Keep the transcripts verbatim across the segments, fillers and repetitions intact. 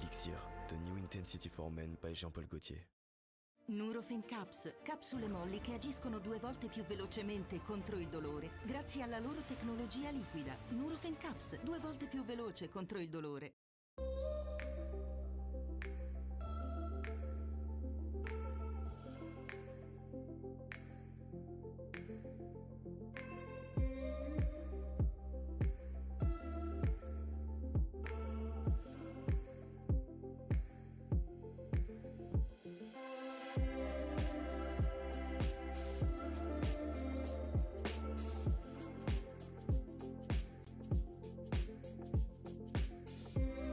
Elixir, The New Intensity for Men by Jean-Paul Gaultier. Nurofen Caps, capsule molli che agiscono due volte più velocemente contro il dolore grazie alla loro tecnologia liquida. Nurofen Caps, due volte più veloce contro il dolore. We'll be right back.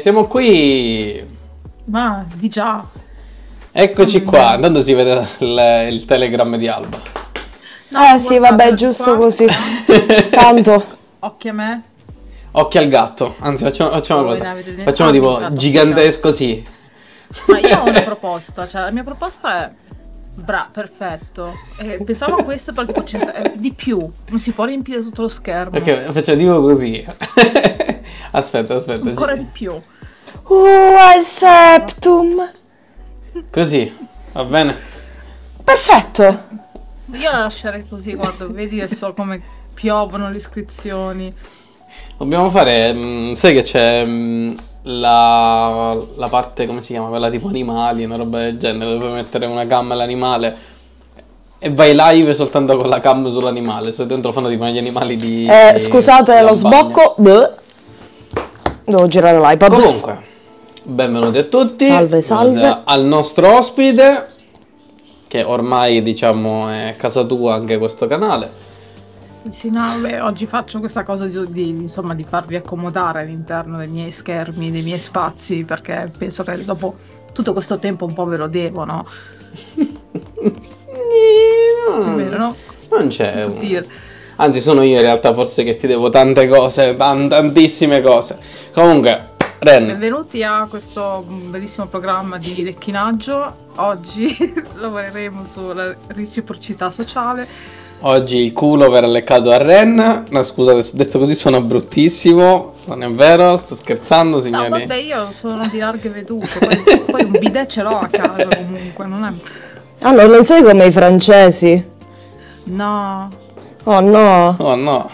siamo qui. Ma di già. Eccoci qua, andando si vede il, il Telegram di Alba. No, eh sì, vabbè, giusto qua. Così. Tanto. Occhio a me. Occhio al gatto. Anzi, facciamo, facciamo una cosa. Facciamo tipo gigantesco così. Ma io ho una proposta, cioè la mia proposta è bra, perfetto. Eh, pensavo a questo perché poi c'è di più, non si può riempire tutto lo schermo. Ok, facciamo tipo così. Aspetta, aspetta. Ancora di più. Uh, al septum. Così, va bene. Perfetto. Io la lascerei così, guarda, vedi adesso come piovono le iscrizioni. Dobbiamo fare, mh, sai che c'è la, la parte, come si chiama, quella tipo animali, una roba del genere, dove puoi mettere una cam all'animale e vai live soltanto con la cam sull'animale, se dentro fanno tipo gli animali di... Eh, scusate lo sbocco, bleh. Devo girare l'iPad. Comunque, benvenuti a tutti. Salve, salve. Al nostro ospite, che ormai diciamo è casa tua anche questo canale. Sì, no, beh, oggi faccio questa cosa di, di, insomma, di farvi accomodare all'interno dei miei schermi, dei miei spazi, perché penso che dopo tutto questo tempo un po' ve lo devo, no? No, vero, no? Non c'è un... Anzi, sono io in realtà forse che ti devo tante cose, tan tantissime cose. Comunque, Ren, benvenuti a questo bellissimo programma di lecchinaggio. Oggi lavoreremo sulla reciprocità sociale. Oggi il culo verrà leccato a Ren. No, scusate, detto così sono bruttissimo. Non è vero, sto scherzando, signori. No, vabbè, io sono di larghe vedute. Poi, poi un bidet ce l'ho a casa comunque. Non è... Allora, non sei come i francesi? No. Oh no. Oh no.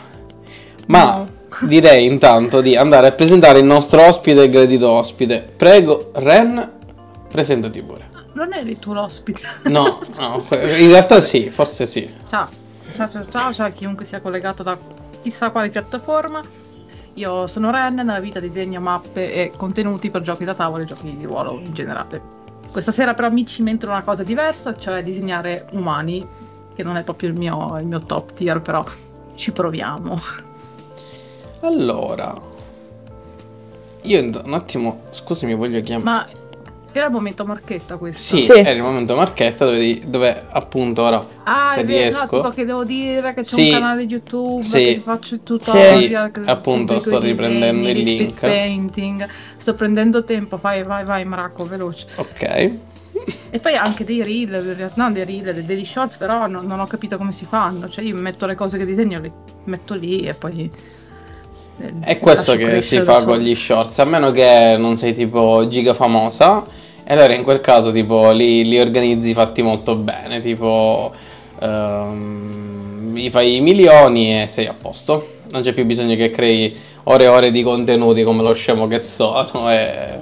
Ma no. Direi intanto di andare a presentare il nostro ospite e gradito ospite. Prego, Ren, presentati pure. Non eri tu l'ospite? No, no, in realtà sì, forse sì. Ciao. Ciao, ciao, ciao, ciao a chiunque sia collegato da chissà quale piattaforma. Io sono Ren, nella vita disegno mappe e contenuti per giochi da tavola e giochi di ruolo in generale. Questa sera però mi cimento una cosa diversa, cioè disegnare umani, che non è proprio il mio, il mio top tier, però ci proviamo. Allora, io un attimo, scusami, voglio chiamare... Ma... Era il momento marchetta questo? Sì, sì, era il momento marchetta dove, dove appunto ora ah, se vero, riesco... Ah, no, che devo dire che c'è sì, un canale YouTube, sì, che faccio il tutorial... Sì, che, appunto, che sto riprendendo disegni, il link. Painting. Sto prendendo tempo, vai, vai, vai, Marco, veloce. Ok. E poi anche dei reel, no, dei reel, degli short, però non, non ho capito come si fanno. Cioè io metto le cose che disegno, le metto lì e poi... Eh, è questo che si fa con gli shorts, a meno che non sei tipo giga famosa... E allora in quel caso tipo li, li organizzi fatti molto bene, tipo um, mi fai i milioni e sei a posto. Non c'è più bisogno che crei ore e ore di contenuti come lo scemo che sono. E...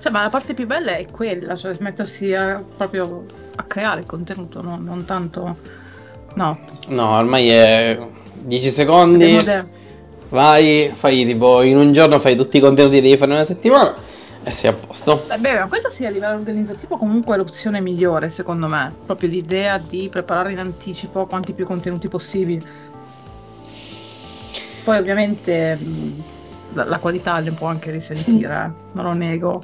Cioè, ma la parte più bella è quella, cioè mettersi a, proprio a creare il contenuto, no? Non tanto... No. No, ormai è dieci secondi, vai, fai tipo in un giorno fai tutti i contenuti che devi fare in una settimana. Eh sì, a posto. Beh, ma quello sì, a livello organizzativo comunque è l'opzione migliore, secondo me. Proprio l'idea di preparare in anticipo quanti più contenuti possibili. Poi ovviamente la, la qualità le può anche risentire, eh, non lo nego.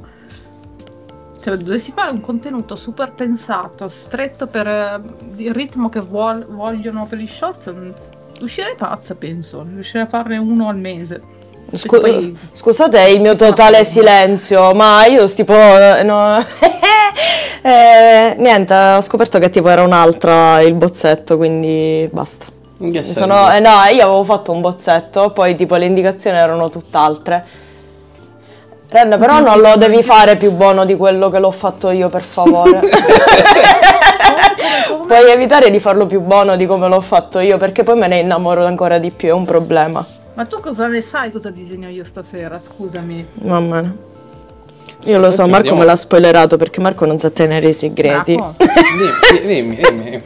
Cioè, dovessi fare un contenuto super pensato, stretto per il ritmo che vuol, vogliono per gli short, uscirei pazza, penso. Riuscirei a farne uno al mese. Scu poi... Scusate il mio totale silenzio, ma io tipo no... eh, niente, ho scoperto che tipo era un'altra il bozzetto, quindi basta. Sono... eh, no, io avevo fatto un bozzetto, poi tipo le indicazioni erano tutt'altre. Ren, però non lo devi fare più buono di quello che l'ho fatto io, per favore. Puoi evitare di farlo più buono di come l'ho fatto io, perché poi me ne innamoro ancora di più, è un problema. Ma tu cosa ne sai cosa disegno io stasera? Scusami. Mamma mia. Io lo so, Marco me l'ha spoilerato perché Marco non sa tenere i segreti. dimmi, dimmi, dimmi.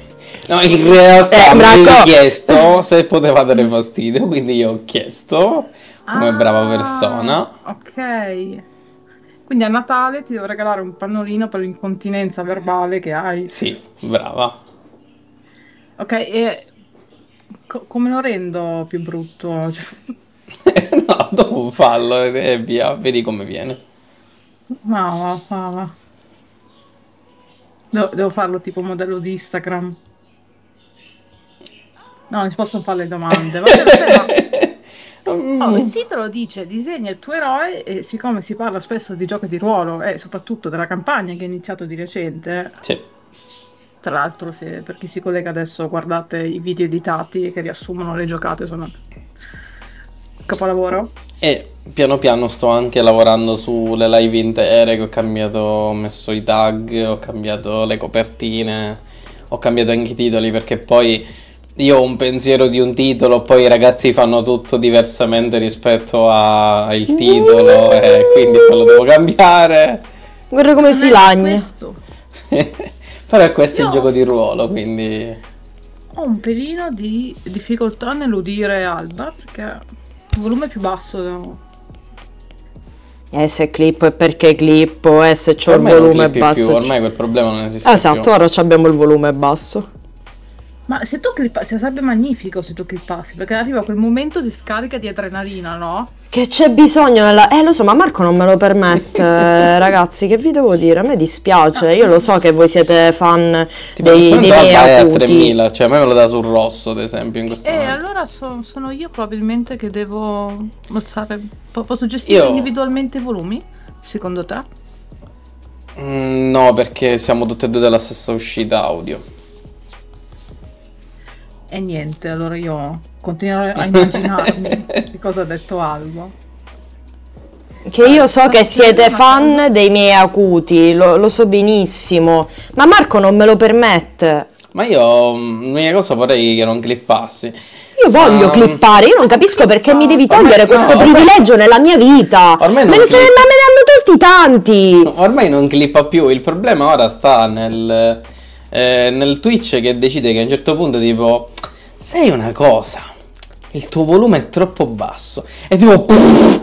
No, in realtà eh, mi ho chiesto se poteva dare fastidio, quindi io ho chiesto come ah, brava persona. Ok. Quindi a Natale ti devo regalare un pannolino per l'incontinenza verbale che hai. Sì, brava. Ok, e... come lo rendo più brutto? Cioè, No, dopo fallo e via, vedi come viene. Mamma, mamma. Devo, devo farlo tipo modello di Instagram. No, non si possono fare le domande. Vabbè, ma... oh, il titolo dice disegna il tuo eroe e siccome si parla spesso di giochi di ruolo e soprattutto della campagna che è iniziato di recente. Sì. Tra l'altro, per chi si collega adesso, guardate i video editati che riassumono le giocate, sono capolavoro. E piano piano sto anche lavorando sulle live intere, che ho cambiato, ho messo i tag, ho cambiato le copertine, ho cambiato anche i titoli, perché poi io ho un pensiero di un titolo, poi i ragazzi fanno tutto diversamente rispetto al titolo e quindi lo devo cambiare. Guarda come si lagna. Però questo io... è il gioco di ruolo, quindi... Ho un pelino di difficoltà nell'udire Alba, perché... il volume è più basso, no? Eh, se clippo è perché clippo, eh, se c'ho il volume basso. Più, ormai quel problema non esiste. Esatto, più. Ora abbiamo il volume basso. Ma se tu clippassi, sarebbe magnifico se tu clippassi, perché arriva quel momento di scarica di adrenalina, no? Che c'è bisogno nella... Eh, lo so, ma Marco non me lo permette, ragazzi, che vi devo dire? A me dispiace, io lo so che voi siete fan tipo, dei, dei miei acuti. a tremila, cioè a me me lo dà sul rosso, ad esempio, in questo eh, momento. Eh, allora so, sono io probabilmente che devo mostrare... Posso gestire io... individualmente i volumi, secondo te? Mm, no, perché siamo tutti e due della stessa uscita audio. E niente, allora io continuerò a immaginarmi che cosa ha detto Alba. Che io so che siete fan dei miei acuti, lo, lo so benissimo, ma Marco non me lo permette. Ma io l'unica cosa vorrei che non clippassi. Io voglio um, clippare, io non capisco perché mi devi togliere questo no, privilegio ormai, nella mia vita. Ormai non me, ne se, ma me ne hanno tolti tanti. Ormai non clippa più, il problema ora sta nel... Eh, nel Twitch che decide che a un certo punto tipo sai una cosa, il tuo volume è troppo basso e tipo pff,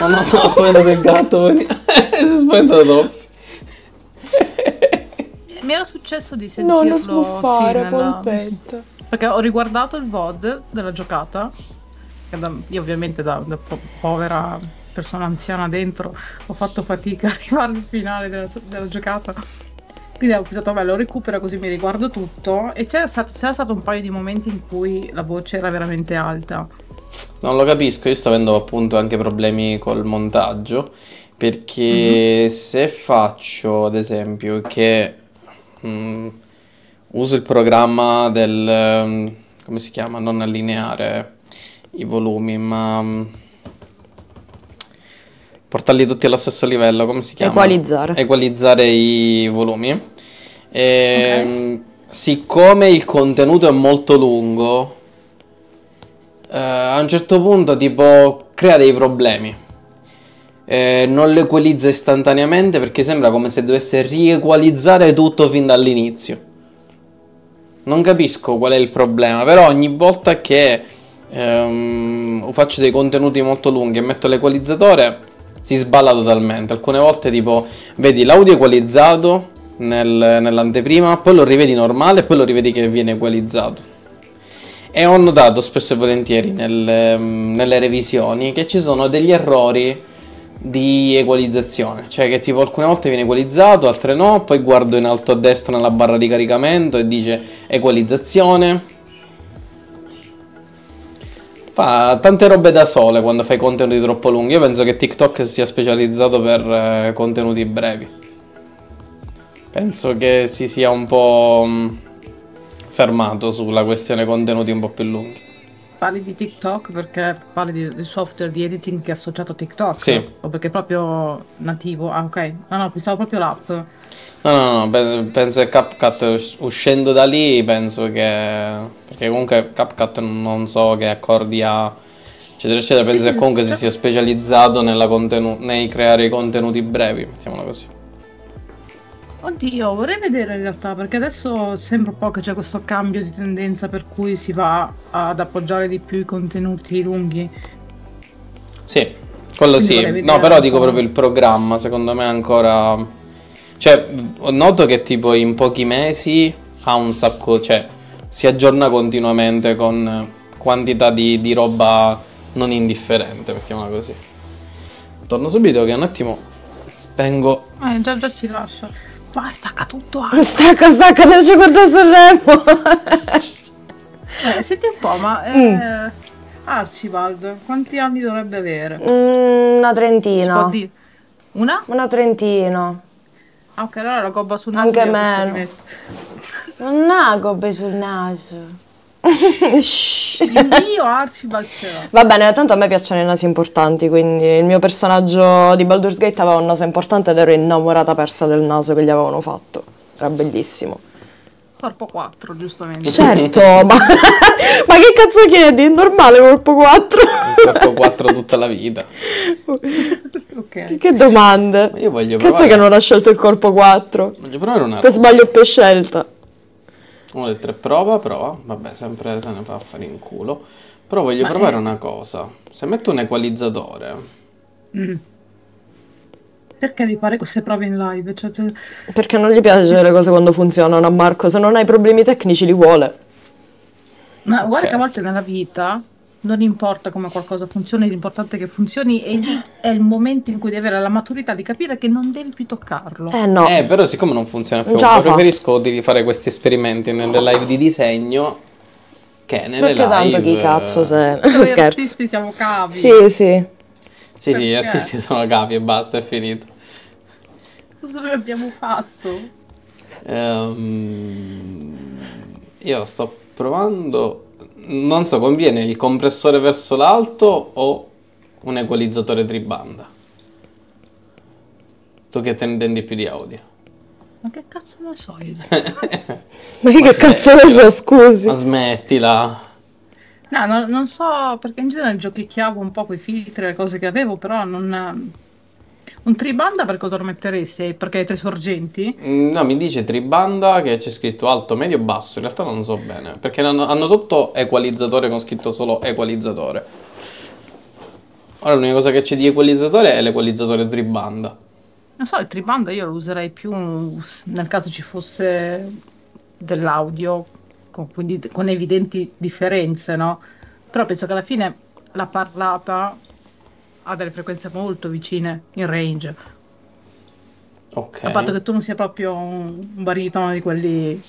no no no ho spaventato il gatto. Si è spaventato Toffi. Mi era successo di sentirlo, no, non so fare, sì, nella... polpetta, perché ho riguardato il V O D della giocata che da, io ovviamente da, da po povera persona anziana dentro ho fatto fatica a arrivare al finale della, della giocata. Quindi ho pensato, vabbè, lo recupero così mi riguardo tutto. E c'era stato, stato un paio di momenti in cui la voce era veramente alta. Non lo capisco, io sto avendo appunto anche problemi col montaggio. Perché mm-hmm. se faccio, ad esempio, che mh, uso il programma del... come si chiama? Non allineare i volumi, ma... Mh, portarli tutti allo stesso livello, come si chiama? Equalizzare. Equalizzare i volumi. E okay. Siccome il contenuto è molto lungo, eh, a un certo punto tipo crea dei problemi. Eh, non lo equalizza istantaneamente perché sembra come se dovesse riequalizzare tutto fin dall'inizio. Non capisco qual è il problema, però ogni volta che ehm, faccio dei contenuti molto lunghi e metto l'equalizzatore... si sballa totalmente. Alcune volte tipo vedi l'audio equalizzato nel, nell'anteprima, poi lo rivedi normale, poi lo rivedi che viene equalizzato. E ho notato spesso e volentieri nel, nelle revisioni che ci sono degli errori di equalizzazione, cioè che tipo alcune volte viene equalizzato, altre no. Poi guardo in alto a destra nella barra di caricamento e dice equalizzazione. Fa tante robe da sole quando fai contenuti troppo lunghi. Io penso che TikTok sia specializzato per eh, contenuti brevi. Penso che si sia un po' mh, fermato sulla questione contenuti un po' più lunghi. Parli di TikTok perché parli di, di software di editing che è associato a TikTok? Sì. O perché è proprio nativo? Ah, ok. No, no, pensavo proprio l'app. No, no, no, penso che CapCut, uscendo da lì, penso che... perché comunque CapCut non so che accordi ha, eccetera, eccetera, penso che comunque si sia specializzato nella nei creare i contenuti brevi, mettiamola così. Oddio, vorrei vedere in realtà, perché adesso sembra un po' che c'è questo cambio di tendenza per cui si va ad appoggiare di più i contenuti lunghi. Sì, quello sì. No, però dico proprio il programma, secondo me ancora... cioè, noto che tipo in pochi mesi ha un sacco, cioè, si aggiorna continuamente con quantità di, di roba non indifferente, mettiamola così. Torno subito che un attimo spengo... Eh, già già ci lascia. Ma stacca tutto anche. Stacca, stacca, non ci guarda Sanremo. Eh, senti un po', ma... Eh... Mm. Archibald, quanti anni dovrebbe avere? Mm, una trentina. Una? Una trentina. Ah, ok, allora la gobba sul naso. Anche meno. Non ha gobbe sul naso. Il mio Archibald ce l'ho. Va bene, tanto a me piacciono i nasi importanti, quindi il mio personaggio di Baldur's Gate aveva un naso importante ed ero innamorata persa del naso che gli avevano fatto. Era bellissimo. Corpo quattro, giustamente. Certo, ma, ma che cazzo chiedi? È normale corpo quattro? Corpo quattro tutta la vita. Okay. Che, che domande? Ma io voglio cazzo provare. Che non ha scelto il corpo quattro? Voglio provare una roba. Per sbaglio per scelta. Uno dei tre prova, prova. Vabbè, sempre se ne fa fare in culo. Però voglio ma provare è... una cosa. Se metto un equalizzatore... Mm. Perché mi pare queste prove in live? Cioè, te... Perché non gli piace le cose quando funzionano a Marco, se non hai problemi tecnici li vuole. Ma guarda okay. Che a volte nella vita non importa come qualcosa funzioni, l'importante è che funzioni e lì è il momento in cui devi avere la maturità di capire che non devi più toccarlo. Eh no. Eh però siccome non funziona più, preferisco di fare questi esperimenti nelle live di disegno che nelle perché live... Perché tanto chi cazzo se... Noi scherzo. Artisti siamo cavi. Sì, sì. Sì, perché? Sì, gli artisti sono capi e basta, è finito. Cosa abbiamo fatto? Um, io sto provando... Non so, conviene il compressore verso l'alto o un equalizzatore tribanda? Tu che te ne intendi più di audio. Ma che cazzo ne so io? Ma io che cazzo ne so, scusi? Ma smettila... No, no, non so, perché in genere giochicchiavo un po' quei filtri, le cose che avevo, però non... Un tribanda per cosa lo metteresti? Perché hai tre sorgenti? No, mi dice tribanda che c'è scritto alto, medio, basso, in realtà non so bene, perché hanno, hanno tutto equalizzatore con scritto solo equalizzatore. Ora l'unica cosa che c'è di equalizzatore è l'equalizzatore tribanda. Non so, il tribanda io lo userei più nel caso ci fosse dell'audio... Quindi con evidenti differenze, no? Però penso che alla fine la parlata ha delle frequenze molto vicine in range. Ok. A patto che tu non sia proprio un baritono di quelli...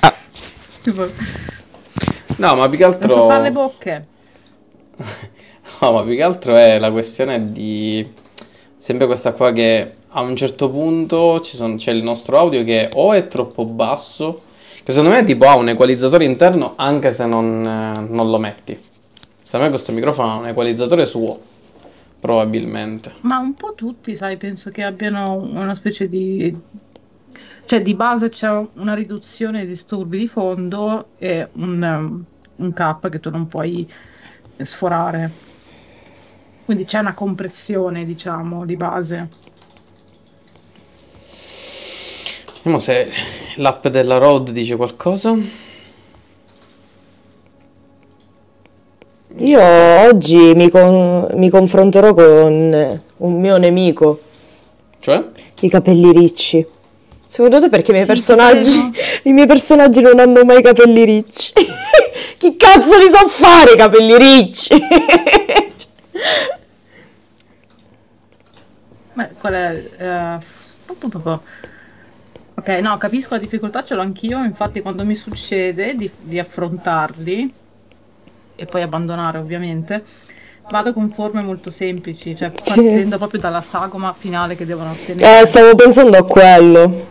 Ah. Tipo... No, ma più che altro... Non so fare le bocche. No, ma più che altro è la questione di... Sempre questa qua che a un certo punto c'è il nostro audio che o è troppo basso... Che secondo me tipo ha un equalizzatore interno anche se non, eh, non lo metti. Secondo me questo microfono ha un equalizzatore suo, probabilmente. Ma un po' tutti, sai, penso che abbiano una specie di... Cioè di base c'è una riduzione dei disturbi di fondo e un, un cap che tu non puoi sforare. Quindi c'è una compressione, diciamo, di base. Vediamo se l'app della Rode dice qualcosa. Io oggi mi, con, mi confronterò con un mio nemico. Cioè? I capelli ricci. Secondo te perché i miei, sì, personaggi, no? I miei personaggi non hanno mai capelli ricci? Chi cazzo li sa fare i capelli ricci? Ma qual è... Uh... Ok, no, capisco la difficoltà, ce l'ho anch'io, infatti quando mi succede di, di affrontarli e poi abbandonare ovviamente, vado con forme molto semplici, cioè partendo sì. Proprio dalla sagoma finale che devono ottenere. Eh, stavo pensando a quello.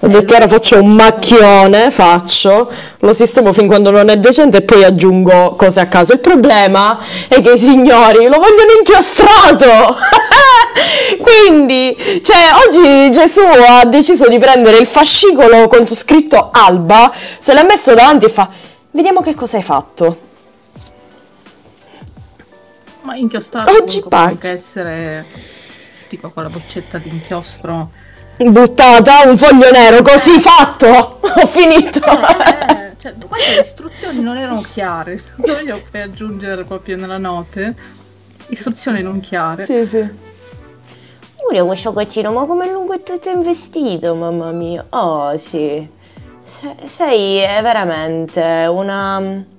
Ho detto ora faccio un macchione, faccio, lo sistemo fin quando non è decente e poi aggiungo cose a caso. Il problema è che i signori lo vogliono inchiostrato. Quindi, cioè, oggi Gesù ha deciso di prendere il fascicolo con su scritto Alba, se l'ha messo davanti e fa, vediamo che cosa hai fatto. Ma inchiostrato oggi può essere tipo con la boccetta di inchiostro. Buttata un foglio nero, così eh. Fatto! Ho finito! Eh, cioè, queste istruzioni non erano chiare, dove le ho per aggiungere proprio nella notte. Istruzioni non chiare. Sì, sì. Pure questo coccino, ma come è lungo è tutto investito, mamma mia. Oh, sì. Se, sei è veramente una... come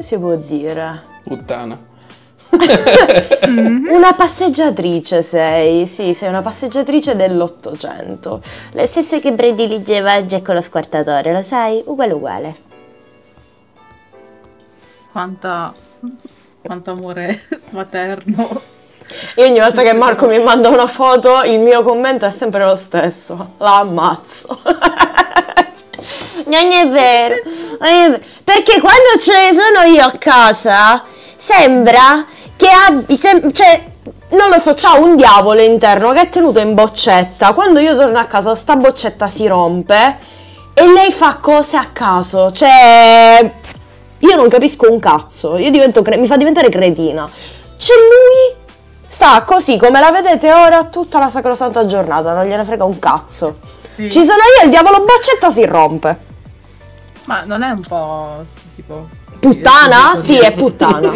si può dire? Puttana. mm-hmm. Una passeggiatrice sei, sì, sei una passeggiatrice dell'Ottocento. Le stesse che prediligeva Jack lo squartatore, lo sai? Uguale uguale. Quanta... quanto amore materno. Io ogni volta che Marco mi manda una foto, il mio commento è sempre lo stesso. La ammazzo. Non è vero, non è vero. Perché quando ce ne sono io a casa, sembra che abbia... Sem cioè, non lo so, c'ha un diavolo interno che è tenuto in boccetta. Quando io torno a casa, sta boccetta si rompe e lei fa cose a caso. Cioè, io non capisco un cazzo. Io divento cre mi fa diventare cretina. C'è lui... sta così come la vedete ora tutta la sacrosanta giornata, non gliene frega un cazzo. Sì. Ci sono io, il diavolo boccetta si rompe. Ma non è un po' tipo... puttana? Sì, è puttana.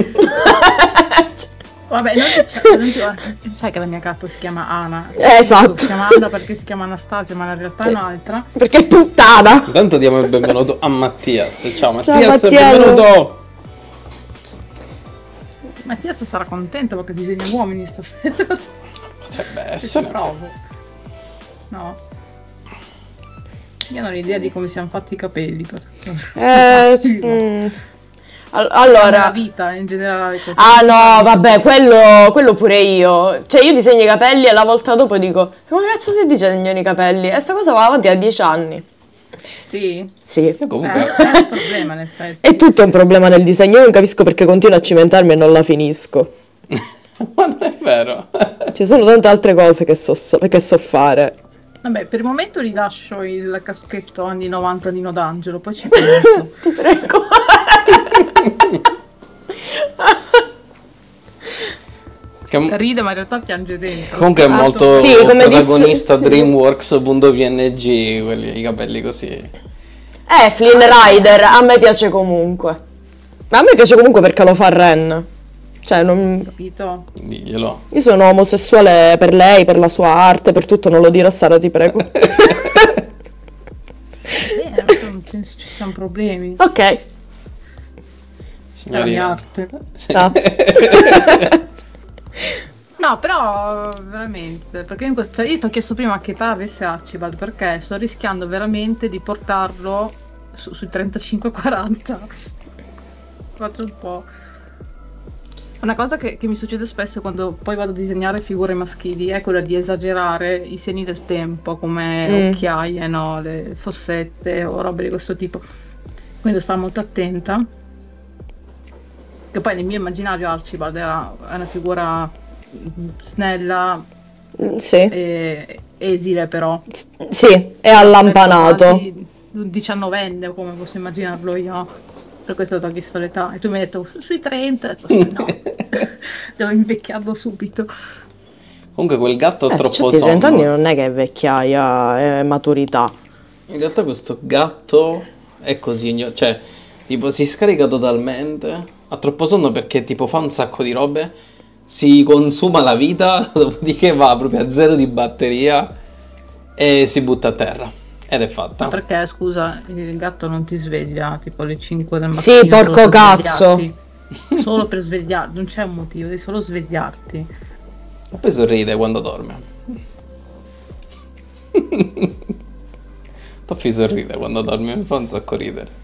Vabbè, non ti... sai che la mia gatto si chiama Ana. Esatto. Si chiama Ana perché si chiama Anastasia, ma in realtà è un'altra. Perché è puttana. Intanto diamo il benvenuto a Mattias. Ciao Mattias, ciao, Mattias. Benvenuto. Mattias sarà contento perché disegna uomini stasera. Potrebbe essere. Provo. No. Io non ho idea di come siamo fatti i capelli. Eh, sì, mm. All allora. La vita in generale. Ah no, vabbè, quello, quello pure io. Cioè io disegno i capelli e la volta dopo dico, come cazzo si disegnano i capelli? E sta cosa va avanti a dieci anni. Sì, sì. Eh, comunque è un problema, in effetti. È tutto un problema nel disegno. Io non capisco perché continuo a cimentarmi e non la finisco. Non è vero. Ci sono tante altre cose che so, che so fare. Vabbè, per il momento rilascio il caschetto anni novanta di Nodangelo, poi ci penso. Ti prego. Ride ma in realtà piange dentro. Comunque è molto sì, come protagonista dissi... Dreamworks punto P N G, quelli, i capelli così. Eh, Flynn Rider, a me piace comunque. Ma a me piace comunque perché lo fa Ren. Cioè non... capito? Diglielo. Io sono omosessuale per lei, per la sua arte, per tutto, non lo dire a Sara, ti prego. Bene, non penso ci siano problemi. Ok. Signorina. Ah. No, però veramente, perché in questo, io ti ho chiesto prima che età avesse Archibald, perché sto rischiando veramente di portarlo su, sui trentacinque quaranta. Faccio un po'. Una cosa che, che mi succede spesso quando poi vado a disegnare figure maschili è quella di esagerare i segni del tempo, come mm. occhiaie, no, le fossette o robe di questo tipo. Quindi sto molto attenta. Che poi nel mio immaginario Archibald era una figura snella, sì. E esile però. S sì, è allampanato. Un diciannovenne come posso immaginarlo io, per questo ho visto l'età. E tu mi hai detto sui trenta, cioè, no, devo invecchiarlo subito. Comunque quel gatto è eh, troppo sommo. trenta anni non è che è vecchiaia, è maturità. In realtà questo gatto è così, cioè tipo si scarica totalmente. Ha troppo sonno perché tipo fa un sacco di robe, si consuma la vita, dopodiché va proprio a zero di batteria e si butta a terra. Ed è fatta. Ma perché, scusa, il gatto non ti sveglia tipo alle cinque del mattino? Sì, porco cazzo! Solo per svegliarti, non c'è un motivo, devi solo svegliarti. Ma poi sorride quando dorme. Toffi sorride quando dorme, mi fa un sacco ridere.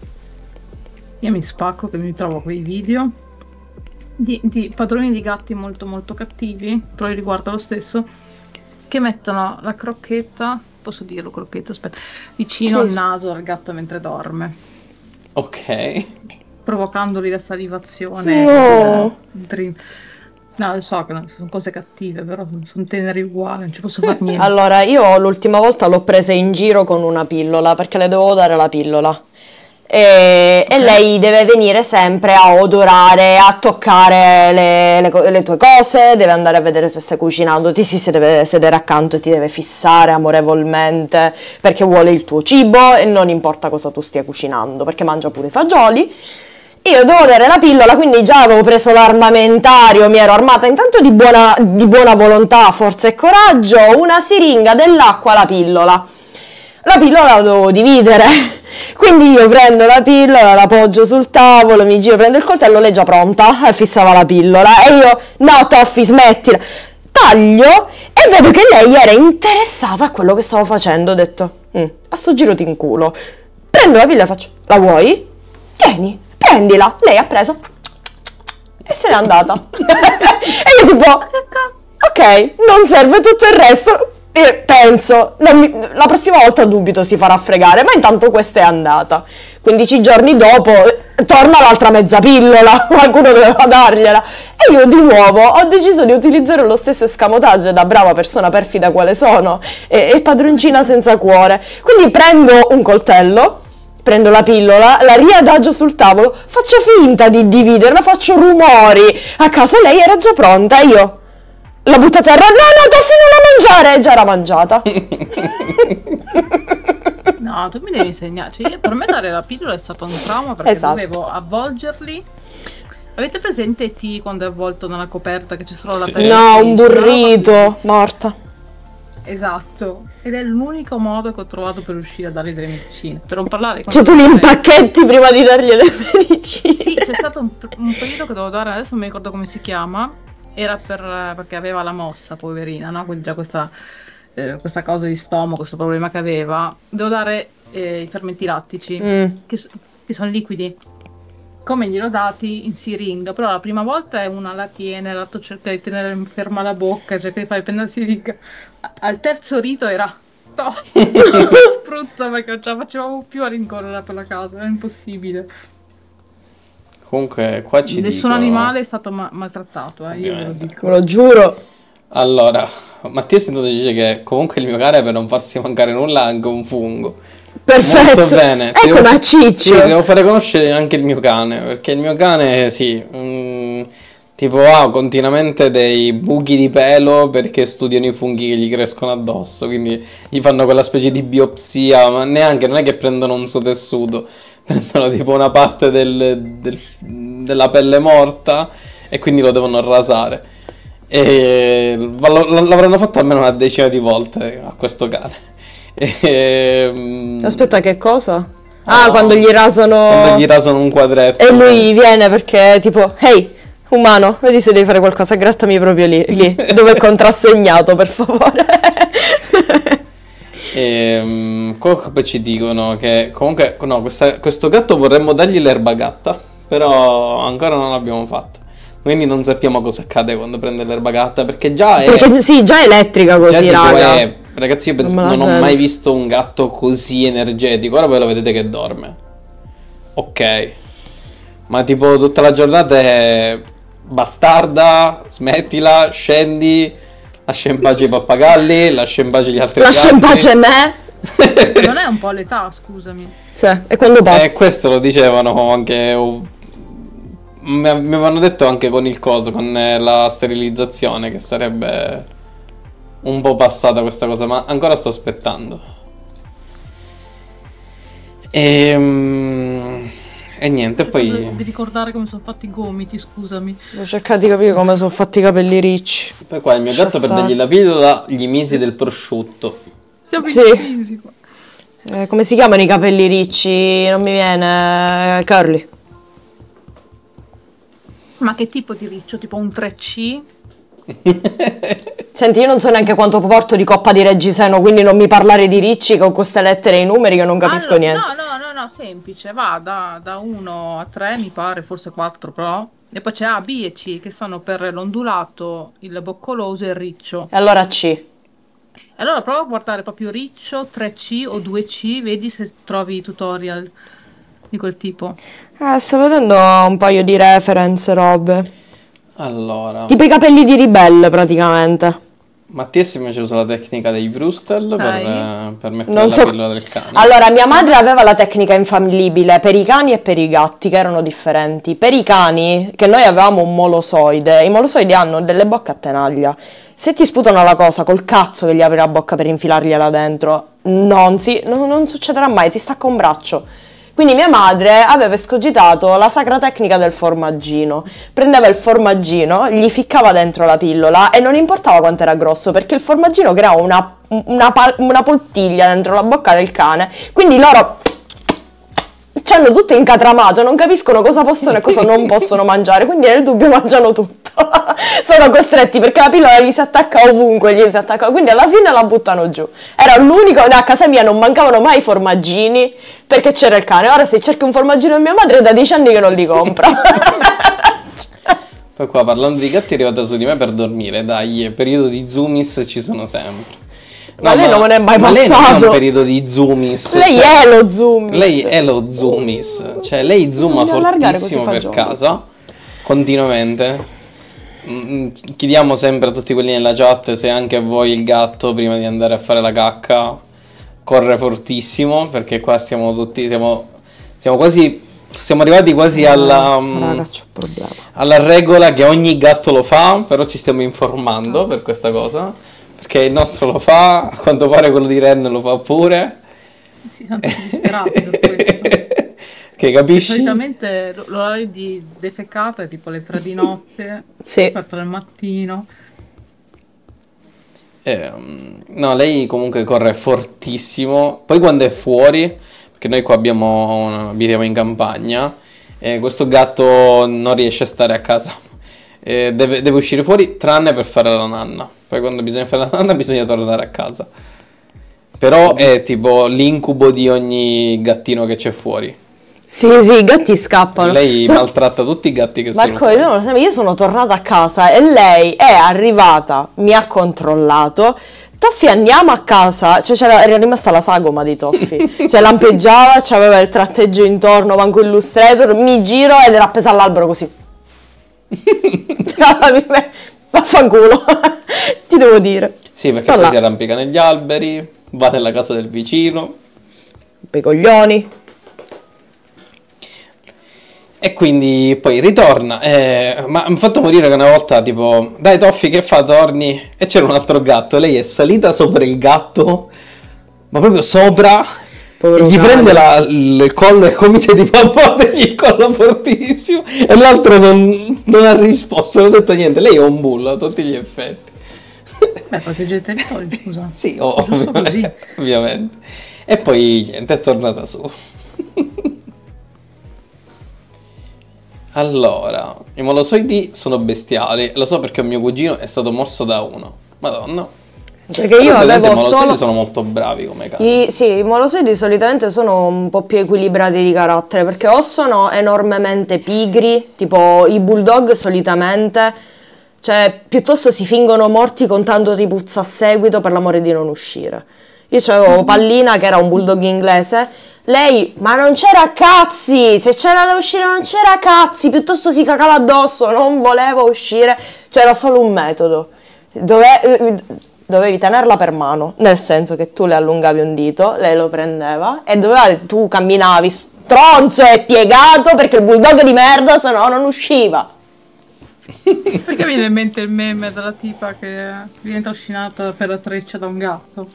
Io mi spacco che mi trovo quei video di, di padroni di gatti molto molto cattivi, però li riguarda lo stesso, che mettono la crocchetta, posso dirlo crocchetta, aspetta, vicino sì, al naso al gatto mentre dorme. Ok. Provocandoli la salivazione. No. Eh, no, lo so che sono cose cattive, però sono teneri uguali, non ci posso fare niente. Allora, io l'ultima volta l'ho presa in giro con una pillola, perché le dovevo dare la pillola. E, okay. E lei deve venire sempre a odorare, a toccare le, le, le tue cose, deve andare a vedere se stai cucinando, ti si se deve sedere accanto e ti deve fissare amorevolmente perché vuole il tuo cibo e non importa cosa tu stia cucinando, perché mangia pure i fagioli. Io devo dare la pillola, quindi già avevo preso l'armamentario, mi ero armata intanto di buona, di buona volontà, forza e coraggio, una siringa, dell'acqua, la pillola. La pillola la devo dividere Quindi io prendo la pillola, la appoggio sul tavolo, mi giro, prendo il coltello, lei già pronta, e fissava la pillola. E io, no Toffi, smettila, taglio e vedo che lei era interessata a quello che stavo facendo. Ho detto, mm, a sto giro ti inculo. Prendo la pillola e faccio, la vuoi? Tieni, prendila. Lei ha preso e se n'è andata. E io tipo, ok, non serve tutto il resto. E penso, non mi, la prossima volta dubito si farà fregare, ma intanto questa è andata. quindici giorni dopo torna l'altra mezza pillola, qualcuno doveva dargliela. E io di nuovo ho deciso di utilizzare lo stesso escamotage da brava persona perfida quale sono e, e padroncina senza cuore. Quindi prendo un coltello, prendo la pillola, la riadagio sul tavolo, faccio finta di dividerla, faccio rumori. A casa lei era già pronta, io la butto a terra, no no Toffi non la mangiare, e già era mangiata. No, tu mi devi insegnare, cioè, per me dare la pillola è stato un trauma perché esatto. Dovevo avvolgerli. Avete presente T quando è avvolto nella coperta che ci sono la sì. pelle? No, un burrito, morta. Esatto, ed è l'unico modo che ho trovato per riuscire a dargli delle medicine. Per non parlare con. Cioè, tu li impacchetti prima di dargli le medicine? Sì, c'è stato un, un periodo che dovevo dare, adesso non mi ricordo come si chiama. Era per, perché aveva la mossa, poverina, no? Quindi già questa, eh, questa cosa di stomaco, questo problema che aveva. Devo dare eh, i fermenti lattici, mm. che, che sono liquidi. Come gliel'ho dati in siringa, però la prima volta è una la tiene, l'altro cerca di tenere ferma la bocca, cerca di fare prendere la siringa. Al terzo rito era spruzza perché non ce la facevamo più a rincorrere per la casa, era impossibile. Comunque qua ci nessun dicono... animale è stato ma maltrattato, eh, io ve lo dico. Lo giuro. Allora, Mattias intanto dice che comunque il mio cane per non farsi mancare nulla è anche un fungo. Perfetto. Molto bene. Ecco devo... una ciccia. Sì, devo fare conoscere anche il mio cane, perché il mio cane, sì, mh, tipo ha wow, continuamente dei buchi di pelo perché studiano i funghi che gli crescono addosso, quindi gli fanno quella specie di biopsia, ma neanche, non è che prendono un suo tessuto. Prendono tipo una parte del, del, della pelle morta e quindi lo devono rasare. E l'avranno fatto almeno una decina di volte a questo cane. E... aspetta, che cosa? Ah, no, quando gli rasano. Quando gli rasano un quadretto. E lui viene perché tipo, ehi, umano, vedi se devi fare qualcosa, grattami proprio lì, lì dove è contrassegnato, per favore. E comunque ci dicono che comunque no, questa, questo gatto vorremmo dargli l'erba gatta, però ancora non l'abbiamo fatto, quindi non sappiamo cosa accade quando prende l'erba gatta, perché già è perché, sì, già è elettrica così, già raga. È, ragazzi, io penso, non, non ho sento. mai visto un gatto così energetico. Ora voi lo vedete che dorme, ok, ma tipo tutta la giornata è bastarda, smettila, scendi. Lascia in pace i pappagalli, lascia in pace gli altri gatti. Lascia in pace me. Non è un po' l'età, scusami. Sì, e quando passa. E eh, questo lo dicevano anche... Uh, mi avevano detto anche con il coso, con la sterilizzazione, che sarebbe un po' passata questa cosa, ma ancora sto aspettando. E... Um... E niente, poi... Devi ricordare come sono fatti i gomiti, scusami. Ho cercato di capire come sono fatti i capelli ricci. Poi qua il mio gatto, per dargli la pillola, gli misi del prosciutto. Siamo sì. Eh, come si chiamano i capelli ricci? Non mi viene... curly. Ma che tipo di riccio? Tipo un tre C? Senti, io non so neanche quanto porto di coppa di reggiseno, quindi non mi parlare di ricci con queste lettere e i numeri che non capisco allora, niente. No, no, no, no, semplice, va da, da uno a tre mi pare, forse quattro però. E poi c'è A, B e C che sono per l'ondulato, il boccoloso e il riccio. E allora C. Allora prova a guardare proprio riccio, tre C o due C, vedi se trovi tutorial di quel tipo. Eh, sto vedendo un paio di reference robe. Allora, tipo i capelli di ribelle praticamente. Mattias invece usa la tecnica dei brustel per, per mettere non la so... pillola del cane. Allora mia madre aveva la tecnica infallibile per i cani e per i gatti che erano differenti. Per i cani, che noi avevamo un molosoide, i molosoidi hanno delle bocche a tenaglia. Se ti sputano la cosa col cazzo che gli apri la bocca per infilargliela dentro, non, si, no, non succederà mai, ti stacca un braccio. Quindi mia madre aveva escogitato la sacra tecnica del formaggino. Prendeva il formaggino, gli ficcava dentro la pillola e non importava quanto era grosso, perché il formaggino creava una, una, una poltiglia dentro la bocca del cane. Quindi loro hanno tutto incatramato, non capiscono cosa possono e cosa non possono mangiare, quindi nel dubbio mangiano tutto. Sono costretti perché la pillola gli si attacca ovunque, gli si attacca, quindi alla fine la buttano giù. Era l'unico, a casa mia non mancavano mai i formaggini perché c'era il cane. Ora se cerchi un formaggino a mia madre è da dieci anni che non li compra. Poi qua parlando di gatti è arrivata su di me per dormire, dai, periodo di zoomies ci sono sempre. No, ma lei ma, non è mai ma passato. Lei non è un periodo di zoomies. Lei cioè, è lo zoomies. Lei è lo zoomies. Cioè lei zooma fortissimo per casa, continuamente. Chiediamo sempre a tutti quelli nella chat se anche a voi il gatto prima di andare a fare la cacca corre fortissimo, perché qua siamo tutti, siamo, siamo quasi... Siamo arrivati quasi alla, Raga, alla regola che ogni gatto lo fa, però ci stiamo informando per questa cosa. Perché il nostro lo fa, a quanto pare quello di Ren lo fa pure. Sì, sono disperato per questo. Che capisci? Solitamente l'orario di defecata è tipo le tre di notte, sì. le quattro del mattino. Eh, no, lei comunque corre fortissimo. Poi quando è fuori, perché noi qua abbiamo una, abitiamo in campagna, eh, questo gatto non riesce a stare a casa. Eh, deve, deve uscire fuori tranne per fare la nanna. Poi quando bisogna fare la nanna bisogna tornare a casa. Però è tipo l'incubo di ogni gattino che c'è fuori. Sì, sì, i gatti scappano. Lei sono... maltratta tutti i gatti che Marco, sono fuori. Marco, io sono tornata a casa e lei è arrivata, mi ha controllato. Toffi, andiamo a casa. Cioè c'era, era rimasta la sagoma di Toffi. Cioè lampeggiava, c'aveva il tratteggio intorno, manco il lustretto. Mi giro ed era appesa all'albero così. Vaffanculo. Ti devo dire. Sì, perché poi si arrampica negli alberi, va nella casa del vicino, i coglioni. E quindi poi ritorna eh, ma mi ha fatto morire che una volta tipo dai Toffi che fa torni, e c'era un altro gatto, lei è salita sopra il gatto, ma proprio sopra. Povero gli cane. Prende la, il collo e comincia tipo a portargli il collo fortissimo, e l'altro non, non ha risposto, non ha detto niente. Lei è un bullo a tutti gli effetti. Beh, proteggete il collo, scusa. Sì, oh, ovviamente, così. ovviamente. E poi niente, è tornata su. Allora, i molosoidi sono bestiali, lo so perché mio cugino è stato morso da uno. Madonna. Perché io avevo solo... I sono molto bravi come cani. I, sì, i molosoidi solitamente sono un po' più equilibrati di carattere, perché o sono enormemente pigri, tipo i bulldog solitamente, cioè piuttosto si fingono morti con tanto di puzza a seguito per l'amore di non uscire. Io c'avevo Pallina che era un bulldog inglese, lei, ma non c'era cazzi, se c'era da uscire non c'era cazzi, piuttosto si cacava addosso, non volevo uscire, c'era solo un metodo, dove... dovevi tenerla per mano, nel senso che tu le allungavi un dito, lei lo prendeva e doveva, tu camminavi stronzo e piegato perché il bulldog di merda sennò non usciva. Perché viene in mente il meme della tipa che diventa oscinata per la treccia da un gatto?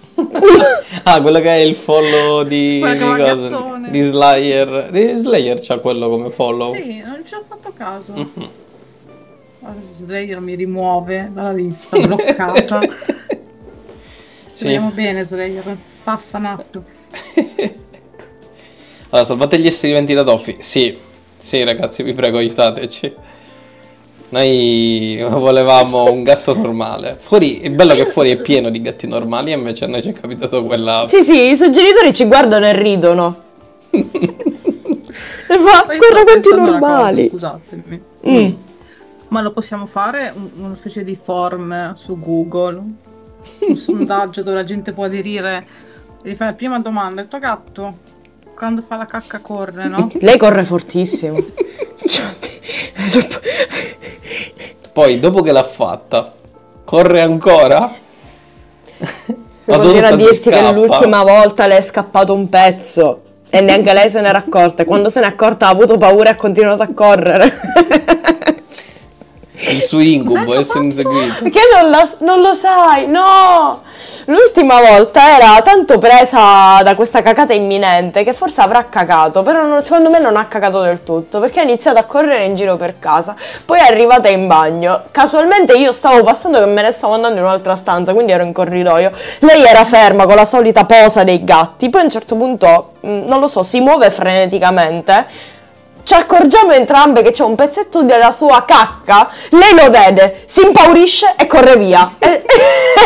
Ah, quello che è il follow di, di, cosa, di Slayer. Di Slayer c'ha quello come follow? Sì, non ci ho fatto caso. Mm-hmm. Slayer mi rimuove dalla lista, bloccata. Sì. Vediamo bene, Slayer, passa un atto. Allora, salvate gli esseri viventi da Toffi. Sì, sì ragazzi, vi prego, aiutateci. Noi volevamo un gatto normale. Fuori, il bello che fuori è pieno di gatti normali, e invece a noi ci è capitato quella... Sì, sì, i suggeritori ci guardano e ridono. E ma guarda quanti normali. Cosa, scusatemi. Mm. Ma lo possiamo fare? Una specie di form su Google? Un sondaggio dove la gente può aderire, devi fare la prima domanda, il tuo gatto quando fa la cacca corre, no? Lei corre fortissimo. Poi dopo che l'ha fatta corre ancora? Continua a dirti che l'ultima volta le è scappato un pezzo e neanche lei se n'era accorta, quando se n'è accorta ha avuto paura e ha continuato a correre. Il suo incubo, essere inseguito. Perché non lo, non lo sai, no! L'ultima volta era tanto presa da questa cacata imminente che forse avrà cacato, però non, secondo me non ha cacato del tutto, perché ha iniziato a correre in giro per casa, poi è arrivata in bagno, casualmente io stavo passando che me ne stavo andando in un'altra stanza, quindi ero in corridoio, lei era ferma con la solita posa dei gatti, poi a un certo punto, non lo so, si muove freneticamente, ci accorgiamo entrambe che c'è un pezzetto della sua cacca, lei lo vede, si impaurisce e corre via. E, e, e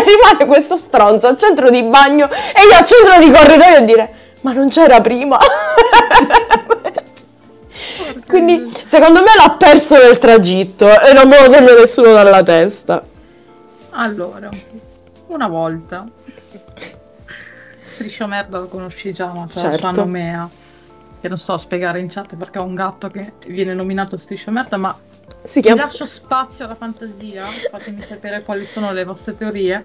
rimane questo stronzo al centro di bagno e io al centro di corridoio a dire ma non c'era prima? Quindi secondo me l'ha perso nel tragitto e non me lo teme nessuno dalla testa. Allora, una volta, Striscio Merda lo conosci già, ma c'è certo. La sua nomea. Che non so spiegare in chat perché ho un gatto che viene nominato Striscio Merda, ma si chiama... vi lascio spazio alla fantasia, fatemi sapere quali sono le vostre teorie.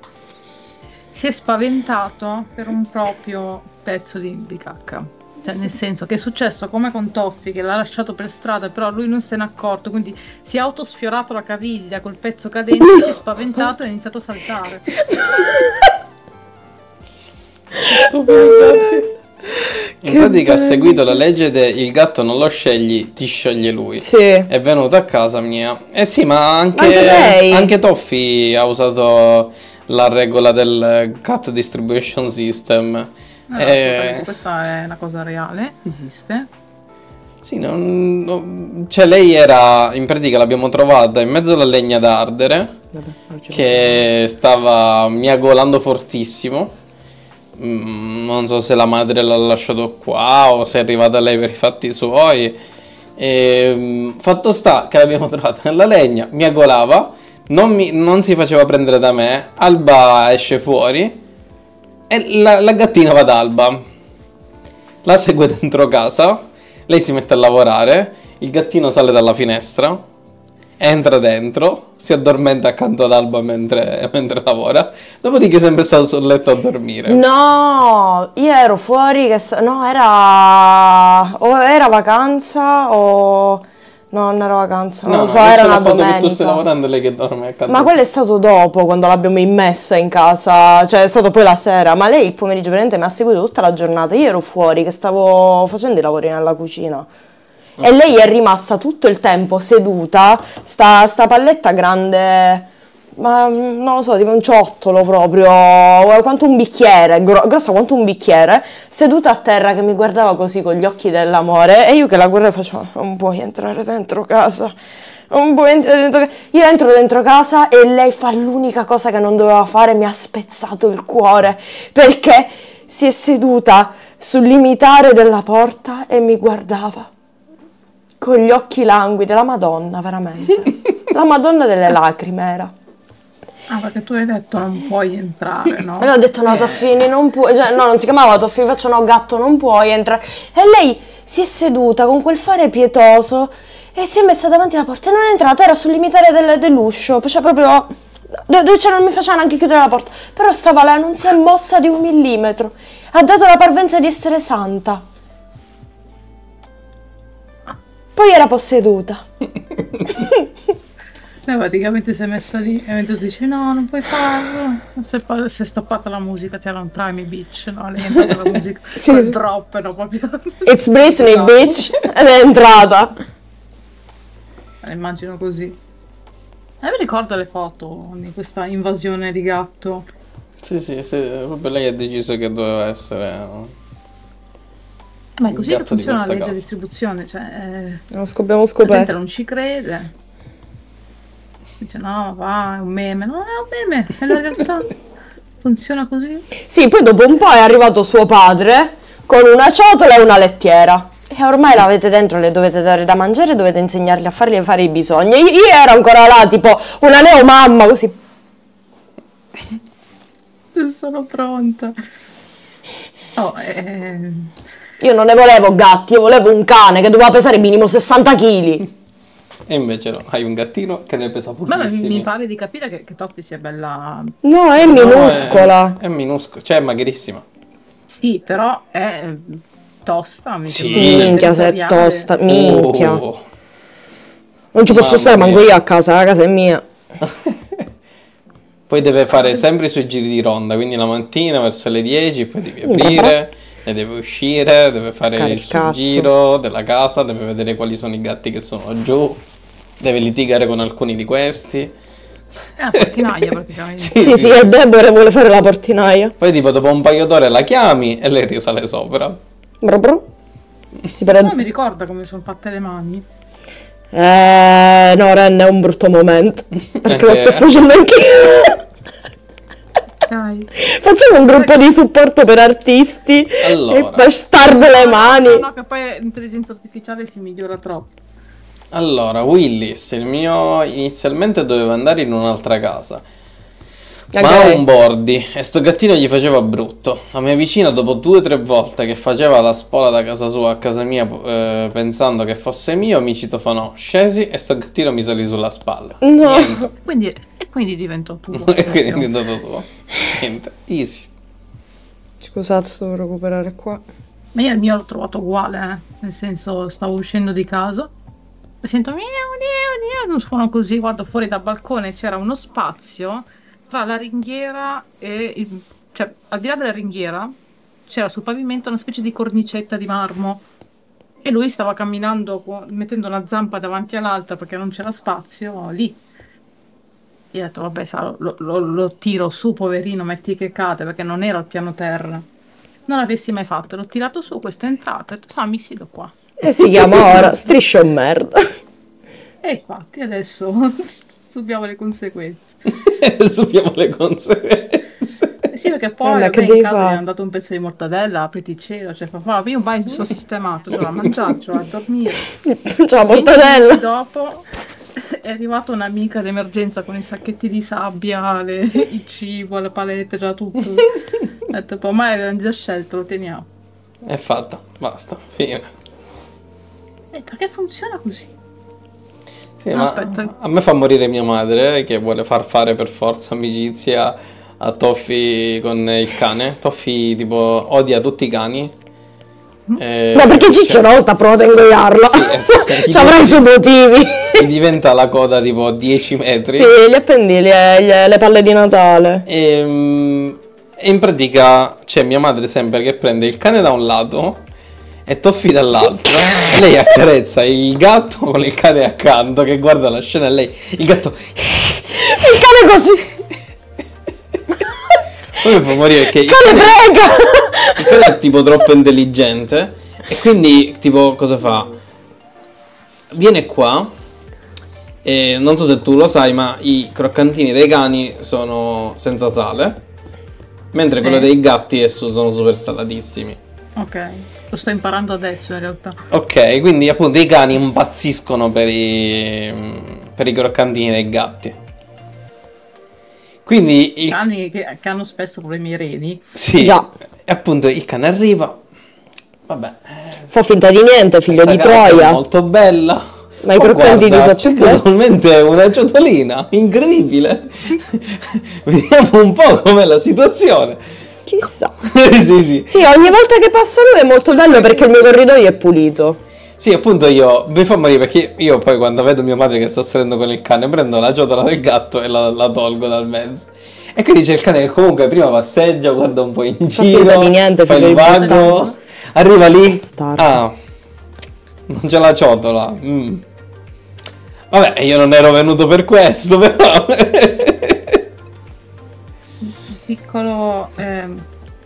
Si è spaventato per un proprio pezzo di, di cacca, cioè nel senso che è successo come con Toffi che l'ha lasciato per strada, però lui non se n'è accorto, quindi si è autosfiorato la caviglia col pezzo cadente, si è spaventato e ha iniziato a saltare. Stupendo. In che pratica bello. Ha seguito la legge del il gatto non lo scegli, ti sceglie lui. Sì. È venuta a casa mia. Eh sì, ma anche, anche, lei. anche Toffi ha usato la regola del Cat Distribution System. Allora, e... questa è una cosa reale, esiste. Sì, non, non... cioè lei era, in pratica l'abbiamo trovata in mezzo alla legna da ardere. Vabbè, che stava miagolando fortissimo. Non so se la madre l'ha lasciato qua o se è arrivata lei per i fatti suoi. E, fatto sta che l'abbiamo trovata nella legna, miagolava, non, mi, non si faceva prendere da me. Alba esce fuori e la, la gattina va ad Alba, la segue dentro casa, lei si mette a lavorare, il gattino sale dalla finestra, entra dentro, si addormenta accanto ad Alba mentre, mentre lavora, dopodiché è sempre stato sul letto a dormire. No, io ero fuori, che no, era o era vacanza o... no, non era vacanza, non no, lo so, era una domenica. Tu stai lavorando e lei che dorme accanto. Ma quello è stato dopo, quando l'abbiamo immessa in casa, cioè è stato poi la sera, ma lei il pomeriggio veramente mi ha seguito tutta la giornata, io ero fuori che stavo facendo i lavori nella cucina. E lei è rimasta tutto il tempo seduta, sta, sta palletta grande, ma non lo so, tipo un ciottolo proprio, quanto un bicchiere, gro grossa quanto un bicchiere, seduta a terra che mi guardava così con gli occhi dell'amore e io che la guardavo e facevo, non puoi entrare dentro casa, non puoi entrare dentro casa. Io entro dentro casa e lei fa l'unica cosa che non doveva fare, mi ha spezzato il cuore, perché si è seduta sul limitare della porta e mi guardava con gli occhi languidi, la Madonna, veramente. La Madonna delle lacrime era. Ah, perché tu hai detto non puoi entrare, no? E io ho detto no, Toffini, non puoi... Cioè, no, non si chiamava Toffini, faccio no, gatto, non puoi entrare. E lei si è seduta con quel fare pietoso e si è messa davanti alla porta e non è entrata, era sul limitare dell'uscio, del cioè proprio... Cioè non mi faceva neanche chiudere la porta. Però stava là, non si è mossa di un millimetro. Ha dato la parvenza di essere santa. Poi era posseduta. Lei praticamente si è messa lì e mentre dice no, non puoi farlo. Si è stoppata la musica, ti non try me bitch, no? Lei è entrata la musica, sì, sì. Drop, no? Proprio... It's Britney, no. Bitch, ed è entrata. La immagino così. E mi ricordo le foto di questa invasione di gatto. Sì, sì, sì, proprio lei ha deciso che doveva essere... No? Ma è così che funziona la legge casa. Di distribuzione, cioè... Eh, non abbiamo scoperto. La gente non ci crede. Dice no, va, è un meme. No, è un meme, è la realtà. Funziona così. Sì, poi dopo un po' è arrivato suo padre con una ciotola e una lettiera. E ormai l'avete dentro, le dovete dare da mangiare, dovete insegnarle a farle fare i bisogni. Io, io ero ancora là, tipo, una neo mamma, così. Non sono pronta. Oh, eh... Io non ne volevo gatti, io volevo un cane che doveva pesare minimo sessanta chili. E invece no, hai un gattino che ne pesa pochissimi. Ma mi pare di capire che, che Toppi sia bella... No, è no, minuscola. È, è minuscola, cioè è magrissima. Sì, però è tosta. Mi sì, minchia se è tosta, minchia. Oh. Non ci posso stare, manco io a casa, la casa è mia. Poi deve fare sempre i suoi giri di ronda, quindi la mattina verso le dieci, poi devi aprire, e deve uscire, deve fare il suo giro della casa, deve vedere quali sono i gatti che sono giù, deve litigare con alcuni di questi. È una portinaia praticamente. Sì, sì, sì, è Deborah, vuole fare la portinaia. Poi tipo dopo un paio d'ore la chiami e lei risale sopra. Bro bro. Si pare... Non mi ricorda come sono fatte le mani. Eh, no, Ren è un brutto momento. Perché lo sto facendo anch'io. Dai. Facciamo un gruppo di supporto per artisti, allora, e bastardo le mani. No, no, che poi l'intelligenza artificiale si migliora troppo. Allora, Willis, il mio inizialmente doveva andare in un'altra casa, okay, ma un bordi, e sto gattino gli faceva brutto. La mia vicina, dopo due o tre volte che faceva la spola da casa sua a casa mia, eh, pensando che fosse mio, mi citofonò, scesi e sto gattino mi salì sulla spalla. No. Quindi, e quindi diventò tuo. E quindi diventò tuo. Niente, easy. Scusate, devo recuperare qua. Ma io il mio l'ho trovato uguale, eh. Nel senso, stavo uscendo di casa, sento miau, miau, miau, non suono così, guardo fuori dal balcone, c'era uno spazio tra la ringhiera e il, cioè al di là della ringhiera c'era sul pavimento una specie di cornicetta di marmo e lui stava camminando mettendo una zampa davanti all'altra perché non c'era spazio lì. Io ho detto vabbè, sa, lo, lo, lo tiro su, poverino, metti che cade, perché non era al piano terra, non l'avessi mai fatto. L'ho tirato su, questo è entrato, ho detto sa, mi siedo qua. E si chiama ora Striscio Merda. E infatti adesso subiamo le conseguenze. Subiamo le conseguenze. Sì, perché poi eh, che in casa mi è andato un pezzo di mortadella, apriti cielo, cioè fa, io mi sono sistemato, ce l'ho a mangiare, ce l'ho a dormire. Ciao mortadella. Dopo è arrivata un'amica d'emergenza con i sacchetti di sabbia, le, il cibo, le palette, già tutto. Ho detto poi ormai l'abbiamo già scelto, lo teniamo. È fatta, basta, fine. Eh, perché funziona così? Sì, no, ma aspetta. A me fa morire mia madre che vuole far fare per forza amicizia a Toffi con il cane. Toffi tipo odia tutti i cani. Ma eh, no, perché Ciccio una volta prova a tengoiarlo? Sì, ci avrai i suoi motivi. Gli diventa la coda tipo dieci metri. Sì, gli appendili, le, le palle di Natale. E, e in pratica c'è mia madre sempre che prende il cane da un lato e Toffi dall'altro. Lei accarezza il gatto con il cane accanto che guarda la scena e lei il gatto, il cane così. Poi mi fa morire perché il cane, cane prega il cane è tipo troppo intelligente e quindi tipo cosa fa, viene qua e non so se tu lo sai, ma i croccantini dei cani sono senza sale, mentre quello dei gatti sono super salatissimi. Ok, lo sto imparando adesso in realtà. Ok, quindi appunto i cani impazziscono per i, per i croccantini dei gatti. Quindi i cani che, che hanno spesso problemi ai reni. Sì, già. E appunto il cane arriva, vabbè, fa finta di niente, figlio di troia, è molto bella, ma oh, i croccantini sono più belli. Naturalmente è una ciotolina, incredibile. Vediamo un po' com'è la situazione. Chissà. Sì, sì. Sì, ogni volta che passa lui è molto bello perché il mio corridoio è pulito. Sì, appunto io mi fa morire perché io poi quando vedo mia madre che sta salendo con il cane prendo la ciotola del gatto e la, la tolgo dal mezzo. E quindi c'è il cane che comunque prima passeggia, guarda un po' in giro, fa il vago, arriva lì, ah, non c'è la ciotola. Mm. Vabbè, io non ero venuto per questo però. Piccolo eh,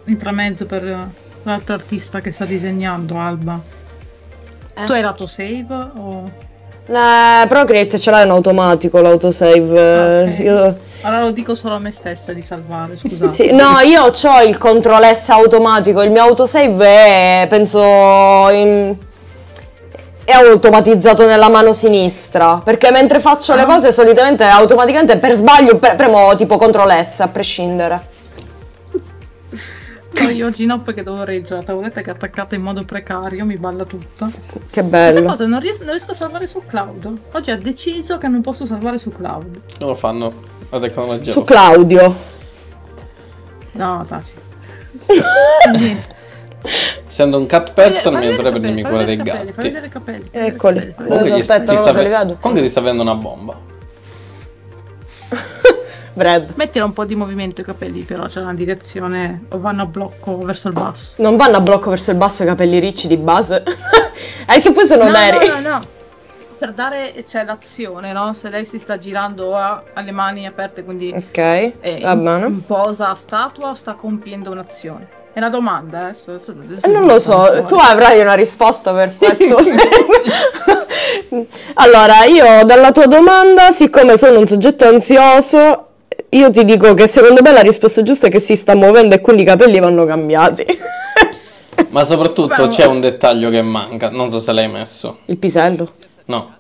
intramezzo per l'altro artista che sta disegnando, Alba. Eh. Tu hai l'autosave o? La Procreate ce l'ha in automatico l'autosave. Okay. Io... Allora lo dico solo a me stessa di salvare, scusate. Sì, no, io ho il control S automatico, il mio autosave è, penso, in... è automatizzato nella mano sinistra, perché mentre faccio ah. le cose solitamente automaticamente per sbaglio pre premo tipo control S a prescindere. No, io oggi no, perché devo reggere la tavoletta che è attaccata in modo precario, mi balla tutta. Che bello. Questa cosa non ries non riesco a salvare su cloud, oggi ha deciso che non posso salvare su cloud. Non lo fanno la tecnologia. Su Claudio. No, taci. Niente. Essendo un cat person, fai, mi dovrebbe venire quella dei capelli, gatti. Fai capelli, fai eccoli. Comunque, aspetta, ti non sta ve... Comunque ti sta avendo una bomba. Brad. Mettila un po' di movimento i capelli, però c'è una direzione, o vanno a blocco verso il basso. Non vanno a blocco verso il basso i capelli ricci di base. Anche poi se non no, eri. No, no, no. Per dare cioè, l'azione, no? Se lei si sta girando a, alle mani aperte, quindi okay, è in, in posa a statua o sta compiendo un'azione? È una domanda, eh? So, so, so, eh non lo so, fuori. Tu avrai una risposta per questo. Allora, io dalla tua domanda, siccome sono un soggetto ansioso, io ti dico che secondo me la risposta giusta è che si sta muovendo e quindi i capelli vanno cambiati. Ma soprattutto c'è un dettaglio che manca, non so se l'hai messo. Il pisello? No,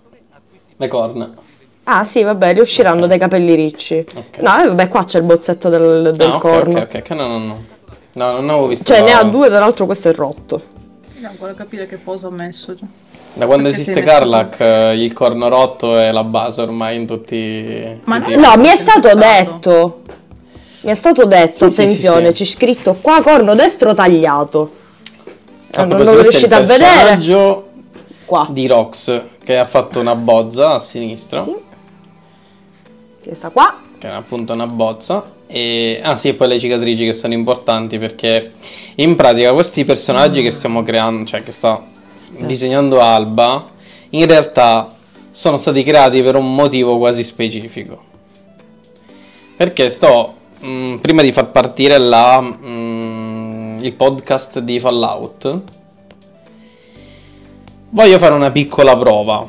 le corna. Ah sì, vabbè, li usciranno okay, dai capelli ricci. Okay. No, eh, vabbè, qua c'è il bozzetto del, del ah, okay, corno. Ok, ok, ok, no, no, no. No, non avevo visto. Cioè, la... ne ha due, tra l'altro questo è rotto. Io devo ancora capire che posa ho messo. Da quando perché esiste Carlac, il corno rotto è la base ormai in tutti... Ma tutti no, no, mi è stato detto, mi è stato detto, sì, attenzione, sì, sì, c'è scritto qua corno destro tagliato. Ah, non lo riuscite a vedere. Qua. Di Rox, che ha fatto una bozza a sinistra. Sì. Che sta qua. Che era appunto una bozza. E, ah sì, e poi le cicatrici che sono importanti perché in pratica questi personaggi mm. che stiamo creando, cioè che sta... Spezzo. Disegnando Alba, in realtà sono stati creati per un motivo quasi specifico, perché sto mh, prima di far partire la, mh, il podcast di Fallout voglio fare una piccola prova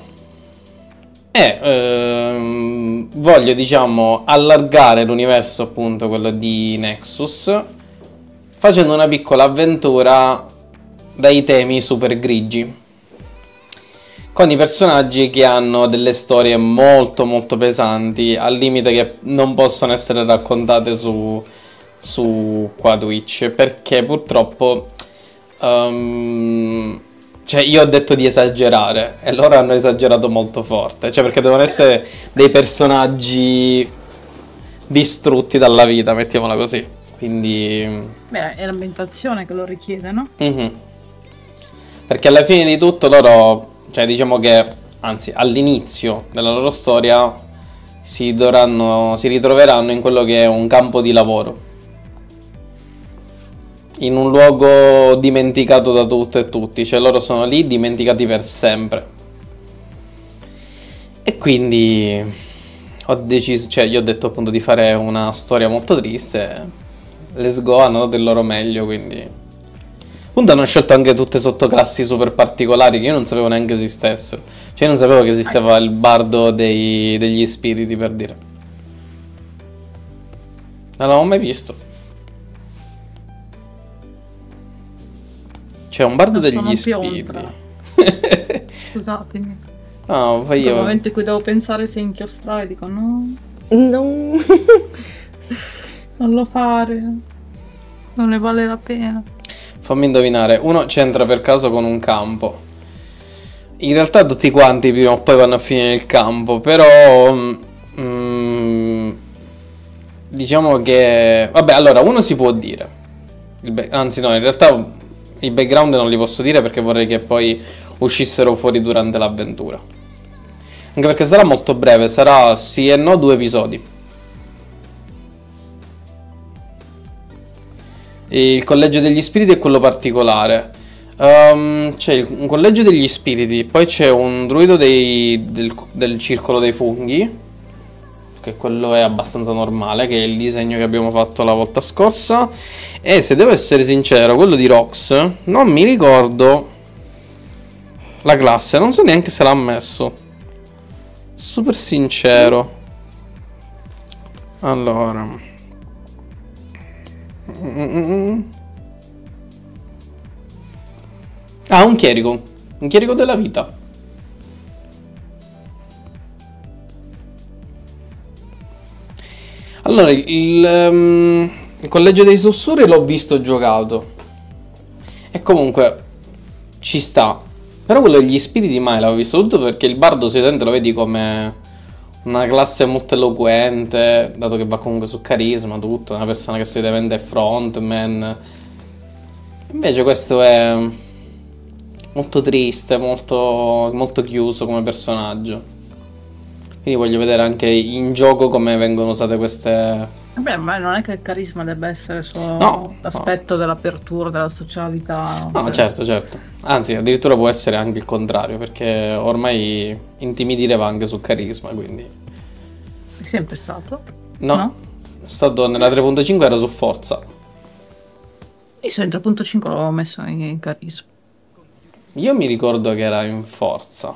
e ehm, voglio diciamo allargare l'universo, appunto quello di Nexus, facendo una piccola avventura dai temi super grigi, con i personaggi che hanno delle storie molto molto pesanti, al limite che non possono essere raccontate su, su qua Twitch, perché purtroppo um, cioè io ho detto di esagerare e loro hanno esagerato molto forte, cioè perché devono essere dei personaggi distrutti dalla vita, mettiamola così, quindi... Beh, è l'ambientazione che lo richiede, no? Mm-hmm. Perché alla fine di tutto loro, cioè diciamo che, anzi all'inizio della loro storia si, dovranno, si ritroveranno in quello che è un campo di lavoro, in un luogo dimenticato da tutto e tutti, cioè loro sono lì dimenticati per sempre. E quindi ho deciso, cioè io ho detto appunto di fare una storia molto triste, let's go, hanno dato il loro meglio, quindi... Hanno scelto anche tutte sottoclassi super particolari che io non sapevo neanche esistessero. Cioè io non sapevo che esisteva il bardo dei, degli spiriti, per dire. Non l'avevo mai visto. Cioè un bardo non degli spiriti. Scusatemi. No, fai io. Nel momento in cui devo pensare se inchiostrare dico no. No. Non lo fare. Non ne vale la pena. Fammi indovinare, uno c'entra per caso con un campo. In realtà tutti quanti prima o poi vanno a finire il campo, però mm, diciamo che... Vabbè, allora, uno si può dire. Il anzi no, in realtà i background non li posso dire perché vorrei che poi uscissero fuori durante l'avventura. Anche perché sarà molto breve, sarà sì e no due episodi. Il collegio degli spiriti è quello particolare. Um, c'è un collegio degli spiriti, poi c'è un druido dei, del, del circolo dei funghi, che quello è abbastanza normale, che è il disegno che abbiamo fatto la volta scorsa. E se devo essere sincero, quello di Rox non mi ricordo la classe, non so neanche se l'ha messo, super sincero. Allora ah, un chierico, un chierico della vita. Allora, il, um, il collegio dei sussurri l'ho visto giocato e comunque ci sta. Però quello degli spiriti mai l'avevo visto tutto, perché il bardo solitamente lo vedi come... una classe molto eloquente, dato che va comunque su carisma, tutto, una persona che solitamente è frontman, Invece questo è molto triste, molto, molto chiuso come personaggio. Quindi voglio vedere anche in gioco come vengono usate queste... Vabbè, ma non è che il carisma debba essere solo no, l'aspetto no. dell'apertura, della socialità. No, per... certo, certo. Anzi, addirittura può essere anche il contrario, perché ormai intimidire va anche sul carisma, quindi... È sempre stato? No. no? Stato nella tre punto cinque era su forza. Io sono in tre punto cinque l'avevo messo in, in carisma. Io mi ricordo che era in forza.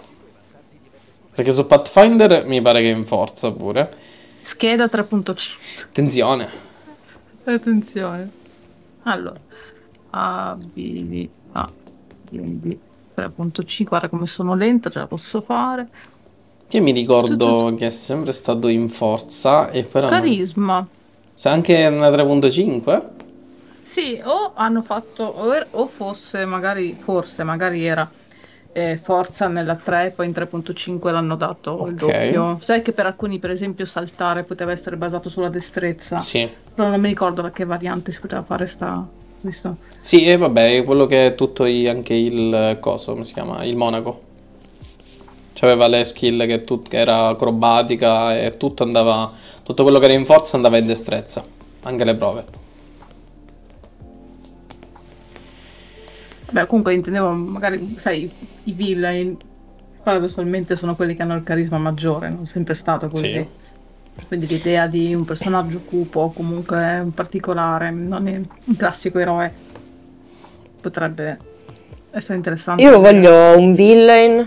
Perché su Pathfinder mi pare che in forza pure. Scheda tre punto cinque. Attenzione. Attenzione. Allora. Abilità. Quindi tre punto cinque. Guarda come sono lenta, ce la posso fare. Io mi ricordo tutto. Che è sempre stato in forza e però... Carisma. Non... Se anche una tre punto cinque? Sì, o hanno fatto... O, er, o fosse magari... Forse magari era... Eh, forza nella tre, poi in tre punto cinque l'hanno dato okay. il doppio. Sai che per alcuni, per esempio, saltare poteva essere basato sulla destrezza. Sì. Però non mi ricordo da che variante si poteva fare sta... Questo. Sì, e vabbè, quello che è tutto i, anche il coso, come si chiama? Il monaco. C'aveva le skill che, tut, che era acrobatica e tutto andava... Tutto quello che era in forza andava in destrezza. Anche le prove. Beh, comunque intendevo, magari, sai, i villain paradossalmente sono quelli che hanno il carisma maggiore, non è sempre stato così. Sì. Quindi l'idea di un personaggio cupo, comunque un particolare, non è un classico eroe, potrebbe essere interessante. Io voglio un villain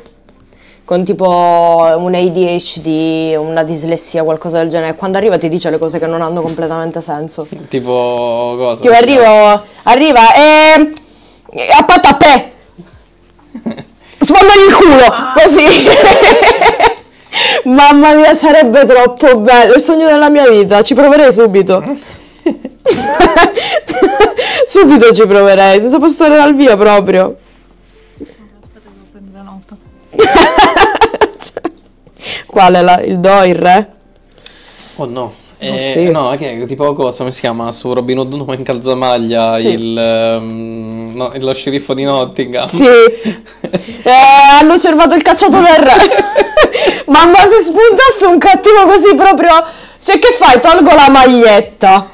con tipo un A D H D, una dislessia, qualcosa del genere. Quando arriva ti dice le cose che non hanno completamente senso. Tipo cosa? Tipo arrivo, arriva e... a patapè sfondagli il culo ah. così. Mamma mia, sarebbe troppo bello, il sogno della mia vita, ci proverei subito. Subito ci proverei senza postare al via proprio. Aspetta, devo prendere nota. Qual è la, il do, il re? Oh no. Eh, oh, sì. No, okay, tipo cosa mi si chiama? Su Robin Hood in calzamaglia, sì. il, um, no, lo sceriffo di Nottingham. Sì, eh, hanno cervato il cacciato del re. Mamma, se spuntasse un cattivo così proprio... Cioè, che fai? Tolgo la maglietta.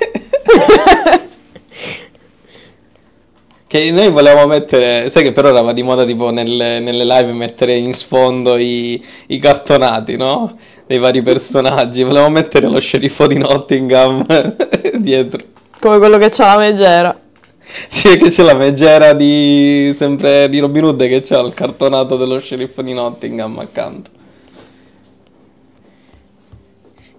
Che noi volevamo mettere, sai che per ora va di moda tipo nelle, nelle live mettere in sfondo i, i cartonati, no? Dei vari personaggi, volevamo mettere lo sceriffo di Nottingham dietro. Come quello che c'ha la megera. Sì, che c'è la megera di sempre di Robin Hood che c'ha il cartonato dello sceriffo di Nottingham accanto.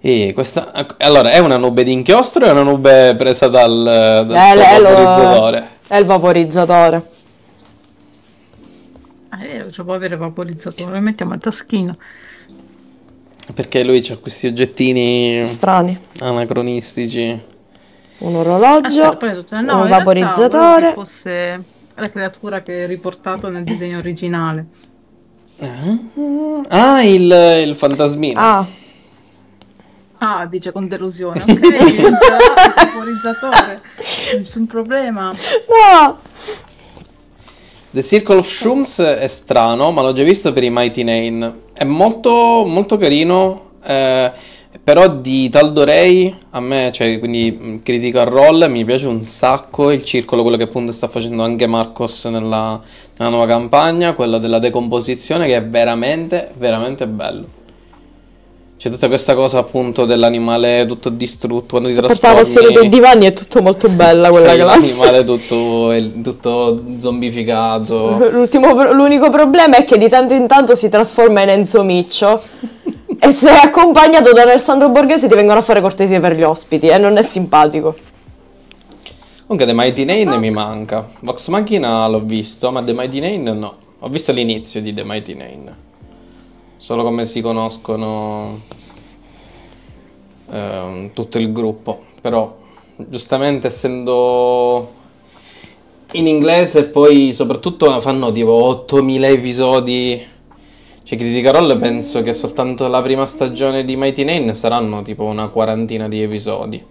E questa, allora, è una nube d'inchiostro o è una nube presa dal, dal vaporizzatore? È il vaporizzatore. È vero, cioè può avere il vaporizzatore, lo mettiamo al taschino. Perché lui c'ha questi oggettini strani, anacronistici. Un orologio, aspetta, no, un vaporizzatore. Fosse la creatura che è riportato nel disegno originale. Ah, il, il fantasmino. Ah. Ah, dice con delusione. Ok, il vaporizzatore. Nessun problema. No. The Circle of Shrooms è strano, ma l'ho già visto per i Mighty Nein. È molto, molto carino, eh, però di Taldo Rey, a me, cioè, quindi critical role, mi piace un sacco il circolo, quello che appunto sta facendo anche Marcos nella, nella nuova campagna, quello della decomposizione, che è veramente, veramente bello. C'è tutta questa cosa appunto dell'animale tutto distrutto, quando ti trasformi... La passione dei divani è tutto molto bella quella cioè, classe. L'animale tutto, tutto zombificato. L'unico problema è che di tanto in tanto si trasforma in Enzo Miccio e se è accompagnato da Alessandro Borghese ti vengono a fare cortesie per gli ospiti e eh, non è simpatico. Comunque The Mighty Nein mi manca. Vox Machina l'ho visto, ma The Mighty Nein no. Ho visto l'inizio di The Mighty Nein. Solo come si conoscono eh, tutto il gruppo, però giustamente essendo in inglese poi soprattutto fanno tipo ottomila episodi, cioè criticarol penso che soltanto la prima stagione di Mighty Nein saranno tipo una quarantina di episodi.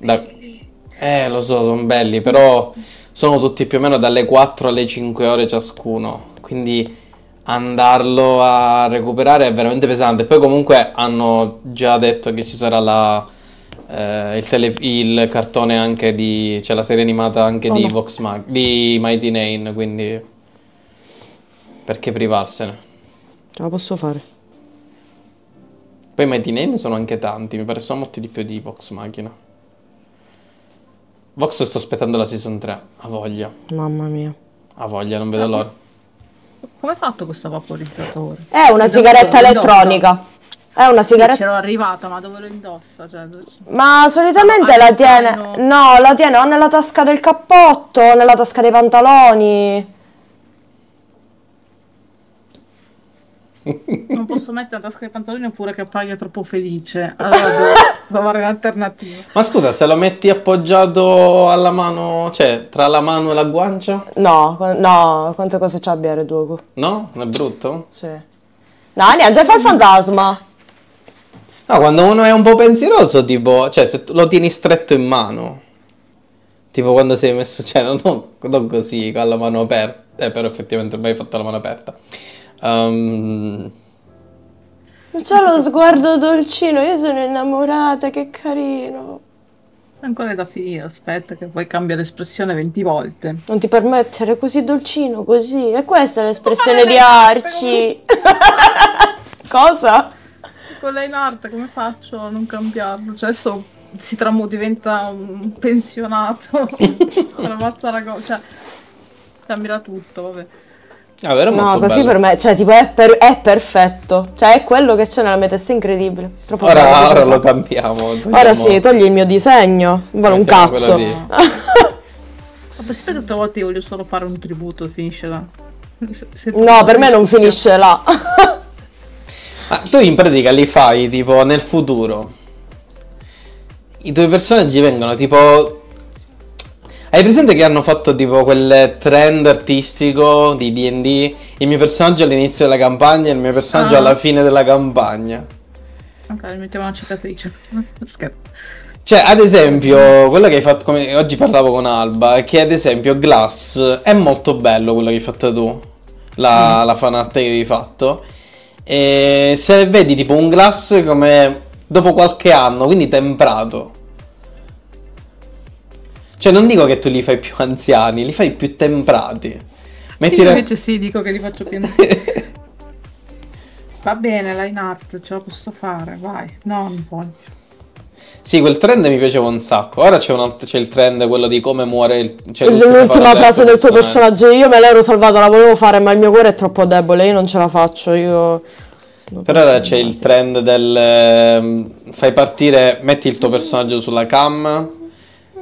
Da Eh, lo so, sono belli, però sono tutti più o meno dalle quattro alle cinque ore ciascuno, quindi andarlo a recuperare è veramente pesante. Poi comunque hanno già detto che ci sarà la, eh, il, tele, il cartone anche di... c'è cioè la serie animata anche oh, di no. Vox Machina, di Mighty Nein, quindi perché privarsene? Ce la posso fare. Poi Mighty Nein sono anche tanti, mi pare sono molti di più di Vox Machina. Vox sto aspettando la season tre, ha voglia. Mamma mia. Ha voglia, non vedo l'ora. Come ha fatto questo vaporizzatore? È una sigaretta elettronica. È una sigaretta. C'ero arrivata, ma dove lo indossa? Cioè, dove... Ma solitamente ah, la tiene. No, la tiene o nella tasca del cappotto o nella tasca dei pantaloni. Non posso mettere la tasca dei pantaloni oppure che appaia troppo felice. Allora devo trovare un'alternativa. Ma scusa, se lo metti appoggiato alla mano, cioè tra la mano e la guancia? No, no, quante cose c'ha a bere Duogo? No? Non è brutto? Sì. No, niente, fa il fantasma. No, quando uno è un po' pensieroso, tipo, cioè se lo tieni stretto in mano, tipo quando sei messo, cioè non, non così, con la mano aperta, eh, però effettivamente ormai hai fatto la mano aperta. Um... C'è lo sguardo dolcino, io sono innamorata, che carino. Ancora è da finire, aspetta che poi cambia l'espressione venti volte. Non ti permettere, così dolcino, così. E questa è l'espressione di Arci. Cosa? Con lei in arte come faccio a non cambiarlo? Cioè adesso si tramuta, diventa un pensionato. Cioè, cambierà tutto, vabbè. Ah, no, così bello. Per me, cioè, tipo, è, per, è perfetto. Cioè, è quello che c'è nella mia testa, incredibile. Troppo ora bello, ora lo cambiamo. Togliamo. Ora sì, togli il mio disegno. Vale un cazzo. Ma se tutte le volte io voglio solo fare un tributo, finisce là. Se, se no, per me non finisce là. Ah, tu in pratica li fai tipo nel futuro. I tuoi personaggi vengono tipo. Hai presente che hanno fatto tipo quel trend artistico di D and D? Il mio personaggio all'inizio della campagna e il mio personaggio ah. alla fine della campagna. Ok, mettiamo una cicatrice. Scherzo. Cioè, ad esempio, quello che hai fatto, come oggi parlavo con Alba, che ad esempio Glass è molto bello quello che hai fatto tu, la, mm. la fanart che hai fatto. E se vedi tipo un Glass come dopo qualche anno, quindi temperato. Cioè non dico che tu li fai più anziani, li fai più temprati. Metti sì, la... Invece sì, dico che li faccio più anziani. Va bene, line art, ce la posso fare, vai. No, non voglio. Sì, quel trend mi piaceva un sacco. Ora c'è il trend, quello di come muore... il. L'ultima frase del tuo personaggio, io me l'ero salvata, la volevo fare, ma il mio cuore è troppo debole, io non ce la faccio, io... Per ora c'è il trend del... Eh, fai partire, metti il tuo personaggio sulla cam...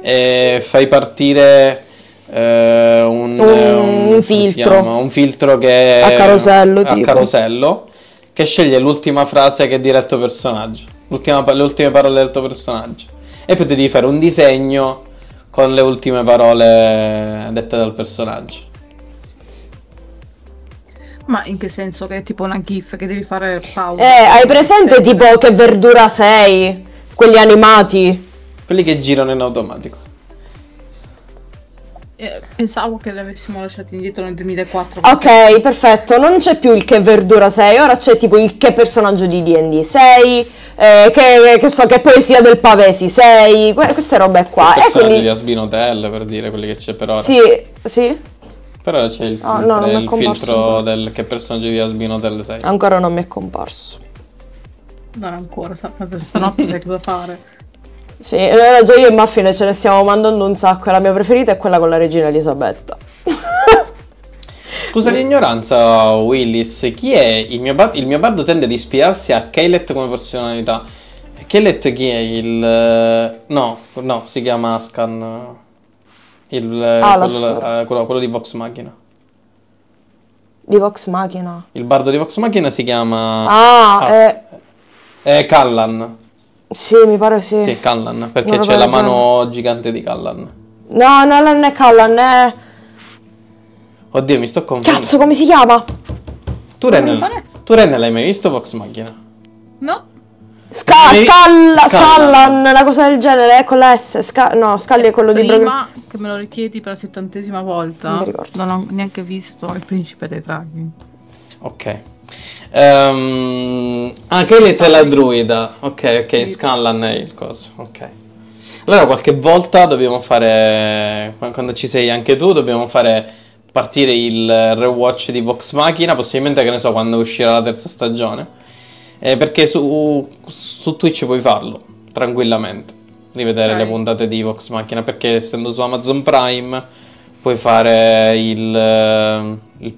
E fai partire eh, un, un, un, filtro. un filtro che a carosello, a carosello che sceglie l'ultima frase che dire al tuo personaggio, le ultime parole del tuo personaggio, e poi ti devi fare un disegno con le ultime parole dette dal personaggio. Ma in che senso? Che è tipo una gif che devi fare pausa? Eh, hai presente eh, tipo Che verdura sei? Quelli animati, quelli che girano in automatico. Eh, pensavo che li avessimo lasciati indietro nel duemilaquattro. Ok, perfetto. Non c'è più il che verdura sei, ora c'è tipo il che personaggio di D and D sei, eh, che, che so, che poesia del Pavesi sei, que queste robe qua. E quelli di Asbinotel, per dire, quelli che c'è per ora. Sì, sì. Però c'è il, oh, no, il filtro del che personaggio di Asbinotel sei. Ancora non mi è comparso. Non ancora, stanotte sai cosa fare. Sì, allora già io e Maffine ce ne stiamo mandando un sacco e la mia preferita è quella con la regina Elisabetta. Scusa l'ignoranza, Willis, chi è? Il mio, bar il mio bardo tende ad ispirarsi a Keyleth come personalità. Keyleth chi è? Il... no, no, si chiama Scan... Il, ah, quello, quello, quello di Vox Machina. Di Vox Machina? Il bardo di Vox Machina si chiama... Ah, ah è... è Callan. Sì, mi pare sì. Sì, Callan, perché c'è la mano gigante di Callan. No, no, non è Callan, è... Oddio, mi sto confondendo. Cazzo, come si chiama? Tu, Ren, tu Ren l'hai mai visto Vox Machina? No. Sca scalla, Scanlan, una cosa del genere, ecco la S. Sca no, Scalli è quello prima di prima che me lo richiedi per la settantesima volta. Non, non ho neanche visto Il Principe dei Draghi. Ok. Um, ah, Keyleth è la druida. Ok, ok, Scanlan è il coso. Ok. Allora qualche volta dobbiamo fare, quando ci sei anche tu, dobbiamo fare partire il rewatch di Vox Machina, possibilmente, che ne so, quando uscirà la terza stagione. Eh, perché su, su Twitch puoi farlo tranquillamente, rivedere okay. le puntate di Vox Machina, perché essendo su Amazon Prime puoi fare il, il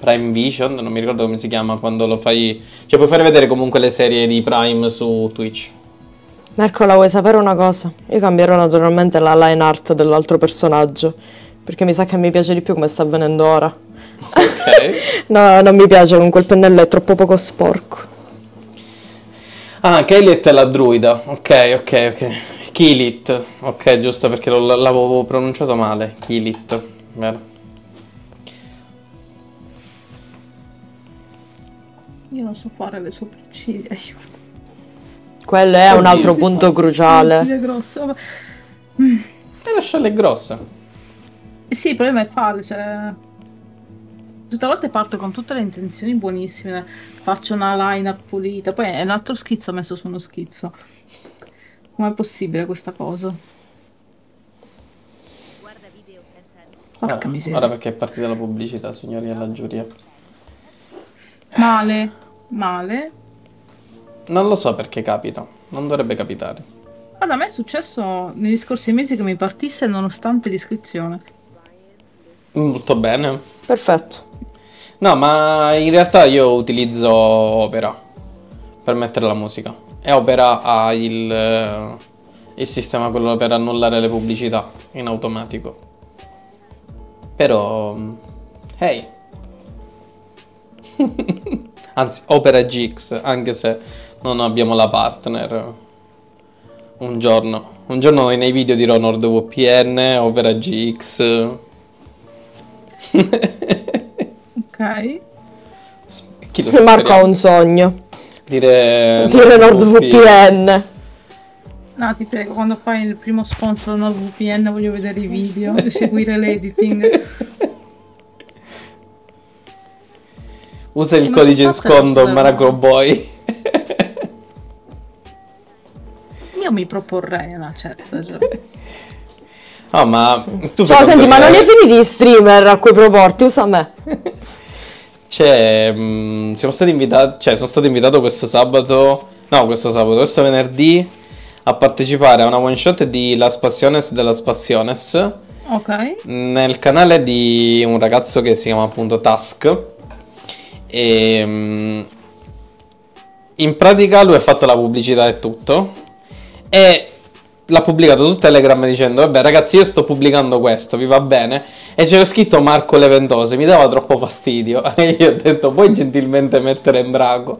Prime Vision, non mi ricordo come si chiama quando lo fai, cioè puoi fare vedere comunque le serie di Prime su Twitch. Marco, la vuoi sapere una cosa? Io cambierò naturalmente la line art dell'altro personaggio, perché mi sa che mi piace di più come sta avvenendo ora. Okay. No, non mi piace, con quel pennello è troppo poco sporco. Ah, Keyleth è la druida. Ok, ok, ok. Keyleth. Ok, giusto, perché l'avevo pronunciato male. Keyleth. Vero. Io non so fare le sopracciglia. Quello è un altro punto cruciale. Le grosse. E lasciarle grosse. Sì, il problema è farle, cioè... Tutte le volte parto con tutte le intenzioni buonissime, faccio una line up pulita, poi è un altro schizzo messo su uno schizzo. Com'è possibile questa cosa? Guarda video senza... Porca miseria. Ora perché è partita la pubblicità, signori alla giuria. Male, male. Non lo so perché capita, non dovrebbe capitare. Guarda, a me è successo negli scorsi mesi che mi partisse nonostante l'iscrizione. Molto bene. Perfetto. No, ma in realtà io utilizzo Opera per mettere la musica. E Opera ha il, il sistema quello per annullare le pubblicità in automatico. Però... Hey! Anzi, Opera G X, anche se non abbiamo la partner. Un giorno. Un giorno nei video dirò NordVPN, Opera G X... Ok. Chi Marco ha un sogno. Dire, dire NordVPN. No, ti prego, quando fai il primo sponsor NordVPN voglio vedere i video e seguire l'editing. Usa il Come codice sconto Marco Boy. Io mi proporrei una certa. No, ma tu fai... No, senti, ma non li hai finiti gli streamer a cui proporti, usa me. Cioè, mh, siamo stati invitati, cioè, sono stato invitato questo sabato, no, questo sabato, questo venerdì, a partecipare a una one shot di Las Passiones de Las Passiones. Ok. Nel canale di un ragazzo che si chiama appunto Task. E mh, in pratica lui ha fatto la pubblicità e tutto. E... l'ha pubblicato su Telegram dicendo: vabbè ragazzi, io sto pubblicando questo, vi va bene? E c'era scritto Marco Le Ventose, mi dava troppo fastidio. E io ho detto: puoi gentilmente mettere Embraco?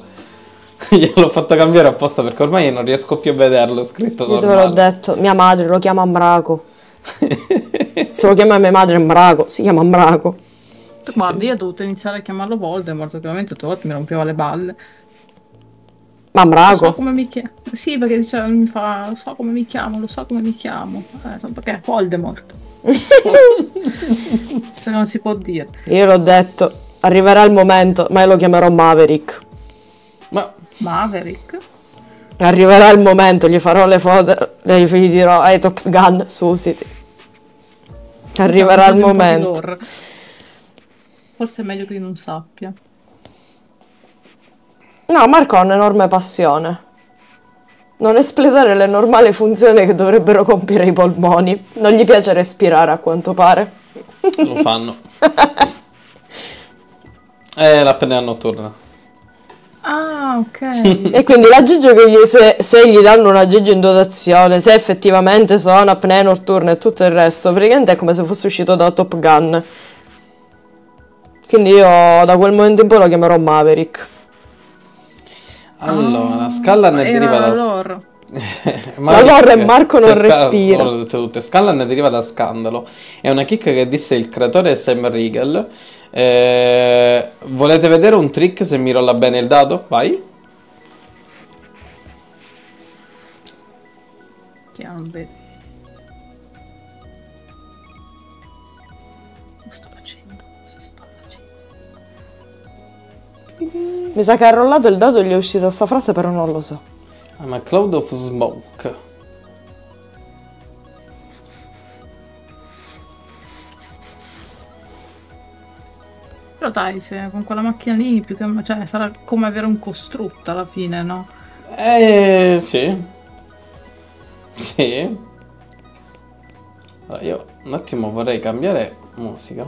Gliel'ho fatto cambiare apposta perché ormai non riesco più a vederlo scritto normale. Io te l'ho detto, mia madre lo chiama Embraco. Se lo chiama mia madre Embraco, si chiama Embraco. Sì, guarda, sì. Io ho dovuto iniziare a chiamarlo Voldemort, ovviamente tutte le volte mi rompeva le balle. Ma Marco? So come mi chiamo. Sì, perché diceva, mi fa, lo so come mi chiamo, lo so come mi chiamo. Eh, perché è Voldemort. Se non si può dire. Io l'ho detto, arriverà il momento, ma io lo chiamerò Maverick. Ma... Maverick? Arriverà il momento, gli farò le foto, gli dirò, ehi, hey, Top Gun, susiti. Arriverà il momento. Forse è meglio che io non sappia. No, Marco ha un'enorme passione. Non espletare le normali funzioni che dovrebbero compiere i polmoni. Non gli piace respirare, a quanto pare. Lo fanno. È la apnea notturna. Ah, ok. E quindi la Gigi, che gli, se, se gli danno una Gigi in dotazione, se effettivamente sono apnea notturna e tutto il resto, praticamente è come se fosse uscito da Top Gun. Quindi io da quel momento in poi lo chiamerò Maverick. Allora, oh, Scanlan deriva da... Loro. Ma loro e Marco non cioè, respira. Sc... Scanlan deriva da Scandalo. È una chicca che disse il creatore Sam Riegel. Eh, volete vedere un trick se mi rolla bene il dado? Vai. gambe. Cosa sto facendo? Cosa sto facendo? Mi sa che ha rollato il dado e gli è uscita sta frase, però non lo so. I'm a cloud of smoke. Però dai, se con quella macchina lì più che, cioè, sarà come avere un costrutto alla fine, no? Eh, sì. Sì. Allora, io un attimo vorrei cambiare musica.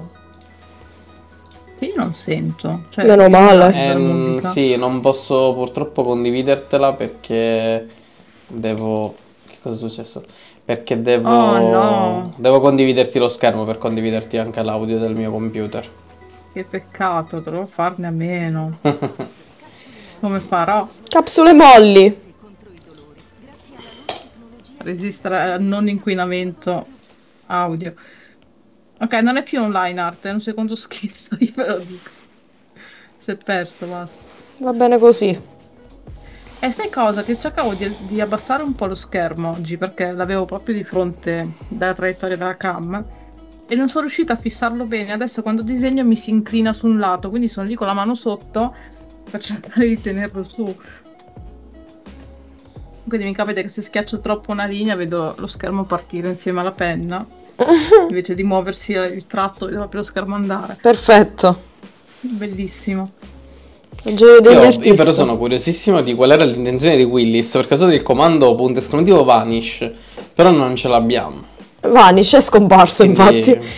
Io non sento. Cioè, meno male. Ehm, sì, non posso purtroppo condividertela perché devo... Che cosa è successo? Perché devo... Oh, no. Devo condividerti lo schermo per condividerti anche l'audio del mio computer. Che peccato, dovevo farne a meno. Come farò? Capsule molli. Resistere al non inquinamento audio. Ok, non è più online art, è un secondo scherzo, io ve lo dico. Si è perso, basta. Va bene così. E sai cosa? Che cercavo di, di abbassare un po' lo schermo oggi, perché l'avevo proprio di fronte dalla traiettoria della cam. E non sono riuscita a fissarlo bene. Adesso quando disegno mi si inclina su un lato, quindi sono lì con la mano sotto per cercare di tenerlo su. Quindi mi capita che se schiaccio troppo una linea vedo lo schermo partire insieme alla penna, invece di muoversi il tratto vedo proprio lo schermo andare. Perfetto. Bellissimo. Io, io però sono curiosissimo di qual era l'intenzione di Willis, perché ho usato il comando punto esclamativo vanish, però non ce l'abbiamo. Vanish è scomparso. Quindi, infatti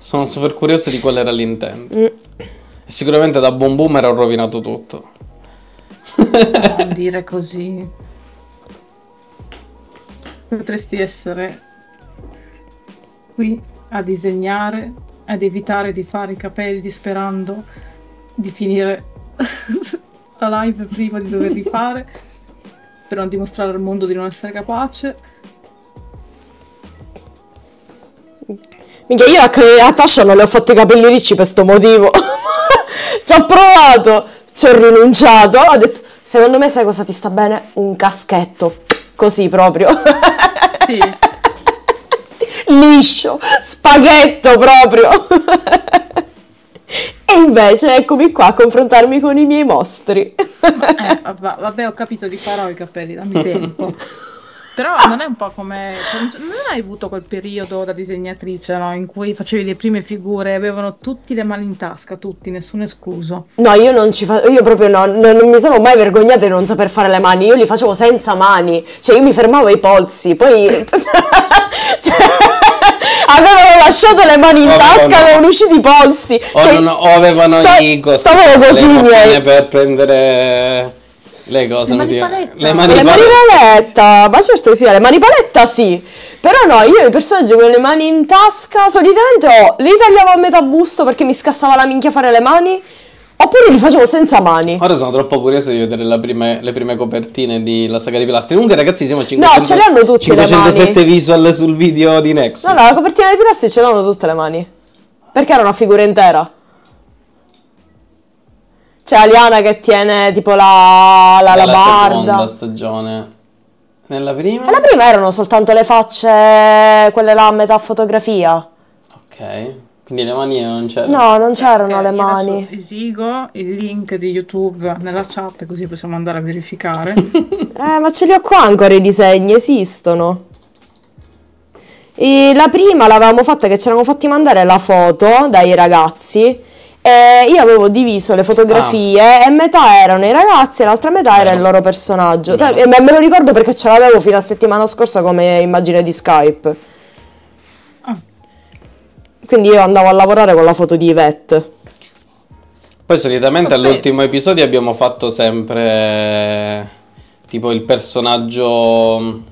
sono super curioso di qual era l'intento. Mm. Sicuramente da buon boomer ho rovinato tutto. Non dire così. Potresti essere qui a disegnare, ad evitare di fare i capelli sperando di finire la live prima di doverli fare, per non dimostrare al mondo di non essere capace. Minchia, io a, a Tasha non le ho fatto i capelli ricci per sto motivo. Ci ho provato, ci ho rinunciato, ho detto, secondo me sai cosa ti sta bene? Un caschetto, così proprio. Sì. Liscio, spaghetto proprio. E invece eccomi qua a confrontarmi con i miei mostri. eh, vabbè, vabbè, ho capito, li farò i capelli, dammi tempo. Però non è un po' come... Non hai avuto quel periodo da disegnatrice, no? In cui facevi le prime figure e avevano tutti le mani in tasca, tutti, nessuno escluso. No, io non ci faccio... Io proprio no, non, non mi sono mai vergognata di non saper fare le mani. Io li facevo senza mani. Cioè, io mi fermavo ai polsi, poi... cioè, avevano lasciato le mani in o tasca, no. Avevano uscito i polsi. O, cioè, non, o avevano sta, i costi. Stavano così, miei. Per prendere... Le cose, le manipaletta. Le manipaletta, ma certo sì, le manipaletta sì. Però no, io i personaggi con le mani in tasca solitamente o li tagliavo a metà busto perché mi scassava la minchia fare le mani, oppure li facevo senza mani. Ora sono troppo curioso di vedere la prime, le prime copertine di La Saga dei Pilastri. Comunque ragazzi siamo a cinquecento, no, ce le hanno tutte cinquecentosette le mani. Visual sul video di Nexus. No, no, la copertina dei pilastri ce l'hanno tutte le mani, perché era una figura intera. C'è Aliana che tiene tipo la, la, la labarda. Nella seconda stagione. Nella prima? Nella prima erano soltanto le facce, quelle là a metà fotografia. Ok, quindi le mani non c'erano. No, non c'erano eh, le mani. Esigo il link di YouTube nella chat così possiamo andare a verificare. eh, ma ce li ho qua ancora i disegni, esistono. E la prima l'avevamo fatta che ci eravamo fatti mandare la foto dai ragazzi. E io avevo diviso le fotografie ah. e metà erano i ragazzi e l'altra metà era no. il loro personaggio. No. E me lo ricordo perché ce l'avevo fino a settimana scorsa come immagine di Skype. Ah. Quindi io andavo a lavorare con la foto di Yvette. Poi solitamente okay. all'ultimo episodio abbiamo fatto sempre tipo il personaggio...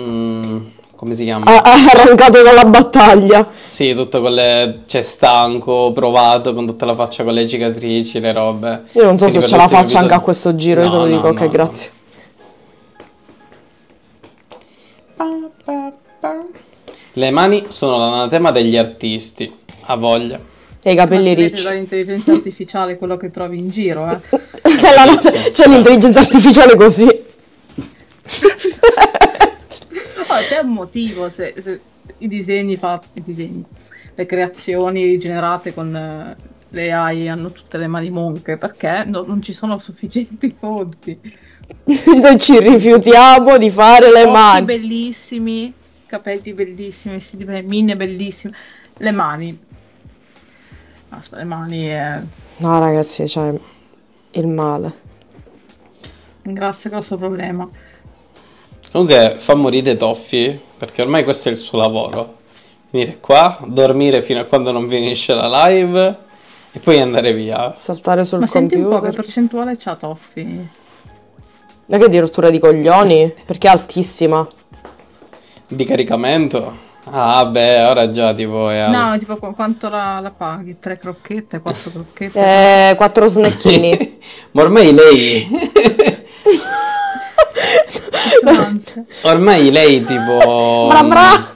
Mm. Come si chiama? Arrancato dalla battaglia. Sì, tutto con le... Cioè, stanco, provato, con tutta la faccia, con le cicatrici, le robe. Io non so quindi se ce la faccia episodio... anche a questo giro, no, io te lo dico, no, ok, no, grazie. No. Le mani sono l'anatema degli artisti, a voglia. E i capelli ricci. Dall'intelligenza artificiale quello che trovi in giro, eh. C'è l'intelligenza artificiale così. c'è un motivo se, se i disegni fatti, i disegni, le creazioni generate con eh, le A I hanno tutte le mani monche, perché no, non ci sono sufficienti fonti. Noi ci rifiutiamo di fare le mani. Bellissimi, capelli bellissimi, vestiti bellissimi, mine bellissime, le mani. Basta, le mani è... No ragazzi, cioè, il male. Un grosso, grosso problema. Comunque fa morire Toffi, perché ormai questo è il suo lavoro. Venire qua, dormire fino a quando non finisce la live e poi andare via. Saltare sul Ma computer. Ma senti un po' che percentuale c'ha Toffi? Ma che di rottura di coglioni? Perché è altissima. Di caricamento? Ah beh, ora già tipo... È... No, tipo quanto la, la paghi? Tre crocchette, quattro crocchette? Eh, quattro snacchini. Ma ormai lei... ormai lei tipo... Bra bra.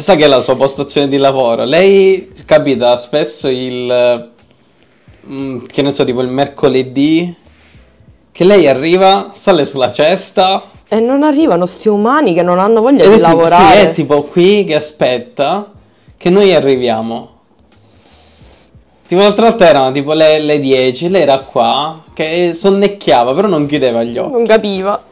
Sa che è la sua postazione di lavoro. Lei capita spesso il... Mh, che ne so, tipo il mercoledì... Che lei arriva, sale sulla cesta... E non arrivano sti umani che non hanno voglia di lavorare. Sì, è tipo qui che aspetta che noi arriviamo. Tipo l'altra volta erano tipo le, le dieci, lei era qua, che sonnecchiava, però non chiudeva gli occhi. Non capiva.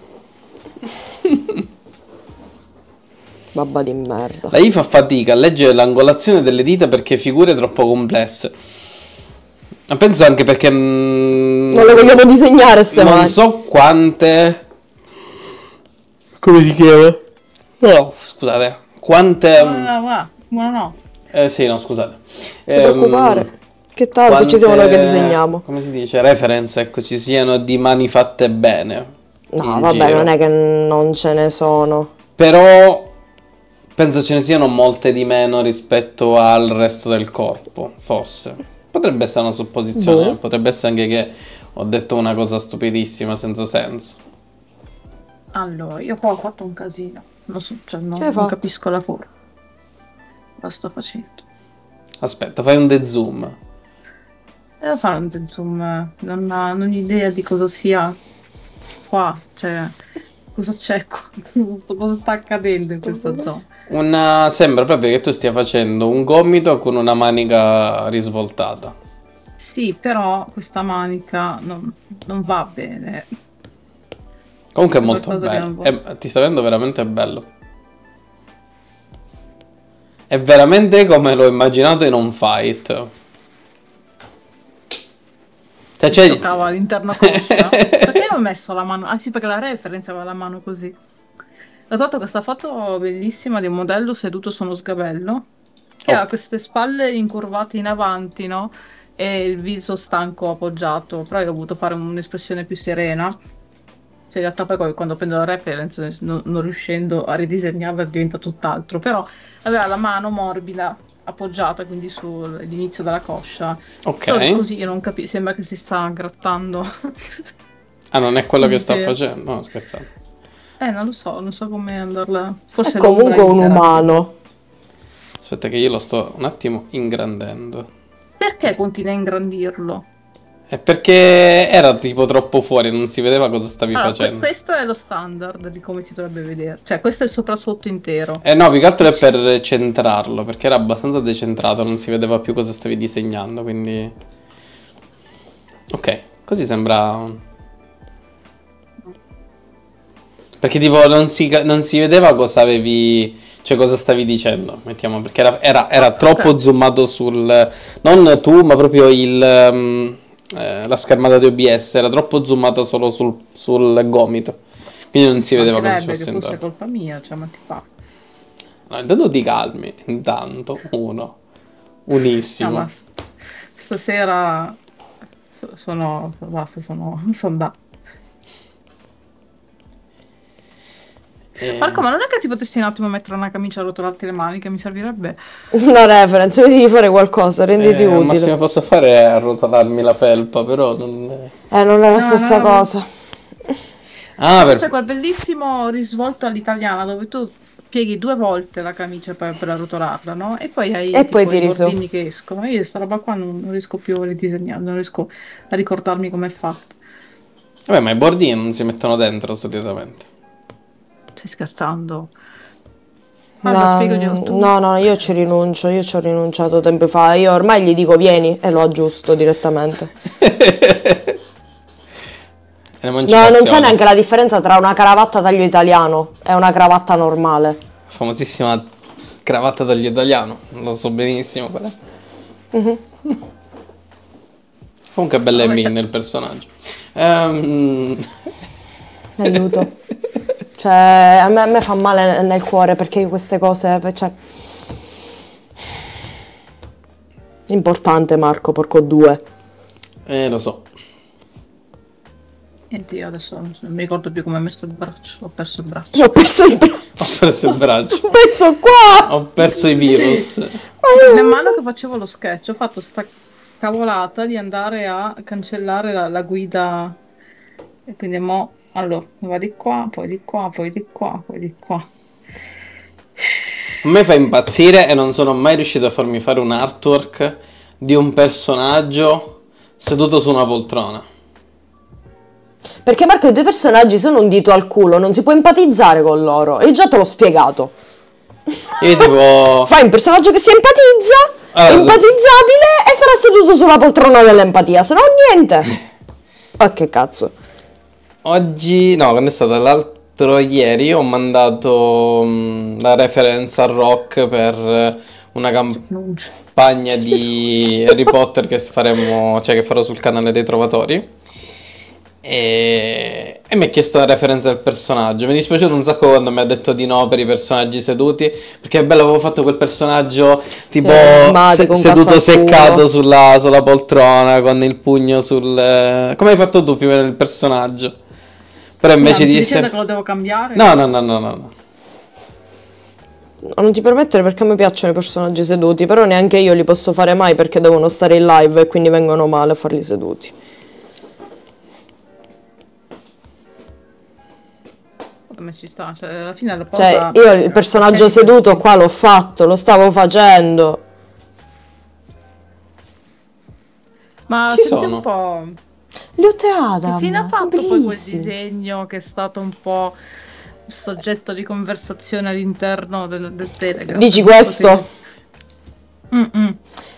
Babba di merda. Lei fa fatica a leggere l'angolazione delle dita perché figure troppo complesse. Ma penso anche perché... Mh, non le vogliamo disegnare ste mani. Non so quante... Come ti chiede? No, scusate. Quante... Buona no, no. Eh sì, no, scusate. Non ehm, preoccupare. Che tanto quante, ci siamo noi che disegniamo. Come si dice? Reference, ecco, ci siano di mani fatte bene. No, vabbè, giro. Non è che non ce ne sono. Però penso ce ne siano molte di meno rispetto al resto del corpo, forse. Potrebbe essere una supposizione, boh. Potrebbe essere anche che ho detto una cosa stupidissima, senza senso. Allora, io qua ho fatto un casino, non, so, cioè non, non capisco la forma. La sto facendo. Aspetta, fai un de-zoom. Devo sì. fare un de-zoom, non ho, non ho idea di cosa sia qua, cioè cosa c'è qua, cosa sta accadendo in questa zona. Una, sembra proprio che tu stia facendo un gomito con una manica risvoltata. Sì, però questa manica non, non va bene. Comunque è molto bello, eh, ti sta vedendo veramente bello. È veramente come l'ho immaginato in un fight. Cioè, c'è... Mi toccava all'interno coscia. Perché ho messo la mano? Ah sì, perché la referenza aveva la mano così. Ho trovato questa foto bellissima di un modello seduto su uno sgabello. Che oh. ha queste spalle incurvate in avanti, no? E il viso stanco appoggiato. Però io ho voluto fare un'espressione più serena. Cioè, in realtà poi quando prendo la reference, non, non riuscendo a ridisegnarla, diventa tutt'altro. Però aveva la mano morbida, appoggiata quindi sull'inizio della coscia. Ok. Solo così io non capisco, sembra che si sta grattando. Ah, non è quello quindi... che sta facendo? No, scherzando. Eh, non lo so, non so come andarla... Forse è comunque un umano. Aspetta che io lo sto un attimo ingrandendo. Perché continua a ingrandirlo? È perché era tipo troppo fuori, non si vedeva cosa stavi allora, facendo. Questo è lo standard di come si dovrebbe vedere. Cioè, questo è il sopra sotto intero. Eh no, più che altro è per centrarlo, perché era abbastanza decentrato, non si vedeva più cosa stavi disegnando, quindi... Ok, così sembra... Perché tipo non si, non si vedeva cosa avevi... Cioè cosa stavi dicendo, mettiamo, perché era, era, era troppo okay. zoomato sul... Non tu, ma proprio il... Um... Eh, la schermata di O B S era troppo zoomata solo sul, sul gomito, quindi non si vedeva cosa fosse intorno. Forse è colpa mia, cioè, ma ti fa. No, intanto ti calmi, intanto uno, unissimo. No, ma stasera sono, basta, sono, sono da. Eh... Marco, ma non è che ti potessi un attimo mettere una camicia e rotolarti le maniche? Mi servirebbe una reference, vedi di fare qualcosa, renditi eh, utile. Il massimo che posso fare è arrotolarmi la felpa, però non è... Eh, non è la no, stessa no, no. cosa. Ah, per... C'è quel bellissimo risvolto all'italiana dove tu pieghi due volte la camicia per, per arrotolarla, no? E poi hai e tipo, poi i bordini che escono. Io questa roba qua non, non riesco più a ridisegnare, non riesco a ricordarmi com'è fatta. Vabbè, ma i bordini non si mettono dentro solitamente. Stai scherzando? No, no, no, io ci rinuncio, io ci ho rinunciato tempo fa. Io ormai gli dico vieni e lo aggiusto direttamente. No, non c'è neanche la differenza tra una cravatta taglio italiano e una cravatta normale. Famosissima cravatta taglio italiano, lo so benissimo qual è. Uh-huh. Comunque è bella e mille il personaggio. Um... Aiuto. Cioè, a me, a me fa male nel cuore perché queste cose... Cioè... Importante Marco, porco due. Eh, lo so. Niente, io adesso non mi ricordo più come ho messo il braccio. Ho perso il braccio. Io ho perso il braccio. Ho perso il braccio. Ho perso qua. Ho perso i virus. Man mano che facevo lo sketch, ho fatto sta cavolata di andare a cancellare la, la guida. E quindi mo... Allora, va di qua, poi di qua, poi di qua, poi di qua. A me fa impazzire e non sono mai riuscito a farmi fare un artwork di un personaggio seduto su una poltrona. Perché Marco, i tuoi personaggi sono un dito al culo, non si può empatizzare con loro. E già te l'ho spiegato. Io tipo... Fai un personaggio che si empatizza, allora, empatizzabile, e sarà seduto sulla poltrona dell'empatia, se no niente. Oh, che cazzo. Oggi, no, quando è stato l'altro ieri, ho mandato mh, la reference a Rock per una campagna di Harry Potter che faremo, cioè che farò sul canale dei Trovatori. E, e mi ha chiesto la referenza del personaggio. Mi è dispiaciuto un sacco quando mi ha detto di no per i personaggi seduti, perché è bello, avevo fatto quel personaggio tipo cioè, se, seduto seccato sulla, sulla poltrona con il pugno sul... Eh, come hai fatto tu prima del personaggio? Però invece no, di essere... che lo devo cambiare? No, no, no, no, no, no. Non ti permettere, perché a me piacciono i personaggi seduti, però neanche io li posso fare mai perché devono stare in live e quindi vengono male a farli seduti. Ci sta, cioè, alla fine la porta... cioè, io il personaggio eh, seduto qua l'ho fatto, lo stavo facendo. Ma chi sono? Un po'... L'Oteada. Che fine ha fatto bellissimi. Poi quel disegno che è stato un po' soggetto di conversazione all'interno del, del Telegram? Dici questo? Mm -mm.